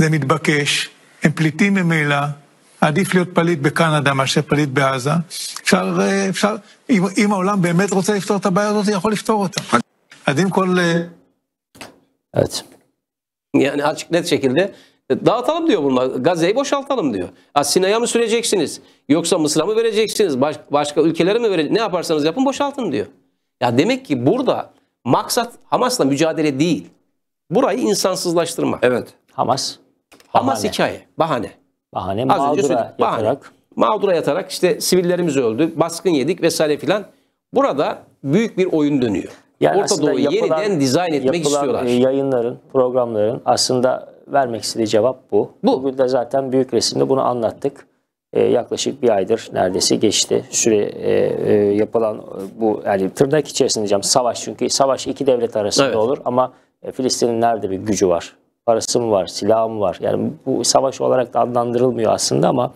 זה מתבקש, הם פליטים ממילא, עדיף להיות פליט בקנדה מאשר פליט בעזה. אפשר, אפשר, אם, אם העולם באמת רוצה לפתור את הבעיה הזאת, יכול לפתור אותה. אז אם כל... Evet. Yani açık net şekilde dağıtalım diyor bunlar, Gazze'yi boşaltalım diyor. Sina'ya mı süreceksiniz, yoksa Mısır'a mı vereceksiniz, baş, başka ülkelere mi vereceksiniz, ne yaparsanız yapın boşaltın diyor. Ya demek ki burada maksat Hamas'la mücadele değil, burayı insansızlaştırma. Evet. Hamas. Bahane. Hamas hikaye, bahane. Bahane, mağdura yatarak. Mağdura yatarak işte sivillerimiz öldü, baskın yedik vesaire filan. Burada büyük bir oyun dönüyor. Yani Orta Doğu'yu yapılan, yeniden dizayn etmek istiyorlar. Yayınların, programların aslında vermek istediği cevap bu. bu. Bugün de zaten büyük resimde bunu anlattık. Ee, yaklaşık bir aydır neredeyse geçti. Süre e, e, yapılan bu yani tırnak içerisinde diyeceğim savaş. Çünkü savaş iki devlet arasında evet. olur ama e, Filistin'in nerede bir gücü var? Parası mı var, silahı mı var? Yani bu savaş olarak da adlandırılmıyor aslında ama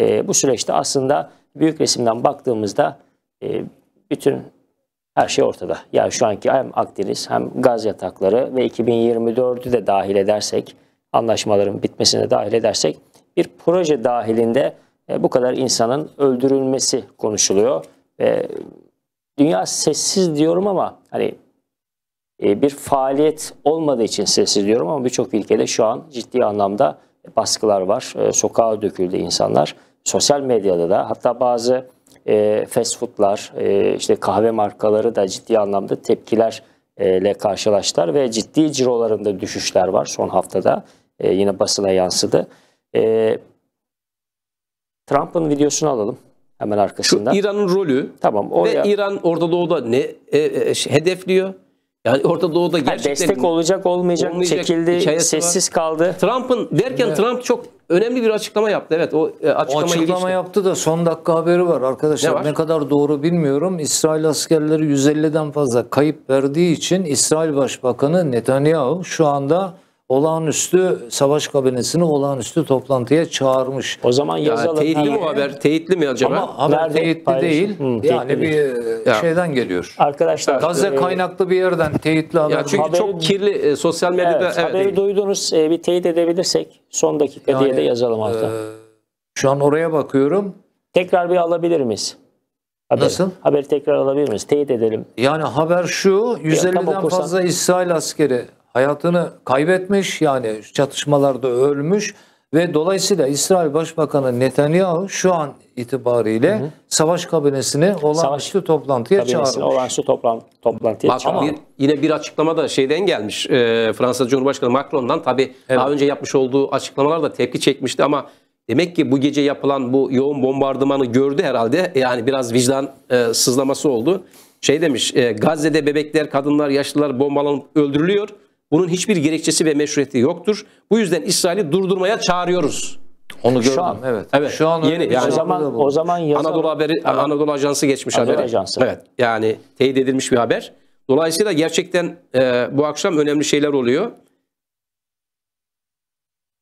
e, bu süreçte aslında büyük resimden baktığımızda e, bütün her şey ortada. Yani şu anki hem Akdeniz hem gaz yatakları ve iki bin yirmi dördü de dahil edersek, anlaşmaların bitmesine dahil edersek bir proje dahilinde e, bu kadar insanın öldürülmesi konuşuluyor. E, dünya sessiz diyorum ama hani... Bir faaliyet olmadığı için sessiz diyorum ama birçok ülkede şu an ciddi anlamda baskılar var. Sokağa döküldü insanlar. Sosyal medyada da hatta bazı fast foodlar, işte kahve markaları da ciddi anlamda tepkilerle karşılaştılar ve ciddi cirolarında düşüşler var son haftada. Yine basına yansıdı. Trump'ın videosunu alalım. Hemen arkasından. Şu İran'ın rolü tamam, oraya... ve İran Orta Doğu'da ne e, e, hedefliyor? Yani Orta Doğu'da gerçekten... Yani destek olacak, olmayacak, olmayacak çekildi, sessiz var. kaldı. Trump'ın derken evet. Trump çok önemli bir açıklama yaptı. Evet o açıklama, o açıklama yaptı da son dakika haberi var. Arkadaşlar ne, var? ne kadar doğru bilmiyorum. İsrail askerleri yüz elliden fazla kayıp verdiği için İsrail Başbakanı Netanyahu şu anda olağanüstü savaş kabinesini olağanüstü toplantıya çağırmış. O zaman yazalım. Yani teyitli mi o haber? Teyitli mi acaba? Ama haber teyitli değil. Hı, yani teyitli bir değil. şeyden geliyor. Arkadaşlar. Gazze e, kaynaklı bir yerden teyitli haber. Ya çünkü haberi, çok kirli e, sosyal medyada. Evet, evet, haberi evet. duydunuz. E, bir teyit edebilirsek son dakika yani, diye de yazalım altta. E, şu an oraya bakıyorum. Tekrar bir alabilir miyiz? Haber. Nasıl? Haberi tekrar alabilir miyiz? Teyit edelim. Yani haber şu. yüz elliden fazla İsrail askeri hayatını kaybetmiş, yani çatışmalarda ölmüş Ve dolayısıyla İsrail Başbakanı Netanyahu şu an itibariyle hı hı. savaş kabinesini olağanüstü toplantıya çağırmış. Olağanüstü toplan, toplantıya çağırmış. Yine bir açıklama da şeyden gelmiş. E, Fransa Cumhurbaşkanı Macron'dan tabii evet. daha önce yapmış olduğu açıklamalar da tepki çekmişti ama demek ki bu gece yapılan bu yoğun bombardımanı gördü herhalde. Yani biraz vicdan e, sızlaması oldu. Şey demiş, e, Gazze'de bebekler, kadınlar, yaşlılar bombalanıp öldürülüyor. Bunun hiçbir gerekçesi ve meşruiyeti yoktur. Bu yüzden İsrail'i durdurmaya çağırıyoruz. Onu gördüm. Şu an evet. evet. Şu an yeni. Yani o zaman o zaman yazan... Anadolu haberi Anadolu Ajansı geçmiş Anadolu haberi. Ajansı. Evet. Yani teyit edilmiş bir haber. Dolayısıyla gerçekten e, bu akşam önemli şeyler oluyor.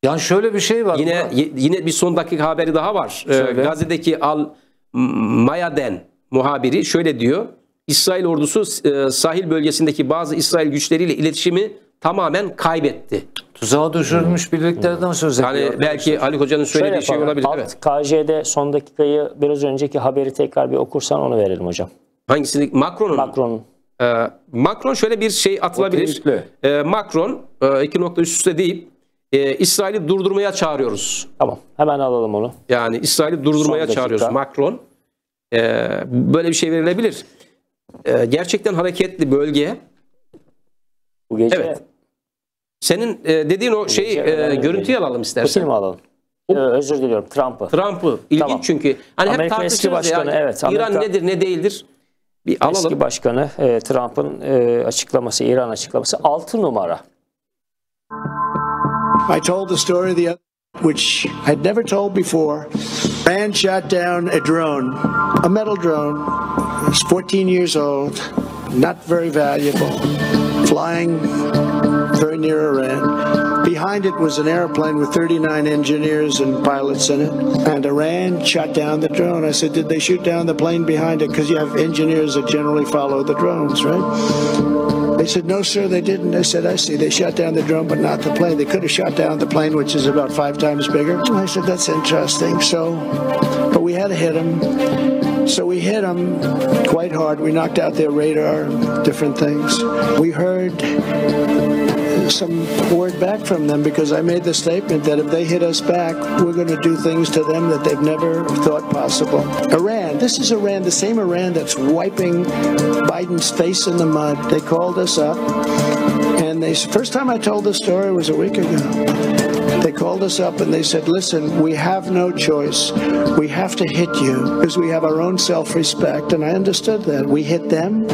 Yani şöyle bir şey var. Yine yine bir son dakika haberi daha var. E, Gazze'deki Al Mayaden muhabiri şöyle diyor. İsrail ordusu e, sahil bölgesindeki bazı İsrail güçleriyle iletişimi tamamen kaybetti. Tuzağa düşürülmüş birliklerden söz ediyor. Yani belki Ali Hoca'nın söylediği şey olabilir. Alt evet. K J'de son dakikayı biraz önceki haberi tekrar bir okursan onu verelim hocam. Hangisini? Macron'un. Macron. Ee, Macron şöyle bir şey atılabilir. Ee, Macron e, iki nokta üst üste deyip e, İsrail'i durdurmaya çağırıyoruz. Tamam. Hemen alalım onu. Yani İsrail'i durdurmaya çağırıyoruz. Macron. E, böyle bir şey verilebilir. E, gerçekten hareketli bölge. Bu gece... Evet. Senin e, dediğin o şeyi e, görüntüyü alalım istersen. Putin'i mi alalım? Ee, özür diliyorum. Trump'ı. Trump'ı. İlginç tamam. çünkü. Hani hep Amerika eski başkanı. Yani, evet, Amerika, İran nedir ne değildir? Bir alalım. Eski başkanı e, Trump'ın e, açıklaması, İran açıklaması altı numara. I told the story of the which I'd never told before. Iran shot down a drone, a metal drone. It's fourteen years old, not very valuable, flying very near Iran. Behind it was an airplane with thirty-nine engineers and pilots in it. And Iran shot down the drone. I said, did they shoot down the plane behind it? Because you have engineers that generally follow the drones, right? They said, no, sir, they didn't. I said, I see. They shot down the drone, but not the plane. They could have shot down the plane, which is about five times bigger. And I said, that's interesting. So, but we had to hit them. So we hit them quite hard. We knocked out their radar, different things. We heard some word back from them because I made the statement that if they hit us back, we're going to do things to them that they've never thought possible. Iran, this is Iran, the same Iran that's wiping Biden's face in the mud. They called us up, and they said, first time I told this story was a week ago. They called us up and they said, listen, we have no choice. We have to hit you because we have our own self-respect. And I understood that. We hit them.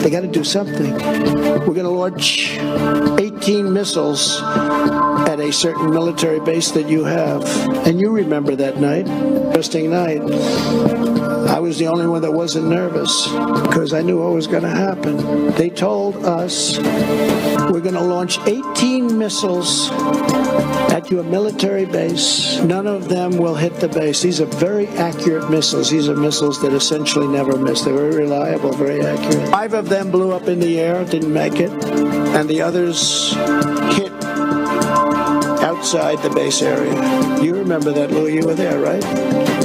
They got to do something. We're going to launch eighteen missiles at a certain military base that you have. And you remember that night, interesting night. I was the only one that wasn't nervous because I knew what was going to happen. They told us we're going to launch eighteen missiles at your military base. None of them will hit the base. These are very accurate missiles. These are missiles that essentially never miss. They're very reliable, very accurate. Five of them blew up in the air, didn't make it, and the others hit outside the base area. You remember that, Louis, you were there, right?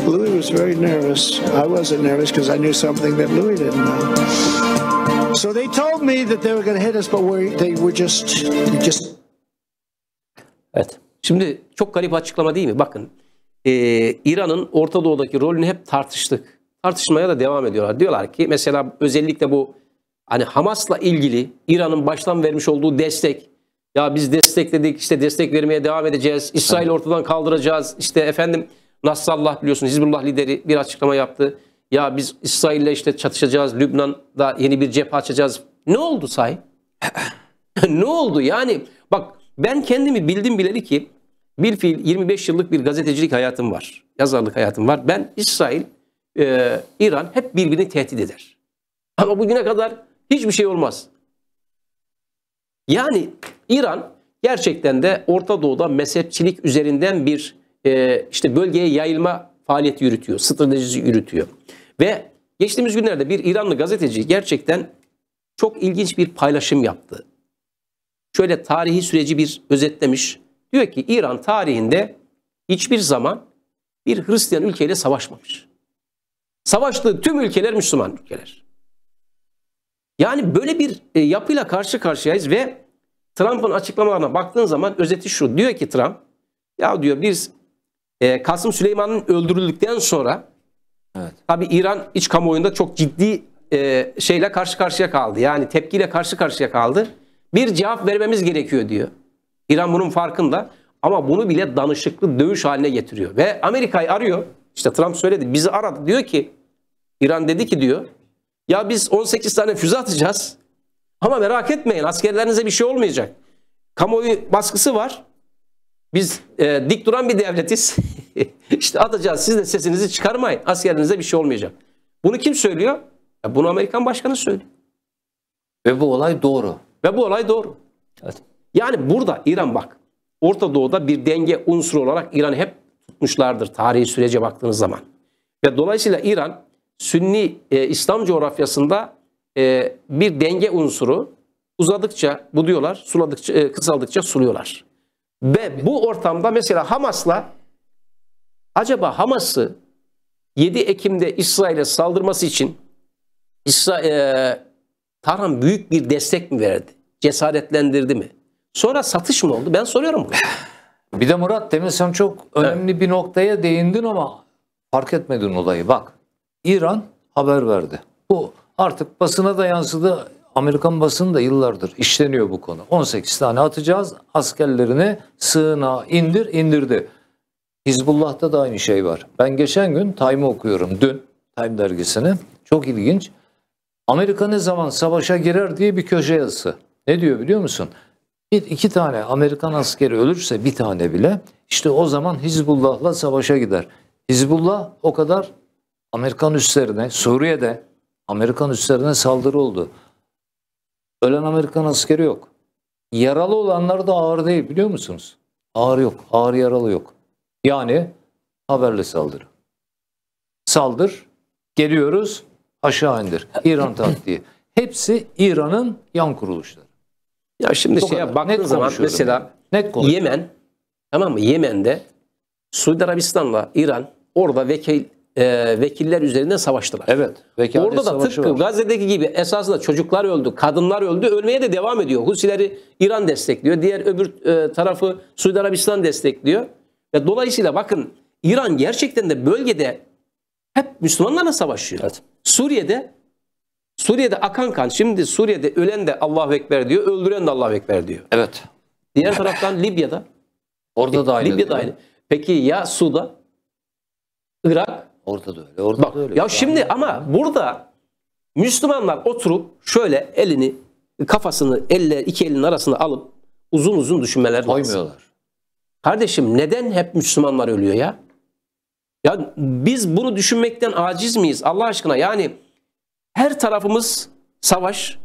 Louis was very nervous. I wasn't nervous because I knew something that Louis didn't know. So they told me that they were going to hit us, but we, they were just... just Evet. Şimdi çok garip açıklama değil mi? Bakın e, İran'ın Orta Doğu'daki rolünü hep tartıştık. Tartışmaya da devam ediyorlar. Diyorlar ki mesela özellikle bu hani Hamas'la ilgili İran'ın baştan vermiş olduğu destek. Ya biz destekledik işte destek vermeye devam edeceğiz. İsrail ortadan kaldıracağız. İşte efendim Nasrallah biliyorsunuz Hizbullah lideri bir açıklama yaptı. Ya biz İsrail'le işte çatışacağız. Lübnan'da yeni bir cephe açacağız. Ne oldu sahi? Ne oldu yani? Bak ben kendimi bildim bileli ki bir fiil yirmi beş yıllık bir gazetecilik hayatım var. Yazarlık hayatım var. Ben İsrail, e, İran hep birbirini tehdit eder. Ama bugüne kadar hiçbir şey olmaz. Yani İran gerçekten de Orta Doğu'da mezhepçilik üzerinden bir e, işte bölgeye yayılma faaliyeti yürütüyor. Stratejisi yürütüyor. Ve geçtiğimiz günlerde bir İranlı gazeteci gerçekten çok ilginç bir paylaşım yaptı. Şöyle tarihi süreci bir özetlemiş. Diyor ki İran tarihinde hiçbir zaman bir Hristiyan ülkeyle savaşmamış. Savaştığı tüm ülkeler Müslüman ülkeler. Yani böyle bir yapıyla karşı karşıyayız ve Trump'ın açıklamalarına baktığın zaman özeti şu. Diyor ki Trump Ya diyor biz e, Kasım Süleyman'ın öldürüldükten sonra evet. Tabi İran iç kamuoyunda çok ciddi e, şeyle karşı karşıya kaldı. Yani tepkiyle karşı karşıya kaldı. Bir cevap vermemiz gerekiyor diyor. İran bunun farkında ama bunu bile danışıklı dövüş haline getiriyor. Ve Amerika'yı arıyor. İşte Trump söyledi, bizi aradı. Diyor ki İran dedi ki diyor ya biz on sekiz tane füze atacağız ama merak etmeyin askerlerinize bir şey olmayacak. Kamuoyu baskısı var. Biz e, dik duran bir devletiz. İşte atacağız, siz de sesinizi çıkarmayın. Askerinize bir şey olmayacak. Bunu kim söylüyor? Ya bunu Amerikan başkanı söylüyor. Ve bu olay doğru. Ve bu olay doğru. Evet. Yani burada İran bak. Orta Doğu'da bir denge unsuru olarak İran hep tutmuşlardır tarihi sürece baktığınız zaman. Ve dolayısıyla İran Sünni e, İslam coğrafyasında e, bir denge unsuru uzadıkça buduyorlar, suladıkça, e, kısaldıkça suluyorlar. Ve bu ortamda mesela Hamas'la acaba Hamas'ı yedi Ekim'de İsrail'e saldırması için İsra, e, Tahran büyük bir destek mi verdi? Cesaretlendirdi mi? Sonra satış mı oldu? Ben soruyorum bunu. Bir de Murat demin sen çok önemli evet. bir noktaya değindin ama fark etmedin olayı. Bak İran haber verdi. Bu artık basına da yansıdı. Amerikan basını da yıllardır işleniyor bu konu. on sekiz tane atacağız, askerlerini sığınağa indir, indirdi. Hizbullah'ta da aynı şey var. Ben geçen gün Time'ı okuyorum, dün Time dergisini. Çok ilginç. Amerika ne zaman savaşa girer diye bir köşe yazısı. Ne diyor biliyor musun? Bir iki tane Amerikan askeri ölürse bir tane bile işte o zaman Hizbullah'la savaşa gider. Hizbullah o kadar Amerikan üslerine, Suriye'de Amerikan üslerine saldırı oldu. Ölen Amerikan askeri yok. Yaralı olanlar da ağır değil biliyor musunuz? Ağır yok. Ağır yaralı yok. Yani haberle saldırı. Saldır. Geliyoruz. Aşağı indir. İran taktiği. Hepsi İran'ın yan kuruluşları. Ya şimdi o şeye kadar. Baktığın net zaman mesela net Yemen, tamam mı? Yemen'de Suudi Arabistan'la İran orada vekil E, vekiller üzerinden savaştılar. Evet. Orada da tıpkı var. Gazze'deki gibi esasında çocuklar öldü, kadınlar öldü, ölmeye de devam ediyor. Husileri İran destekliyor. Diğer öbür e, tarafı Suudi Arabistan destekliyor. Ve dolayısıyla bakın İran gerçekten de bölgede hep Müslümanlarla savaşıyor. Evet. Suriye'de Suriye'de akan kan. Şimdi Suriye'de ölen de Allahu Ekber diyor, öldüren de Allahu Ekber diyor. Evet. Diğer taraftan Libya'da. Orada da aynı. Libya'da aynı. Peki ya Suud'a? Irak? Orada da öyle. Orada Bak, da öyle. Ya yani şimdi ama burada Müslümanlar oturup şöyle elini, kafasını elle, iki elinin arasına alıp uzun uzun düşünmeler lazım. Kardeşim neden hep Müslümanlar ölüyor ya? Ya biz bunu düşünmekten aciz miyiz? Allah aşkına yani her tarafımız savaş,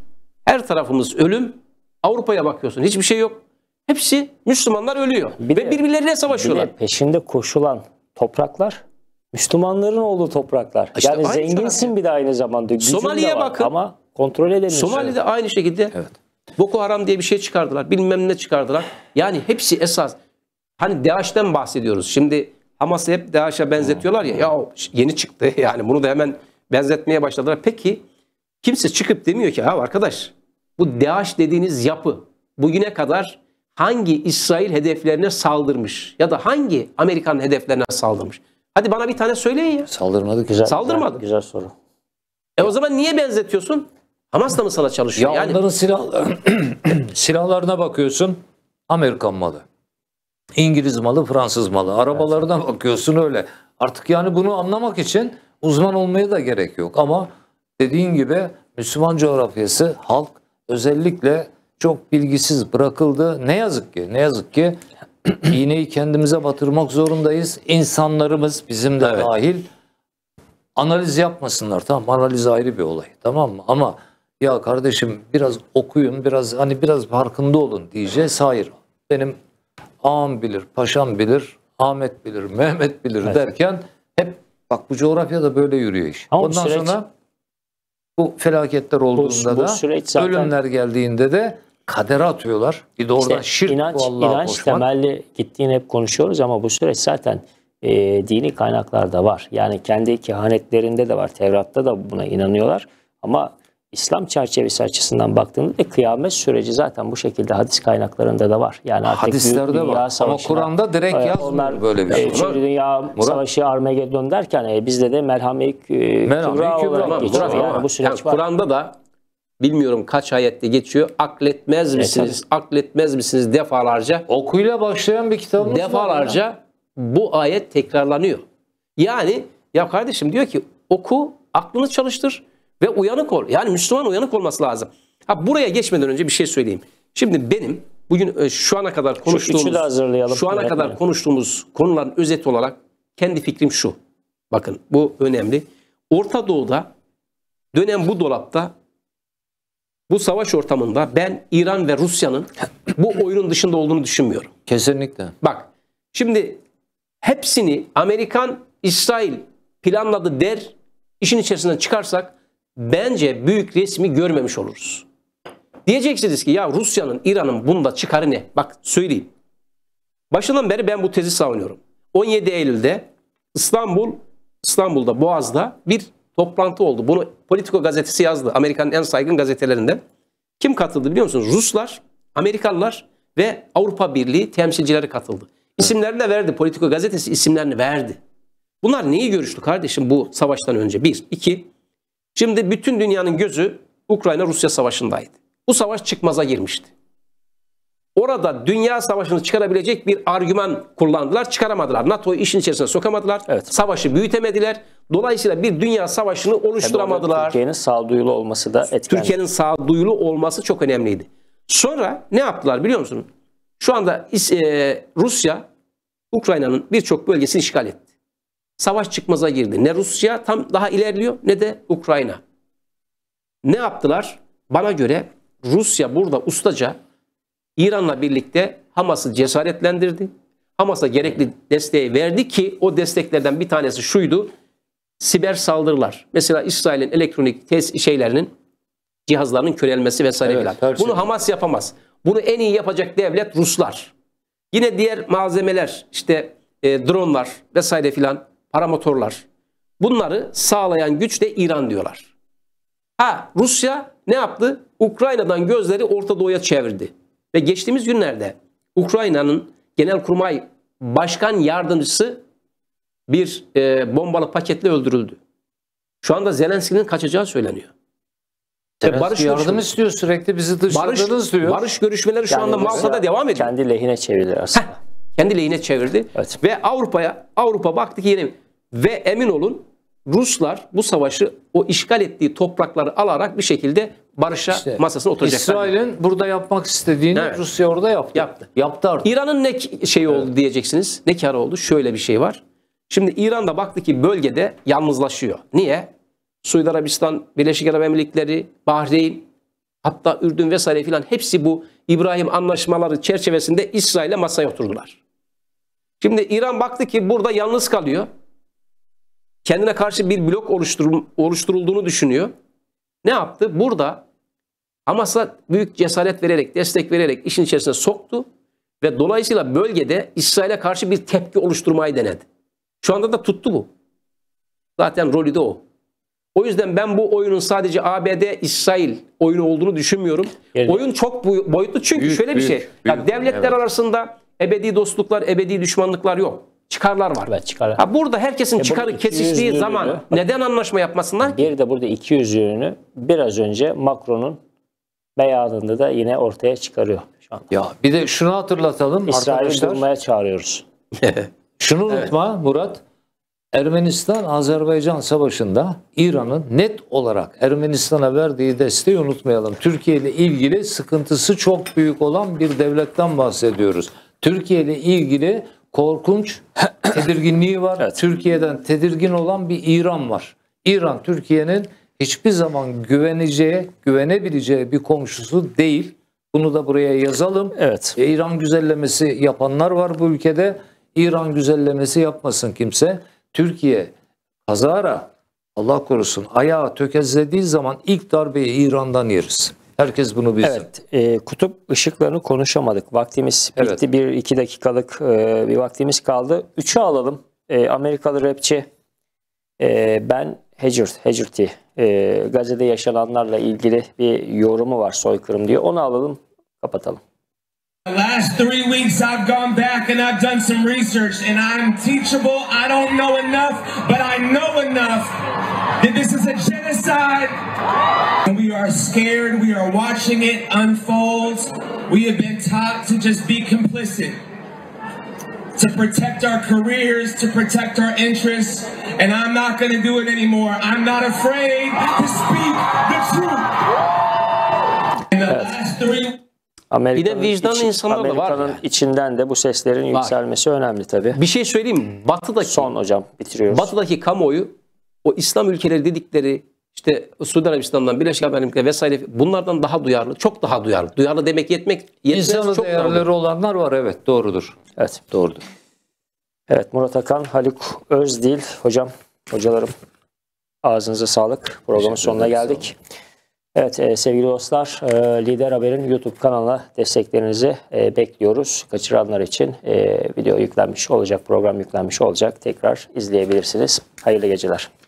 her tarafımız ölüm. Avrupa'ya bakıyorsun hiçbir şey yok. Hepsi Müslümanlar ölüyor. Bir ve de, birbirleriyle savaşıyorlar. Bir peşinde koşulan topraklar Müslümanların olduğu topraklar. İşte yani zenginsin tarafı. Bir de aynı zamanda. Gücün Somali'ye bakın. Ama kontrol edemiyorsun. Somali'de aynı şekilde evet. Boko Haram diye bir şey çıkardılar. Bilmem ne çıkardılar. Yani hepsi esas. Hani D H K'den bahsediyoruz. Şimdi Hamas'ı hep D H K'a benzetiyorlar ya. Ya yeni çıktı. Yani bunu da hemen benzetmeye başladılar. Peki kimse çıkıp demiyor ki ha arkadaş bu D H dediğiniz yapı bugüne kadar hangi İsrail hedeflerine saldırmış? Ya da hangi Amerikan hedeflerine saldırmış? Hadi bana bir tane söyleyin ya. Saldırmadı güzel. Saldırmadı. Güzel, güzel soru. E o zaman niye benzetiyorsun? Hamas da mı sana çalışıyor? Ya yani... onların silahlar... silahlarına bakıyorsun Amerikan malı. İngiliz malı, Fransız malı. Arabalarına evet. bakıyorsun öyle. Artık yani bunu anlamak için uzman olmaya da gerek yok. Ama dediğin gibi Müslüman coğrafyası, halk özellikle çok bilgisiz bırakıldı. Ne yazık ki, ne yazık ki İğneyi kendimize batırmak zorundayız. İnsanlarımız bizim de evet. dahil analiz yapmasınlar. Tamam analiz ayrı bir olay. Tamam mı? Ama ya kardeşim biraz okuyun, biraz hani biraz farkında olun diyeceğiz. Hayır. Benim ağam bilir, paşam bilir, Ahmet bilir, Mehmet bilir evet. derken hep bak bu coğrafyada böyle yürüyor iş. Ama ondan süreç, sonra bu felaketler olduğunda bu, bu da zaten... ölümler geldiğinde de kadere atıyorlar. Bir de oradan işte şirk inanç, bu Allah'a inanç koşmak. Temelli gittiğini hep konuşuyoruz ama bu süreç zaten e, dini kaynaklarda var. Yani kendi kehanetlerinde de var. Tevrat'ta da buna inanıyorlar. Ama İslam çerçevesi açısından baktığında kıyamet süreci zaten bu şekilde hadis kaynaklarında da var. Yani artık hadislerde var ama Kur'an'da direkt yazmıyor böyle bir şey. Çünkü Dünya Savaşı Armageddon derken e, bizde de Merhame-i Kübra olarak geçiyor. Murat, yani bu süreç yani var. Kur'an'da da bilmiyorum kaç ayette geçiyor. Akletmez misiniz? Evet, akletmez misiniz? Defalarca. Okuyla başlayan bir kitabımız defalarca var bu ayet tekrarlanıyor. Yani ya kardeşim diyor ki oku, aklını çalıştır ve uyanık ol. Yani Müslüman uyanık olması lazım. Ha, buraya geçmeden önce bir şey söyleyeyim. Şimdi benim bugün şu ana kadar konuştuğumuz şu, şu ana kadar konuştuğumuz konuların özeti olarak kendi fikrim şu. Bakın bu önemli. Orta Doğu'da dönem bu dolapta, bu savaş ortamında ben İran ve Rusya'nın bu oyunun dışında olduğunu düşünmüyorum. Kesinlikle. Bak şimdi hepsini Amerikan, İsrail planladı der, işin içerisinden çıkarsak bence büyük resmi görmemiş oluruz. Diyeceksiniz ki ya Rusya'nın, İran'ın bunda çıkarı ne? Bak söyleyeyim. Başından beri ben bu tezi savunuyorum. on yedi Eylül'de İstanbul, İstanbul'da Boğaz'da bir toplantı oldu. Bunu Politico gazetesi yazdı. Amerika'nın en saygın gazetelerinden. Kim katıldı biliyor musunuz? Ruslar, Amerikalılar ve Avrupa Birliği temsilcileri katıldı. İsimlerini de verdi. Politico gazetesi isimlerini verdi. Bunlar neyi görüştü kardeşim bu savaştan önce? Bir, iki. Şimdi bütün dünyanın gözü Ukrayna-Rusya savaşındaydı. Bu savaş çıkmaza girmişti. Orada dünya savaşını çıkarabilecek bir argüman kullandılar. Çıkaramadılar. NATO'yu işin içerisine sokamadılar. Evet. Savaşı büyütemediler. Dolayısıyla bir dünya savaşını oluşturamadılar. Türkiye'nin sağduyulu olması da etken. Türkiye'nin sağduyulu olması çok önemliydi. Sonra ne yaptılar biliyor musunuz? Şu anda Rusya Ukrayna'nın birçok bölgesini işgal etti. Savaş çıkmaza girdi. Ne Rusya tam daha ilerliyor ne de Ukrayna. Ne yaptılar? Bana göre Rusya burada ustaca İran'la birlikte Hamas'ı cesaretlendirdi. Hamas'a gerekli desteği verdi ki o desteklerden bir tanesi şuydu. Siber saldırılar. Mesela İsrail'in elektronik test şeylerinin, cihazlarının körelmesi vesaire evet, filan. Bunu şey. Hamas yapamaz. Bunu en iyi yapacak devlet Ruslar. Yine diğer malzemeler işte e, dronlar vesaire filan, paramotorlar. Bunları sağlayan güç de İran diyorlar. Ha Rusya ne yaptı? Ukrayna'dan gözleri Orta Doğu'ya çevirdi. Ve geçtiğimiz günlerde Ukrayna'nın Genelkurmay Başkan Yardımcısı bir e, bombalı paketle öldürüldü. Şu anda Zelenski'nin kaçacağı söyleniyor. Ve barış yardım istiyor sürekli, bizi dışladınız barış, diyor. Barış görüşmeleri şu yani anda Malta'da devam ediyor. Kendi lehine çevirdi aslında. Heh, kendi lehine çevirdi. Evet. Ve Avrupa'ya, Avrupa baktı ki yeni. Ve emin olun Ruslar bu savaşı o işgal ettiği toprakları alarak bir şekilde barışa işte, masasına oturacaklar. İsrail'in burada yapmak istediğini evet, Rusya orada yaptı. Yaptı. Yaptı artık. İran'ın ne şeyi oldu evet, diyeceksiniz. Ne kârı oldu? Şöyle bir şey var. Şimdi İran da baktı ki bölgede yalnızlaşıyor. Niye? Suudi Arabistan, Birleşik Arap Emirlikleri, Bahreyn, hatta Ürdün vesaire filan hepsi bu İbrahim anlaşmaları çerçevesinde İsrail'e masaya oturdular. Şimdi İran baktı ki burada yalnız kalıyor. Kendine karşı bir blok oluştur, oluşturulduğunu düşünüyor. Ne yaptı? Burada Hamas'a büyük cesaret vererek, destek vererek işin içerisine soktu ve dolayısıyla bölgede İsrail'e karşı bir tepki oluşturmayı denedi. Şu anda da tuttu bu. Zaten rolü de o. O yüzden ben bu oyunun sadece A B D-İsrail oyunu olduğunu düşünmüyorum. Evet. Oyun çok boyutlu çünkü büyük, şöyle bir büyük, şey. Büyük, ya devletler evet, arasında ebedi dostluklar, ebedi düşmanlıklar yok. Çıkarlar var. Evet, çıkarlar. Ha, burada herkesin e çıkarı burada kesiştiği zaman bak, neden anlaşma yapmasınlar? Bir de burada iki yüz yönünü biraz önce Macron'un beyanında da yine ortaya çıkarıyor şu anda. Ya bir de şunu hatırlatalım İsrail arkadaşlar. İsrail'i durmaya çağırıyoruz. Şunu unutma evet, Murat. Ermenistan-Azerbaycan savaşında İran'ın net olarak Ermenistan'a verdiği desteği unutmayalım. Türkiye ile ilgili sıkıntısı çok büyük olan bir devletten bahsediyoruz. Türkiye ile ilgili korkunç tedirginliği var. Evet. Türkiye'den tedirgin olan bir İran var. İran Türkiye'nin hiçbir zaman güveneceği, güvenebileceği bir komşusu değil. Bunu da buraya yazalım. Evet. İran güzellemesi yapanlar var bu ülkede. İran güzellemesi yapmasın kimse. Türkiye kazara, Allah korusun, ayağı tökezlediği zaman ilk darbeyi İran'dan yeriz. Herkes bunu bilsin. Evet, e, kutup ışıklarını konuşamadık. Vaktimiz bitti. Evet. Bir iki dakikalık e, bir vaktimiz kaldı. Üçü alalım. E, Amerikalı rapçi e, Ben Hedgert'i e, Gazze'de yaşananlarla ilgili bir yorumu var, soykırım diye. Onu alalım, kapatalım. The last three weeks I've gone back and I've done some research and I'm teachable. I don't know enough, but I know enough that this is a genocide. And we are scared. We are watching it unfold. We have been taught to just be complicit, to protect our careers, to protect our interests, and I'm not going to do it anymore. I'm not afraid to speak the truth. In the last three Amerika'nın, bir de vicdan içi, Amerika'nın yani. içinden de bu seslerin var. Yükselmesi önemli tabii. Bir şey söyleyeyim mi? Batı'daki, son hocam bitiriyoruz. Batı'daki kamuoyu o İslam ülkeleri dedikleri işte Suudi Arabistan'dan, Birleşik Arap Emirlikleri vesaire bunlardan daha duyarlı. Çok daha duyarlı. Duyarlı demek yetmek yetmez. İnsanlı çok değerleri duyarlı olanlar var, evet doğrudur. Evet doğrudur. Evet Murat Akan, Haluk Özdil hocam, hocalarım ağzınıza sağlık. Programın sonuna geldik. Evet e, sevgili dostlar, e, Lider Haber'in YouTube kanalına desteklerinizi e, bekliyoruz. Kaçıranlar için e, video yüklenmiş olacak, program yüklenmiş olacak. Tekrar izleyebilirsiniz. Hayırlı geceler.